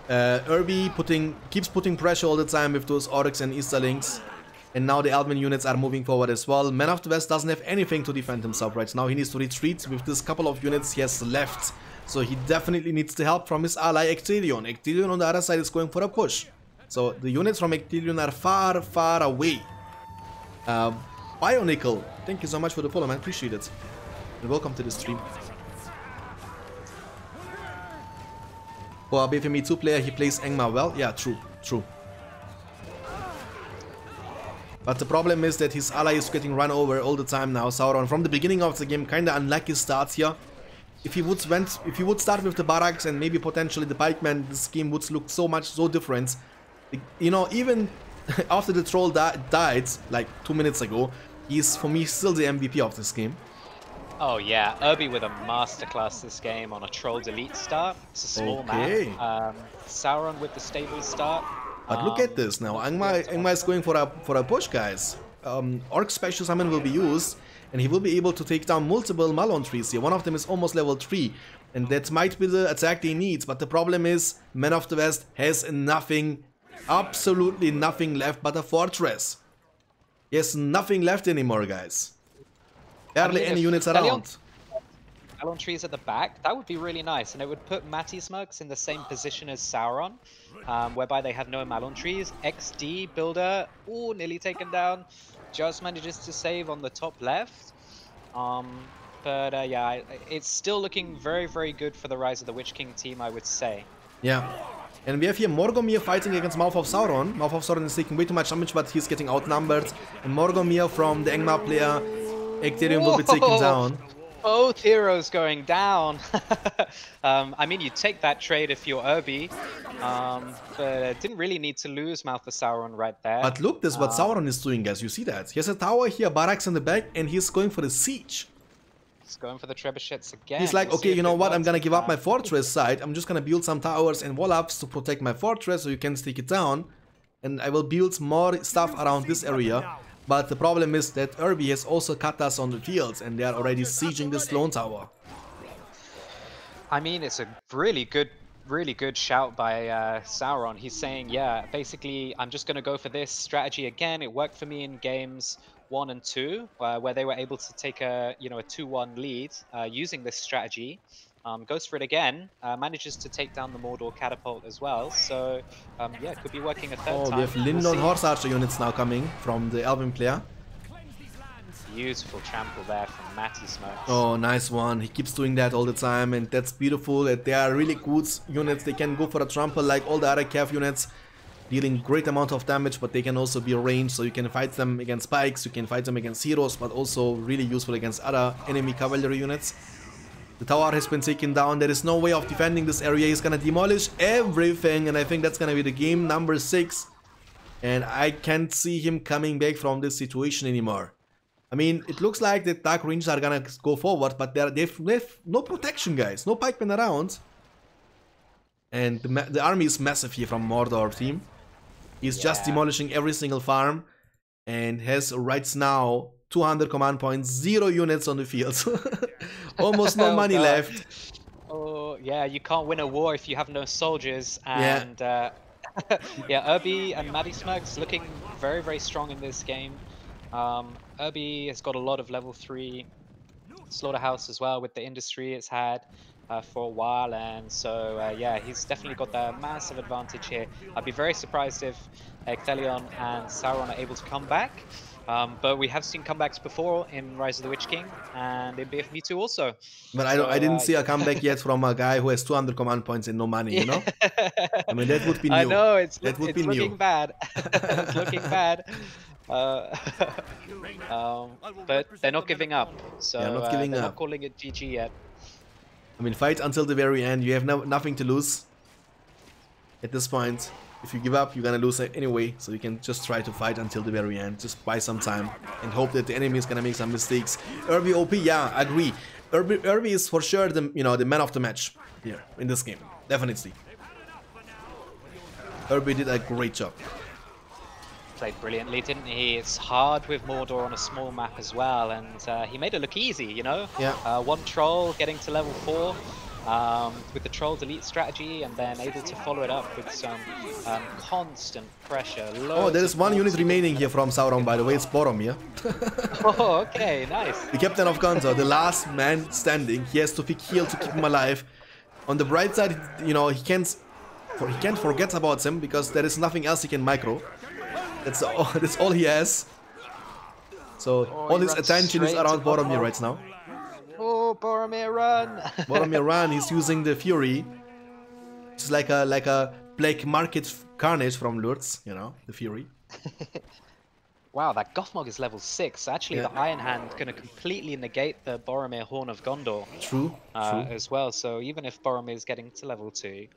Irby keeps putting pressure all the time with those Oryx and Easterlings. And now the Elven units are moving forward as well. Man of the West doesn't have anything to defend himself right now. He needs to retreat with this couple of units he has left. So he definitely needs the help from his ally Ecthelion. Ecthelion on the other side is going for a push. So the units from Ecthelion are far away. Bionicle, thank you so much for the follow, man. Appreciate it. And welcome to the stream. For a BFME2 player, he plays Angmar well. Yeah, true. But the problem is that his ally is getting run over all the time now. Sauron, from the beginning of the game, kinda unlucky start here. If he would start with the barracks and maybe potentially the pikemen, this game would look so different. You know, even after the troll died like 2 minutes ago, he's for me still the MVP of this game. Oh yeah, Irby with a masterclass this game on a troll delete start. It's a small map. Sauron with the stable start. But look at this now, Angmar is going for a push, guys. Orc Special Summon will be used, and he will be able to take down multiple Malon trees here. One of them is almost level 3, and that might be the attack they need. But the problem is, Man of the West has nothing, absolutely nothing left but a fortress. He has nothing left anymore, guys. Barely any units around. Malon trees at the back, that would be really nice, and it would put Mathis Mirx in the same position as Sauron, whereby they have no Malon trees. XD builder, ooh, nearly taken down, just manages to save on the top left. But yeah, it's still looking very good for the Rise of the Witch King team, I would say. Yeah, And we have here Morgomir fighting against Mouth of Sauron. Mouth of Sauron is taking way too much damage, but he's getting outnumbered. And Morgomir from the Angmar player, Ecthelion will be taken down. Both heroes going down. I mean, you take that trade if you're Irby, but didn't really need to lose Mouth of Sauron right there. But look, this is what Sauron is doing, guys. You see that? He has a tower here, barracks in the back, and he's going for the siege. He's going for the trebuchets again. He's like, okay, you know what? I'm going to give up my fortress side. I'm just going to build some towers and wall-ups to protect my fortress so you can take it down. And I will build more stuff around this area. But the problem is that Irby has also cut us on the fields, and they are already sieging the Sloan Tower. I mean, it's a really good shout by Sauron. He's saying, yeah, basically, I'm just going to go for this strategy again. It worked for me in games 1 and 2, where they were able to take a, you know, a 2-1 lead using this strategy. Goes for it again, manages to take down the Mordor catapult as well, so yeah, could be working a third time. Oh, we have Lindon Horse Archer units now coming from the Elven player. Beautiful trample there from Mathis Mirx. Oh, nice one. He keeps doing that all the time, and that's beautiful. That they are really good units. They can go for a trample like all the other cav units, dealing great amount of damage, but they can also be ranged, so you can fight them against pikes, you can fight them against heroes, but also really useful against other enemy cavalry units. The tower has been taken down. There is no way of defending this area. He's gonna demolish everything, and I think that's gonna be the game number 6. And I can't see him coming back from this situation anymore. I mean, it looks like the Dark Rangers are gonna go forward, but they've no protection, guys. No pikemen around. And the army is massive here from Mordor team. He's just demolishing every single farm, and has right now 200 command points, 0 units on the field. Almost no money left. Oh, yeah, you can't win a war if you have no soldiers. And yeah, yeah, Irby and Mathis Mirx looking very, very strong in this game. Irby has got a lot of level 3 slaughterhouse as well with the industry it's had for a while. And so, yeah, he's definitely got the massive advantage here. I'd be very surprised if Ecthelion and Sauron are able to come back. But we have seen comebacks before in Rise of the Witch King and in BFME2 also. But I didn't see a comeback yet from a guy who has 200 command points and no money, you know? I mean, that would be new. I know, it's looking bad. It's looking bad. But they're not giving up. So they're not giving up. Not calling it GG yet. I mean, fight until the very end. You have nothing to lose at this point. If you give up, you're gonna lose anyway, so you can just try to fight until the very end. Just buy some time and hope that the enemy is gonna make some mistakes. Irby OP, yeah, I agree. Irby is for sure the, you know, the man of the match here in this game, definitely. Irby did a great job. Played brilliantly, didn't he? It's hard with Mordor on a small map as well, and he made it look easy, you know? Yeah. One troll getting to level 4. With the troll delete strategy, and then able to follow it up with some constant pressure. Oh, there is one unit remaining here from Sauron, by the way. It's Boromir. Oh, okay, nice. The captain of Gondor, the last man standing. He has to pick heal to keep him alive. On the bright side, you know, he can't forget about him, because there is nothing else he can micro. That's all he has. So all his attention is around Boromir right now. Oh, Boromir, run! Boromir, run! He's using the Fury. It's like a black market carnage from Lurtz, you know, the Fury. Wow, that Gothmog is level 6. Actually, the Iron Hand going to completely negate the Boromir Horn of Gondor. True, true. As well. So even if Boromir is getting to level 2,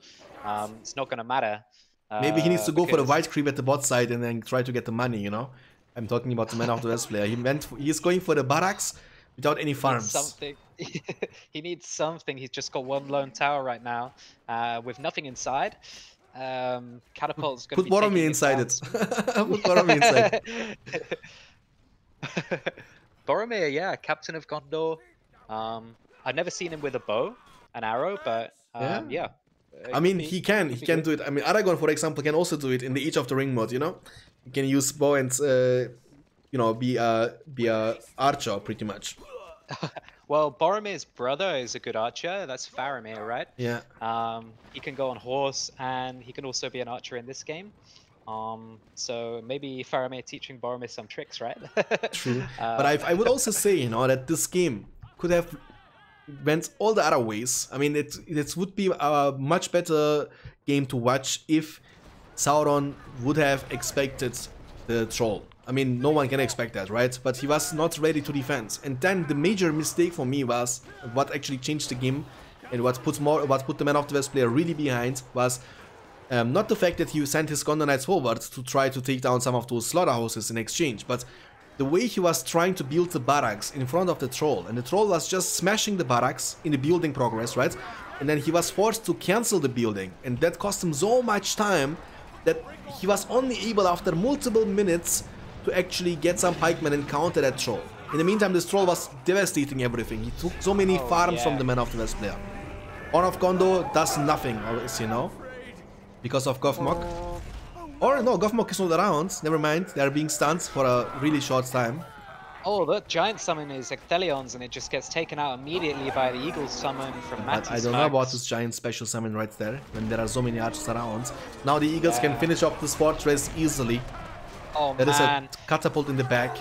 it's not going to matter. Maybe he needs to go for the White Creep at the bot side and then try to get the money, you know? I'm talking about the Man of the West player. He's going for the barracks. Without any farms. He needs something. He's just got one lone tower right now with nothing inside. Catapult's going to be taking inside it. Put Boromir inside it. Boromir, yeah, captain of Gondor. I've never seen him with a bow, an arrow, but yeah. I mean, he can do it. I mean, Aragorn, for example, can also do it in the Age of the Ring mod, you know? You can use bow and... you know, be a archer, pretty much. Well, Boromir's brother is a good archer. That's Faramir, right? Yeah. He can go on horse, and he can also be an archer in this game. So maybe Faramir teaching Boromir some tricks, right? True. But I would also say, you know, that this game could have went all the other ways. I mean, it would be a much better game to watch if Sauron would have expected the troll. I mean, no one can expect that, right? But he was not ready to defend. And then the major mistake for me was what actually changed the game and what put the Man of the West player really behind was not the fact that he sent his Gondor Knights forward to try to take down some of those slaughterhouses in exchange, but the way he was trying to build the barracks in front of the troll, and the troll was just smashing the barracks in the building progress, right? And then he was forced to cancel the building, and that cost him so much time that he was only able after multiple minutes to actually get some pikemen and counter that troll. In the meantime, this troll was devastating everything. He took so many farms from the Man of the West player. Horn of Gondor does nothing, always, you know, because of Gothmog. Or no, Gothmog is not around, never mind, they are being stunned for a really short time. Oh, that giant summon is Ecthelion's and it just gets taken out immediately by the eagle summon from Mathis Mirx. I don't know about this giant special summon right there, when there are so many archers around. Now the eagles can finish off this fortress easily. Oh, that man. Is a catapult in the back.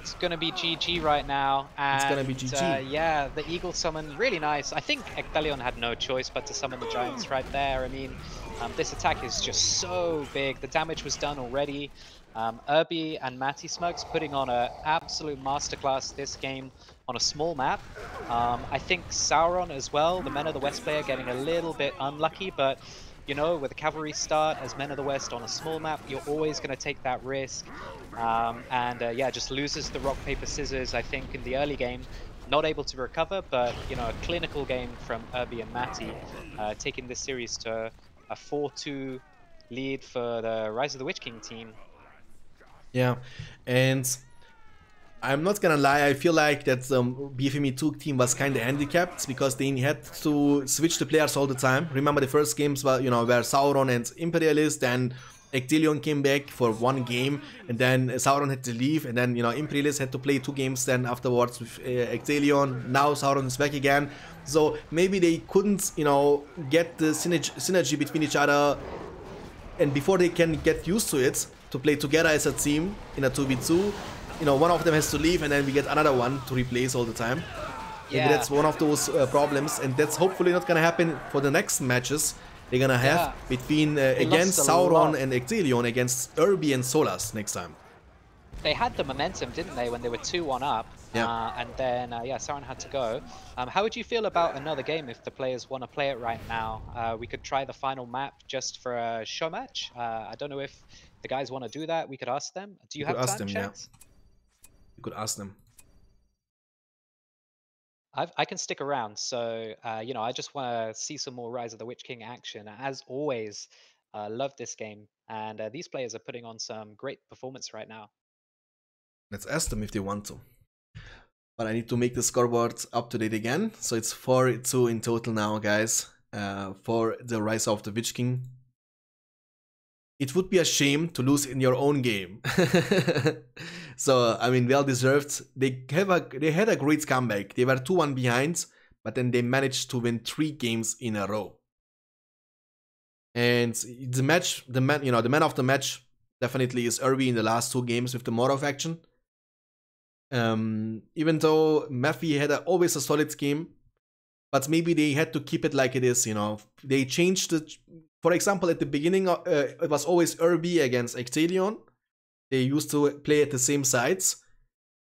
It's gonna be GG right now. And, it's gonna be GG. Yeah, the eagle summon, really nice. I think Ecthelion had no choice but to summon the giants right there. I mean, this attack is just so big. The damage was done already. Irby and Mathis Mirx putting on an absolute masterclass this game on a small map. I think Sauron as well, the Men of the West player, getting a little bit unlucky, but you know, with a cavalry start as Men of the West on a small map, you're always going to take that risk. Yeah, just loses the rock, paper, scissors, I think, in the early game. Not able to recover, but, you know, a clinical game from Irby and Matty, taking this series to a 4-2 lead for the Rise of the Witch King team. Yeah, and I'm not gonna lie, I feel like that BFME2 team was kinda handicapped because they had to switch the players all the time. Remember the first games were, you know, where Sauron and Imperialist and Ecthelion came back for one game, and then Sauron had to leave, and then, you know, Imperialist had to play two games then afterwards with Ecthelion. Now Sauron is back again, so maybe they couldn't, you know, get the synergy between each other, and before they can get used to it, to play together as a team in a 2v2, you know, one of them has to leave and then we get another one to replace all the time. Yeah. Maybe that's one of those problems, and that's hopefully not gonna happen for the next matches they're gonna have between against Sauron and Ecthelion against Irby and Solace next time. They had the momentum, didn't they, when they were 2-1 up, and then, yeah, Sauron had to go. How would you feel about another game if the players want to play it right now? We could try the final map just for a show match. I don't know if the guys want to do that. We could ask them. Do you have time, Chance? Yeah. You could ask them. I can stick around, so you know, I just want to see some more Rise of the Witch King action. As always, love this game, and these players are putting on some great performance right now. Let's ask them if they want to. But I need to make the scoreboard up to date again, so it's 4-2 in total now, guys, for the Rise of the Witch King. It would be a shame to lose in your own game. So, I mean, well deserved. They had a great comeback. They were 2-1 behind, but then they managed to win 3 games in a row. And the match, you know, the man of the match definitely is Irby in the last 2 games with the Morov action. Even though Maffy had always a solid game, but maybe they had to keep it like it is, you know. They changed it. For example, at the beginning, it was always Irby against Ecthelion. They used to play at the same sides,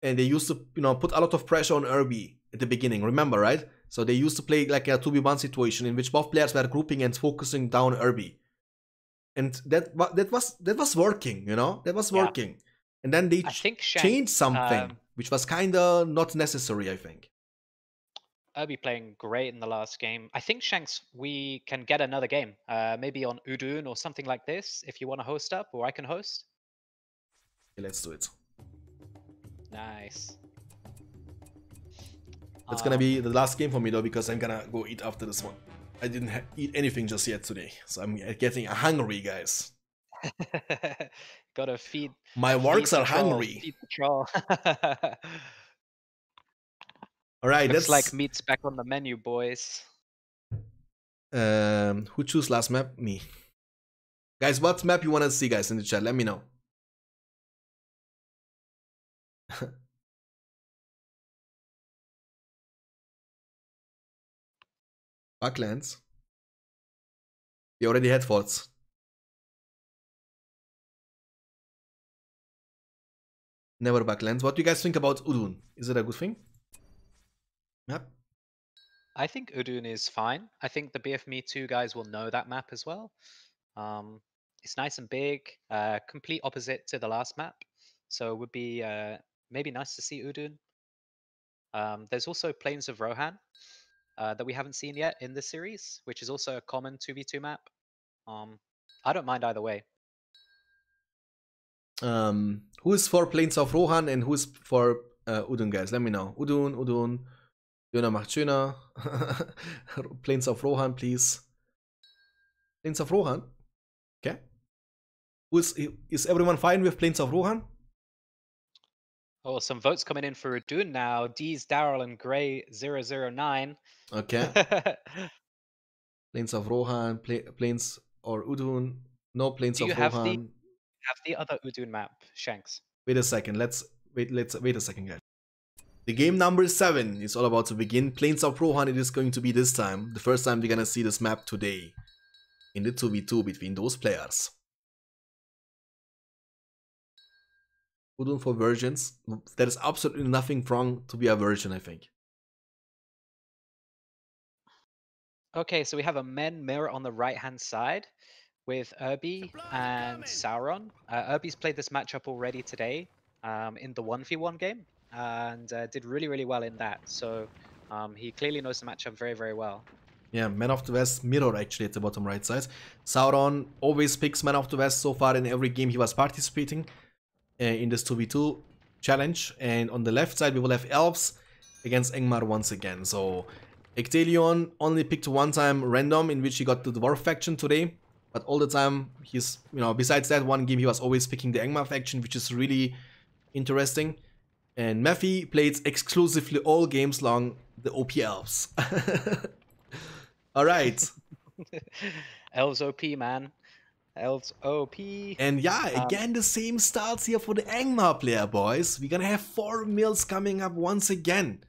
and they used to, you know, put a lot of pressure on Irby at the beginning, remember, right? So they used to play like a 2v1 situation in which both players were grouping and focusing down Irby. And that was working, you know? That was working. Yeah. And then they changed something, which was kind of not necessary, I think. Irby playing great in the last game. I think, Shanks, we can get another game, maybe on Udûn or something like this, if you want to host up, or I can host. Okay, let's do it. Nice. That's gonna be the last game for me, though, because I'm gonna go eat after this one. I didn't eat anything just yet today, so I'm getting hungry, guys. Gotta feed. My works are hungry. Feed the troll. All right, looks like meat's back on the menu, boys. Who choose last map? Me. Guys, what map you wanna see, guys, in the chat? Let me know. Parklands. We already had forts. Never backlands. What do you guys think about Udûn? Is it a good thing? Map? I think Udûn is fine. I think the BFME2 guys will know that map as well. It's nice and big, complete opposite to the last map. So it would be maybe nice to see Udûn. There's also Plains of Rohan that we haven't seen yet in this series, which is also a common 2v2 map. I don't mind either way. Who's for Plains of Rohan and who's for Udûn, guys? Let me know. Udûn, Udûn. Döner macht schöner. Plains of Rohan, please. Plains of Rohan? Okay. Is everyone fine with Plains of Rohan? Oh, some votes coming in for Udûn now. D's, Daryl, and Gray 009. Okay. Plains of Rohan, Plains or Udûn. No Plains of Rohan. Have the other Udûn map, Shanks. Wait a second. Let's wait a second, guys. The game number 7 is all about to begin. Plains of Rohan it is going to be this time. The first time we're gonna see this map today. In the 2v2 between those players. Udûn for virgins. There is absolutely nothing wrong to be a virgin, I think. Okay, so we have a men mirror on the right-hand side. With Irby and Sauron. Irby's played this matchup already today in the 1v1 game and did really, really well in that. So he clearly knows the matchup very, very well. Yeah, Man of the West mirror actually at the bottom right side. Sauron always picks Man of the West so far in every game he was participating in this 2v2 challenge. And on the left side, we will have Elves against Angmar once again. So Ecthelion only picked one time random in which he got the Dwarf faction today. But all the time, he's, you know, besides that one game, he was always picking the Angmar faction, which is really interesting. And Maffy played exclusively all games long the OP Elves. Alright. Elves OP, man. Elves OP. And yeah, again, the same starts here for the Angmar player, boys. We're gonna have 4 mils coming up once again.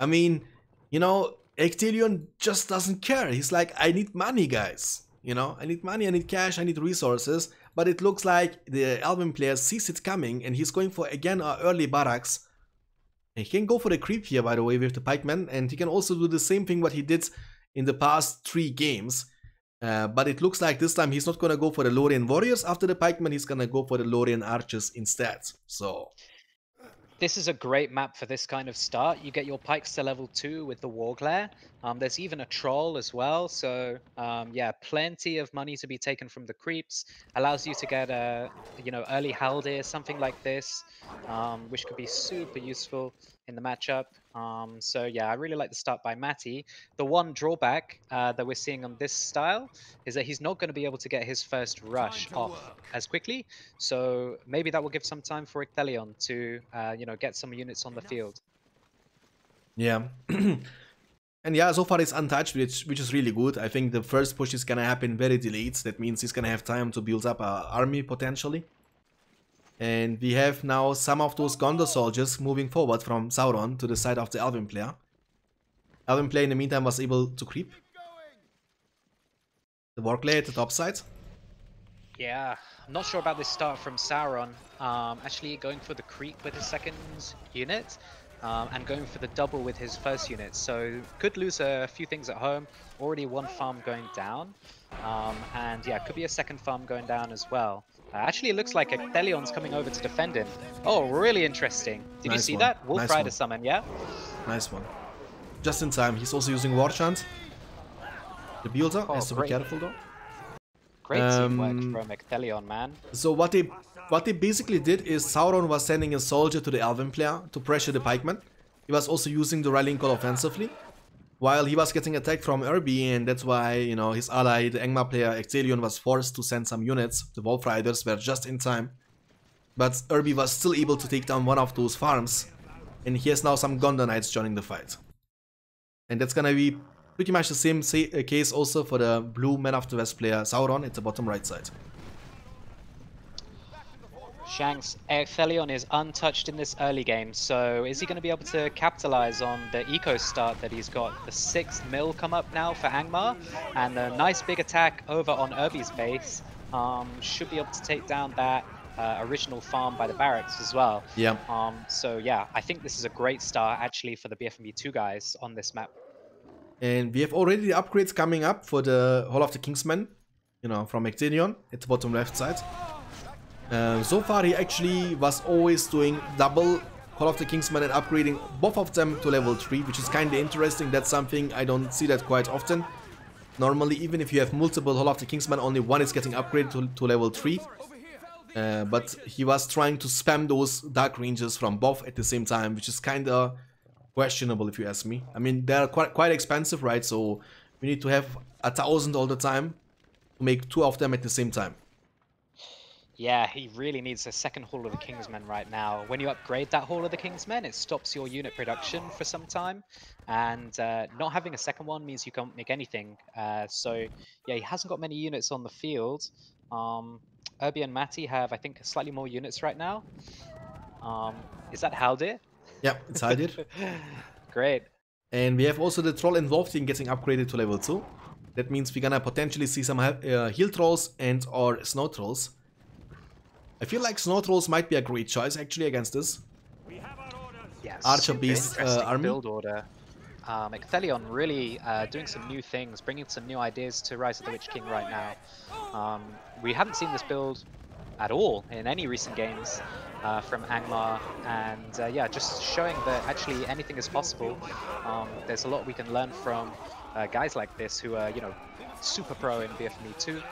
I mean, you know, Ecthelion just doesn't care. He's like, I need money, guys. You know, I need money, I need cash, I need resources. But it looks like the Albion player sees it coming and he's going for, again, our early barracks. And he can go for the creep here, by the way, with the pikemen. And he can also do the same thing what he did in the past 3 games. But it looks like this time he's not going to go for the Lorien warriors after the pikemen. He's going to go for the Lorien archers instead. So... this is a great map for this kind of start. You get your pikes to level 2 with the war glare. There's even a troll as well. So yeah, plenty of money to be taken from the creeps. Allows you to get a, you know, early Haldir, something like this, which could be super useful in the matchup. So yeah, I really like the start by Matty. The one drawback that we're seeing on this style is that he's not going to be able to get his first rush off as quickly. So maybe that will give some time for Ecthelion to, you know, get some units on the field. Yeah. And yeah, so far it's untouched, which is really good. I think the first push is going to happen very delayed. That means he's going to have time to build up an army potentially. And we have now some of those Gondor soldiers moving forward from Sauron to the side of the Albion player. Albion player in the meantime was able to creep. The Warglaive at the top side. Yeah, I'm not sure about this start from Sauron. Actually going for the creep with his second unit. And going for the double with his first unit. So could lose a few things at home. Already one farm going down. And yeah, could be a second farm going down as well. Actually, it looks like Ecthelion's coming over to defend him. Oh, really interesting. Did you see that? Wolf Rider summon, yeah? Nice one. Just in time. He's also using War Chant. The builder has to be careful, though. Great teamwork from Ecthelion, man. So what they basically did is Sauron was sending a soldier to the Albion player to pressure the pikemen. He was also using the rallying call offensively. While he was getting attacked from Irby, and that's why, you know, his ally, the Angmar player, Ecthelion, was forced to send some units. The Wolf Riders were just in time. But Irby was still able to take down one of those farms. And he has now some Gondor Knights joining the fight. And that's gonna be pretty much the same case also for the blue Man of the West player, Sauron, at the bottom right side. Shanks, Ecthelion is untouched in this early game, so is he going to be able to capitalize on the eco start that he's got? The 6 mil come up now for Angmar, and the nice big attack over on Irby's base should be able to take down that original farm by the barracks as well. Yeah. So yeah, I think this is a great start actually for the BFME2 guys on this map. And we have already the upgrades coming up for the Hall of the Kingsmen, you know, from Ecthelion at the bottom left side. So far he actually was always doing double Hall of the Kingsmen and upgrading both of them to level 3, which is kind of interesting. That's something I don't see that quite often. Normally, even if you have multiple Hall of the Kingsmen, only one is getting upgraded to level 3. But he was trying to spam those Dark Rangers from both at the same time, which is kind of questionable if you ask me. I mean, they're quite expensive, right? So we need to have 1,000 all the time to make 2 of them at the same time. Yeah, he really needs a second Hall of the Kingsmen right now. When you upgrade that Hall of the Kingsmen, it stops your unit production for some time. And not having a second one means you can't make anything. So yeah, he hasn't got many units on the field. Irby and Matty have, I think, slightly more units right now. Is that Haldir? Yeah, it's Haldir. Great. And we have also the Troll and Wolf team getting upgraded to level 2. That means we're gonna potentially see some Hill Trolls and or Snow Trolls. I feel like Snow Trolls might be a great choice actually against this. Yes, Archer Beast army. Build order. Ecthelion really doing some new things, bringing some new ideas to Rise of the Witch King right now. We haven't seen this build at all in any recent games from Angmar, and yeah, just showing that actually anything is possible. There's a lot we can learn from guys like this who are, you know, super pro in BFME2,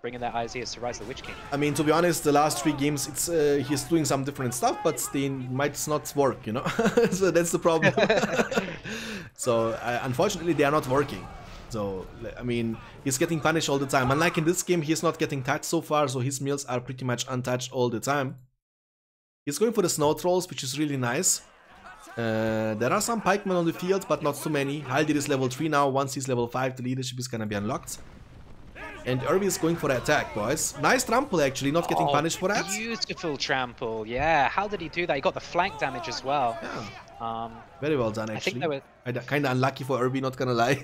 bringing their ideas to Rise of the Witch King. I mean, to be honest, the last 3 games, it's he's doing some different stuff, but they might not work, you know. So that's the problem. So unfortunately, they are not working. So, I mean, he's getting punished all the time. Unlike in this game, he's not getting touched so far, so his mills are pretty much untouched all the time. He's going for the Snow Trolls, which is really nice. There are some pikemen on the field, but not so many. Haldir is level 3 now. Once he's level 5, the leadership is gonna be unlocked. And Irby is going for the attack, boys. Nice trample, actually, not getting punished for that. Beautiful trample, yeah. How did he do that? He got the flank damage as well. Yeah. Very well done, actually. I think kind of unlucky for Irby, not gonna lie.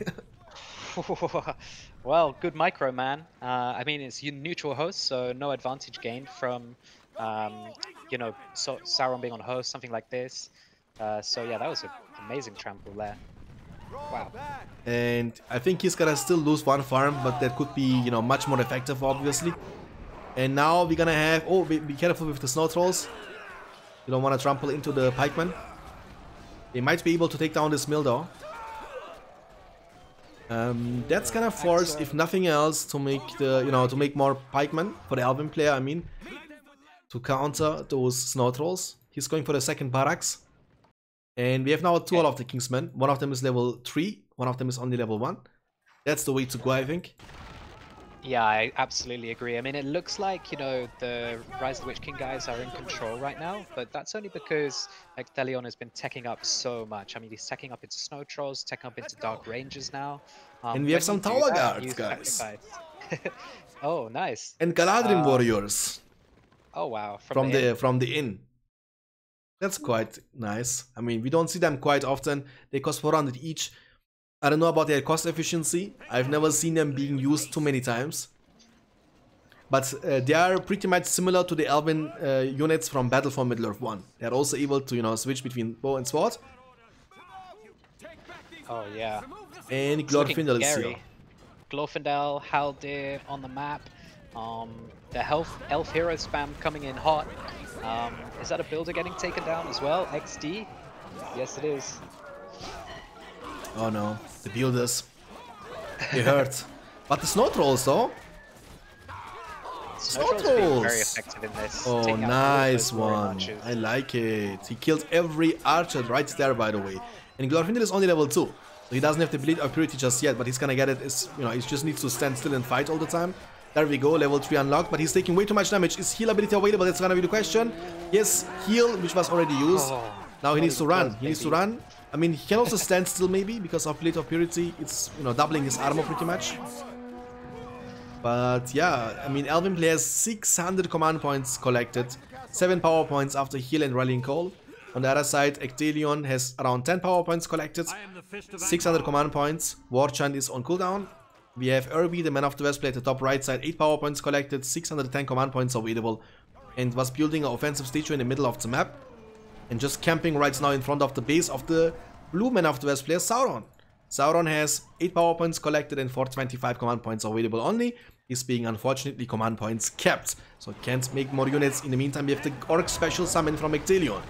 Well, good micro, man. I mean, it's neutral host, so no advantage gained from, you know, Sauron being on host, something like this. So yeah, that was an amazing trample there. Wow. And I think he's gonna still lose 1 farm, but that could be, you know, much more effective, obviously. And now we're gonna have... Oh, be careful with the Snow Trolls. You don't want to trample into the pikemen. They might be able to take down this mill, though. That's gonna force, if nothing else, to make the, you know, to make more pikemen for the Elven player, I mean, to counter those Snow Trolls. He's going for the second barracks. And we have now 2 Hall of the Kingsmen. One of them is level 3, one of them is only level 1. That's the way to go, I think. Yeah, I absolutely agree. I mean, it looks like, you know, the Rise of the Witch King guys are in control right now, but that's only because Ecthelion has been teching up so much. I mean, he's teching up into Snow Trolls, teching up into Dark Rangers now. And we have some Tower Guards, guys. Oh, nice. And Galadrim Warriors. Oh, wow. From the inn. That's quite nice. I mean, we don't see them quite often. They cost 400 each. I don't know about their cost efficiency. I've never seen them being used too many times. But they are pretty much similar to the Elven units from Battle for Middle-earth 1. They're also able to, you know, switch between bow and sword. Oh, yeah. And Glorfindel is here. Glorfindel, Haldir on the map. The Elf Hero spam coming in hot. Is that a builder getting taken down as well? XD? Yes, it is. Oh no, the builders. They hurt. But the Snow Trolls, though? Snow Trolls! Being very effective in this. Oh, nice one. I like it. He killed every archer right there, by the way. And Glorfindel is only level 2. So he doesn't have the bleed or purity just yet, but he's gonna get it. It's, you know, he just needs to stand still and fight all the time. There we go, level 3 unlocked, but he's taking way too much damage. Is heal ability available? That's gonna be the question. Yes, heal, which was already used. Now he needs to run. He needs to run. I mean, he can also stand still maybe because of Blade of Purity. It's, you know, doubling his armor pretty much. But yeah, I mean, Elven players 600 command points collected. 7 power points after heal and rallying call. On the other side, Ecthelion has around 10 power points collected, 600 command points, War Chant is on cooldown. We have Irby, the man of the Westblade, at the top right side, 8 power points collected, 610 command points available, and was building an offensive statue in the middle of the map and just camping right now in front of the base of the blue man of the West player, Sauron. Sauron has 8 power points collected and 425 command points available only. Is being unfortunately command points kept, so it can't make more units. In the meantime, we have the Orc special summon from Ecthelion.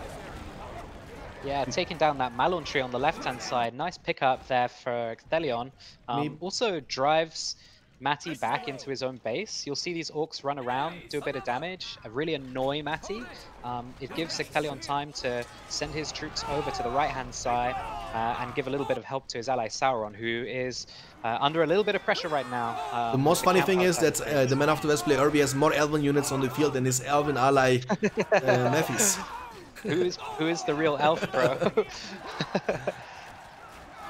Yeah, taking down that Malon tree on the left-hand side. Nice pickup there for Ecthelion. Also drives Matty back into his own base. You'll see these orcs run around, do a bit of damage, really annoy Matty. It gives Ecthelion time to send his troops over to the right-hand side and give a little bit of help to his ally Sauron, who is under a little bit of pressure right now. The most funny thing is that the Man of the West player Irby has more Elven units on the field than his Elven ally Mathis. Who is the real elf, bro?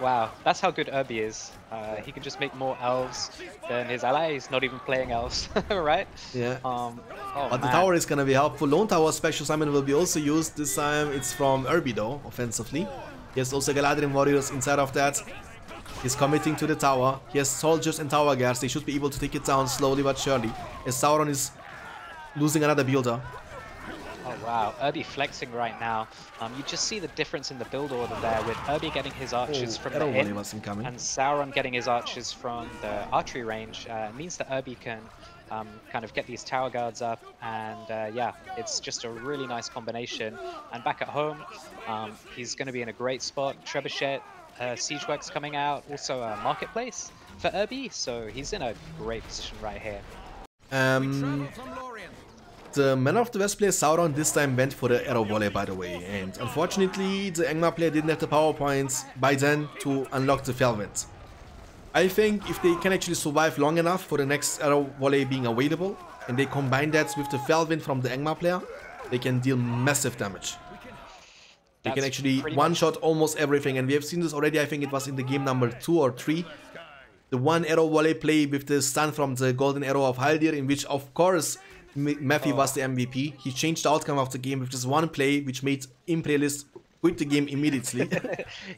Wow, that's how good Irby is. He can just make more elves than his ally. He's not even playing elves, right? Yeah. But the tower is gonna be helpful. Lone Tower special summon will be also used this time. It's from Irby though, offensively. He has also Galadrim warriors inside of that. He's committing to the tower. He has soldiers and tower guards. They should be able to take it down slowly but surely, as Sauron is losing another builder. Oh wow, Irby flexing right now. You just see the difference in the build order there, with Irby getting his archers from the inn and Sauron getting his archers from the archery range. It means that Irby can kind of get these tower guards up, and yeah, it's just a really nice combination. And back at home, he's going to be in a great spot. Trebuchet, Siegeworks coming out, also a marketplace for Irby, so he's in a great position right here. The Man of the West player Sauron this time went for the arrow volley, by the way, and unfortunately the Angmar player didn't have the power points by then to unlock the Felwet. I think if they can actually survive long enough for the next arrow volley being available, and they combine that with the Felwet from the Angmar player, they can deal massive damage. They can actually one-shot almost everything, and we have seen this already. I think it was in the game number 2 or 3. The one arrow volley play with the stun from the golden arrow of Haldir, in which of course Maffy was the MVP. He changed the outcome of the game with this one play, which made Imperialist quit the game immediately.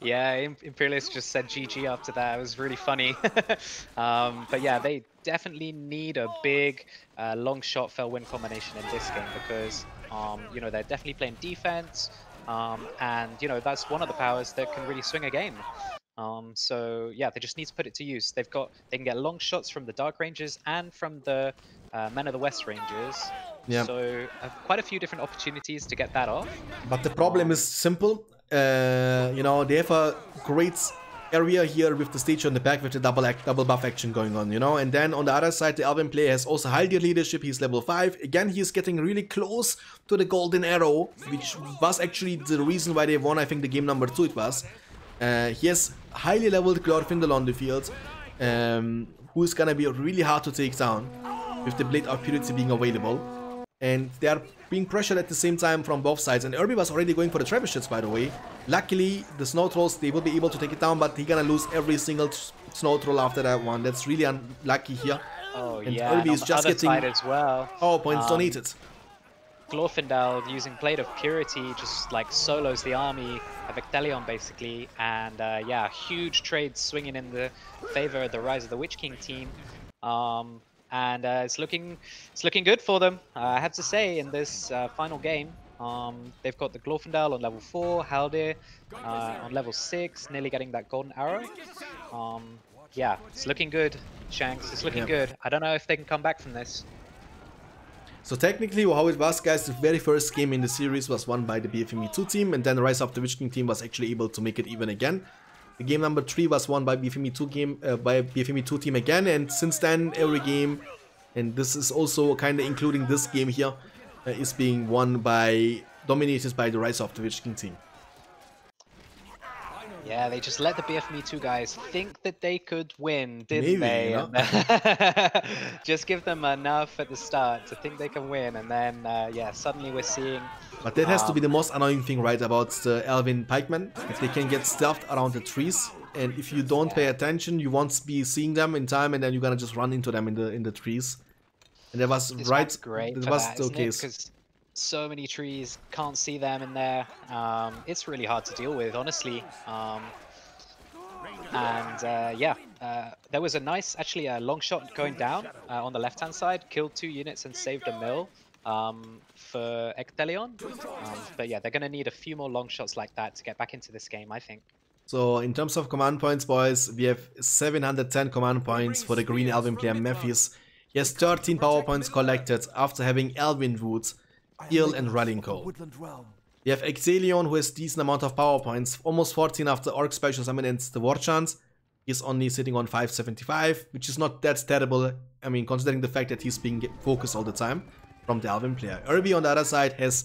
Yeah, Imperialist just said GG after that. It was really funny. But yeah, they definitely need a big long shot fell-win combination in this game, because you know, they're definitely playing defense, and you know, that's one of the powers that can really swing a game. So yeah, they just need to put it to use. They can get long shots from the Dark Rangers and from the Men of the West Rangers. Yeah. So quite a few different opportunities to get that off. But the problem is simple. You know, they have a great area here with the stage on the back with the double buff action going on, you know. And then on the other side, the Elven player has also Haldir leadership. He's level 5. Again, he's getting really close to the golden arrow, which was actually the reason why they won, I think, the game number 2 it was. He has highly leveled Glorfindel on the field, who is gonna be really hard to take down with the Blade of Purity being available. And they are being pressured at the same time from both sides, and Irby was already going for the trebuchets, by the way. Luckily, the snow trolls, they will be able to take it down, but they're gonna lose every single snow troll after that one. That's really unlucky here. Oh, and yeah, Irby is just getting as well. Oh, points donated. Glorfindel, using Blade of Purity, just like solos the army of Ecthelion basically, and yeah, huge trade swinging in the favor of the Rise of the Witch King team, and it's looking good for them. I have to say, in this final game, they've got the Glorfindel on level 4, Haldir on level 6, nearly getting that golden arrow. Yeah, it's looking good, Shanks. It's looking good. I don't know if they can come back from this. So technically, how it was, guys, the very first game in the series was won by the BFME2 team, and then Rise of the Witch King team was actually able to make it even again. The game number 3 was won by BFME2 team again, and since then every game, and this is also kind of including this game here, is being won by, dominated by the Rise of the Witch King team. Yeah, they just let the BFME2 guys think that they could win, didn't they? You know? Just give them enough at the start to think they can win, and then, yeah, suddenly we're seeing... But that has to be the most annoying thing, right, about the Elven pikemen. If they can get stuffed around the trees, and if you don't pay attention, you won't be seeing them in time, and then you're gonna just run into them in the trees. And that was the case. so many trees, can't see them in there. It's really hard to deal with, honestly. There was a nice, actually, a long shot going down on the left-hand side, killed 2 units and saved a mill for Ecthelion. But yeah, they're going to need a few more long shots like that to get back into this game, I think. So in terms of command points, boys, we have 710 command points for the Green Elven player Mathis. He has 13 power points collected after having Elven Wood, Eel and Rallying Call. We have Ecthelion, who has decent amount of power points, almost 14 after Orc Special Summon and the War Chant. He's only sitting on 575, which is not that terrible, I mean, considering the fact that he's being focused all the time from the Elven player. Irby on the other side has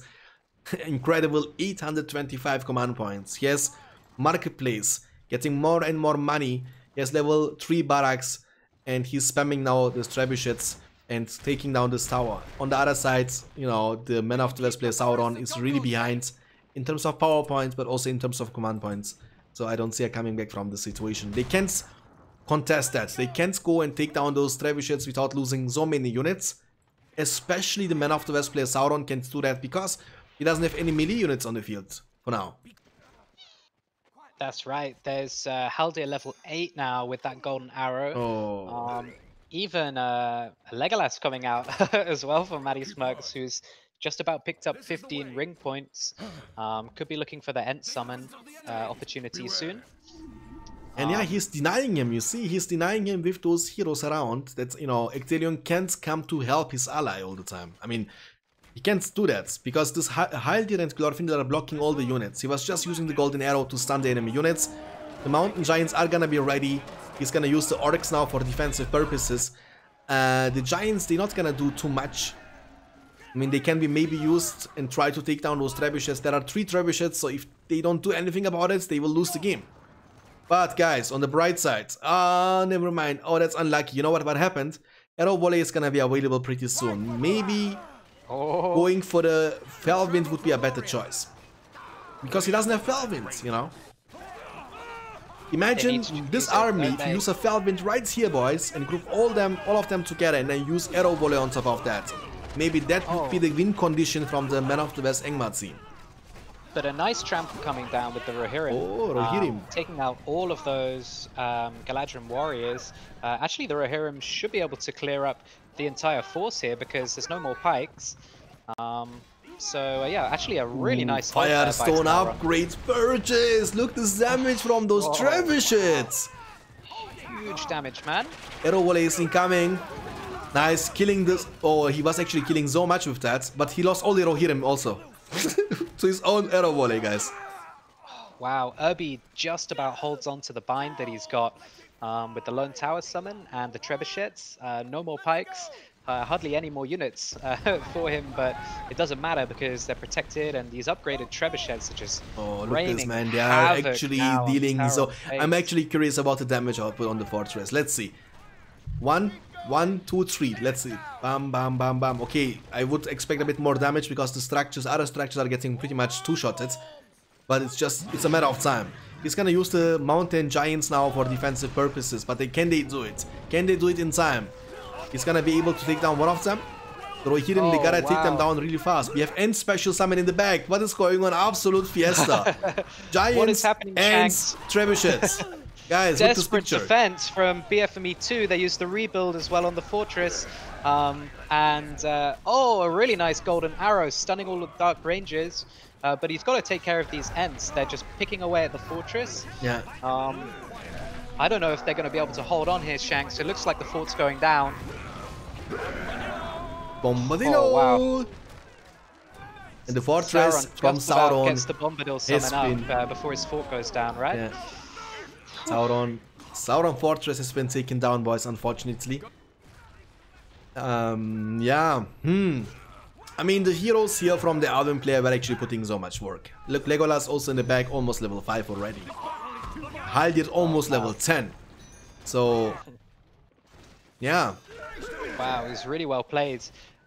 incredible 825 command points. He has Marketplace, getting more and more money. He has level 3 barracks, and he's spamming now the trebuchets and taking down this tower. On the other side, you know, the Man of the West player Sauron is really behind in terms of power points, but also in terms of command points. So I don't see her coming back from this situation. They can't contest that. They can't go and take down those trebuchets without losing so many units. Especially the Man of the West player Sauron can't do that because he doesn't have any melee units on the field for now. That's right. There's Haldir level 8 now with that golden arrow. Oh. Even Legolas coming out as well for Mathis Mirx, who's just about picked up 15 ring points. Could be looking for the Ent Summon opportunity soon. And yeah, he's denying him, you see. He's denying him with those heroes around. That's, you know, Ecthelion can't come to help his ally all the time. I mean, he can't do that, because this Haldir and Glorfindel are blocking all the units. He was just using the golden arrow to stun the enemy units. The mountain giants are gonna be ready. He's gonna use the orcs now for defensive purposes. The giants, they're not gonna do too much. I mean, they can be maybe used and try to take down those trebuchets. There are 3 trebuchets, so if they don't do anything about it, they will lose the game. But guys, on the bright side, never mind. Oh, that's unlucky. You know what happened? Arrow volley is gonna be available pretty soon. Maybe going for the Felwind would be a better choice, because he doesn't have Felwind, you know. Imagine this army, if you use a Felwind right here, boys, and group all of them together, and then use Arrow Volley on top of that. Maybe that would be the win condition from the Man of the West Angmar team. But a nice trample coming down with the Rohirrim, taking out all of those Galadrim warriors. Actually, the Rohirrim should be able to clear up the entire force here, because there's no more pikes. Yeah, actually a really nice Firestone upgrade purchase. Look this damage from those trebuchets. Huge damage, man. Arrow volley is incoming. Nice, killing this. Oh, he was actually killing so much with that, but he lost all the Rohirrim also to his own arrow volley, guys. Wow, Irby just about holds on to the bind that he's got with the Lone Tower summon and the trebuchets. No more pikes, hardly any more units for him, but it doesn't matter because they're protected, and these upgraded trebuchets are just raining. Look this, man. They are actually dealing. So I'm actually curious about the damage output on the fortress. Let's see. 1, 1, 2, 3. Let's see. Bam, bam, bam, bam. Okay, I would expect a bit more damage because the structures, other structures, are getting pretty much two-shotted. But it's a matter of time. He's gonna use the mountain giants now for defensive purposes, but can they do it? Can they do it in time? He's gonna be able to take down one of them. The Rohirrim, they gotta take them down really fast. We have Ent Special Summon in the back. What is going on? Absolute fiesta. Giants, Ents, trebuchets. Guys, desperate defense from BFME2. They used the rebuild as well on the fortress. A really nice golden arrow, stunning all the Dark Rangers. But he's got to take care of these Ents. They're just picking away at the fortress. Yeah. I don't know if they're going to be able to hold on here, Shanks. It looks like the fort's going down. Bombadil! Oh, wow. And the fortress from Sauron gets the Bombadil summon up before his fort goes down, right? Yeah. Sauron fortress has been taken down, boys, unfortunately. I mean, the heroes here from the Elven player were actually putting so much work. Look, Legolas also in the back, almost level 5 already. Haldir almost level 10. So, yeah. Wow, he's really well played.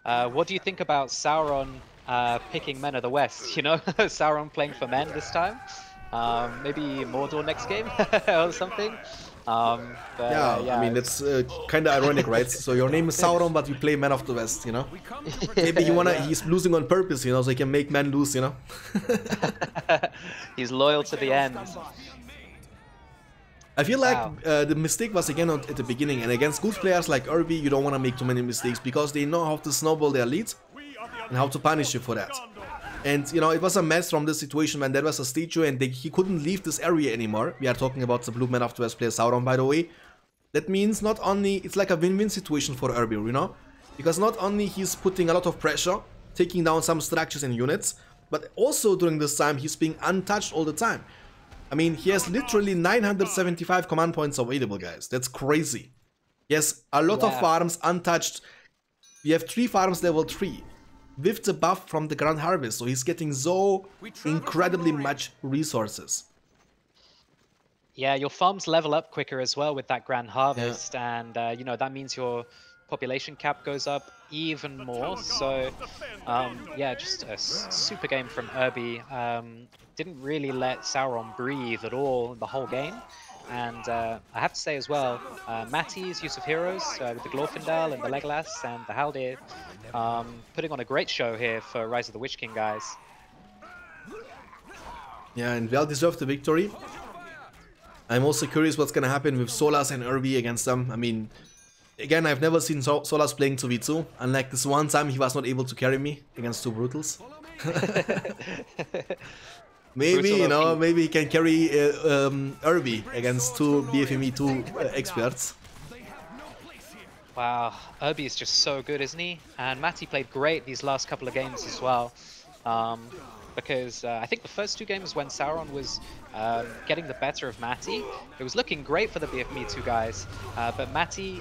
What do you think about Sauron picking Men of the West, you know? Sauron playing for men this time? Maybe Mordor next game or something. But, yeah, I mean, it's kind of ironic, right? So your name is Sauron, but you play Man of the West, you know? Maybe you wanna, he's losing on purpose, you know, so he can make men lose, you know? He's loyal to the end. I feel like the mistake was again at the beginning, and against good players like Irby, you don't want to make too many mistakes, because they know how to snowball their leads and how to punish you for that. And, you know, it was a mess from this situation when there was a statue and he couldn't leave this area anymore. We are talking about the Blue Man of the West player Sauron, by the way. That means not only, it's like a win-win situation for Irby, you know? Because not only he's putting a lot of pressure, taking down some structures and units, but also during this time he's being untouched all the time. I mean, he has literally 975 command points available, guys. That's crazy. He has a lot of farms untouched. We have 3 farms level 3. With the buff from the Grand Harvest, so he's getting so incredibly much resources. Yeah, your farms level up quicker as well with that Grand Harvest, and you know, that means your population cap goes up even more. So yeah, just a super game from Irby. Didn't really let Sauron breathe at all the whole game. And I have to say as well, Matty's use of heroes with the Glorfindel and the Legolas and the Haldir, putting on a great show here for Rise of the Witch King, guys. Yeah, and well deserved the victory. I'm also curious what's gonna happen with Solace and Irby against them. I mean, again, I've never seen Solace playing 2v2, unlike this one time he was not able to carry me against 2 Brutals. Maybe, you know, maybe he can carry Irby against 2 BFME2 experts. Wow, Irby is just so good, isn't he? And Matty played great these last couple of games as well. Because I think the first 2 games when Sauron was getting the better of Matty, it was looking great for the BFME2 guys. But Matty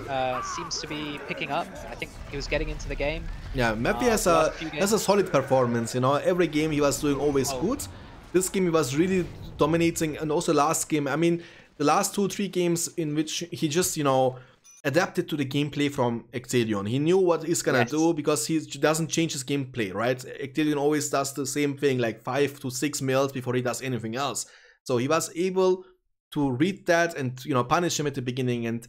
seems to be picking up. I think he was getting into the game. Yeah, Matty has a solid performance, you know. Every game he was doing always good. This game he was really dominating, and also last game, I mean, the last 2-3 games in which he just, you know, adapted to the gameplay from Ecthelion. He knew what he's gonna do because he doesn't change his gameplay, right? Ecthelion always does the same thing, like 5 to 6 mills before he does anything else. So he was able to read that and, you know, punish him at the beginning, and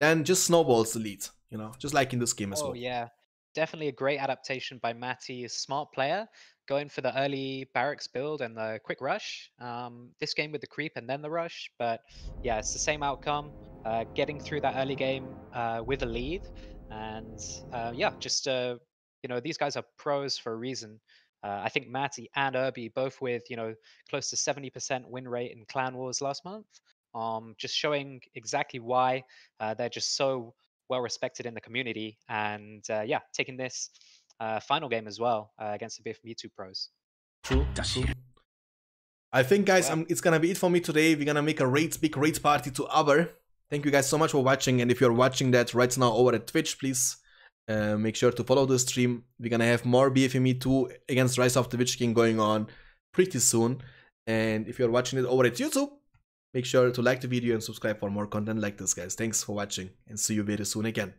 then just snowballs the lead, you know, just like in this game as well. Oh yeah, definitely a great adaptation by Matty, a smart player. Going for the early barracks build and the quick rush. This game with the creep and then the rush, but yeah, it's the same outcome. Getting through that early game with a lead, and yeah, just you know, these guys are pros for a reason. I think Matty and Irby both with, you know, close to 70% win rate in Clan Wars last month. Just showing exactly why they're just so well respected in the community, and yeah, taking this. Final game as well against the BFME2 pros. True. I think, guys, it's gonna be it for me today. We're gonna make a big raid party to Uber. Thank you guys so much for watching, and if you're watching that right now over at Twitch, please make sure to follow the stream. We're gonna have more BFME2 against Rise of the Witch King going on pretty soon, and if you're watching it over at YouTube, make sure to like the video and subscribe for more content like this, guys. Thanks for watching, and see you very soon again.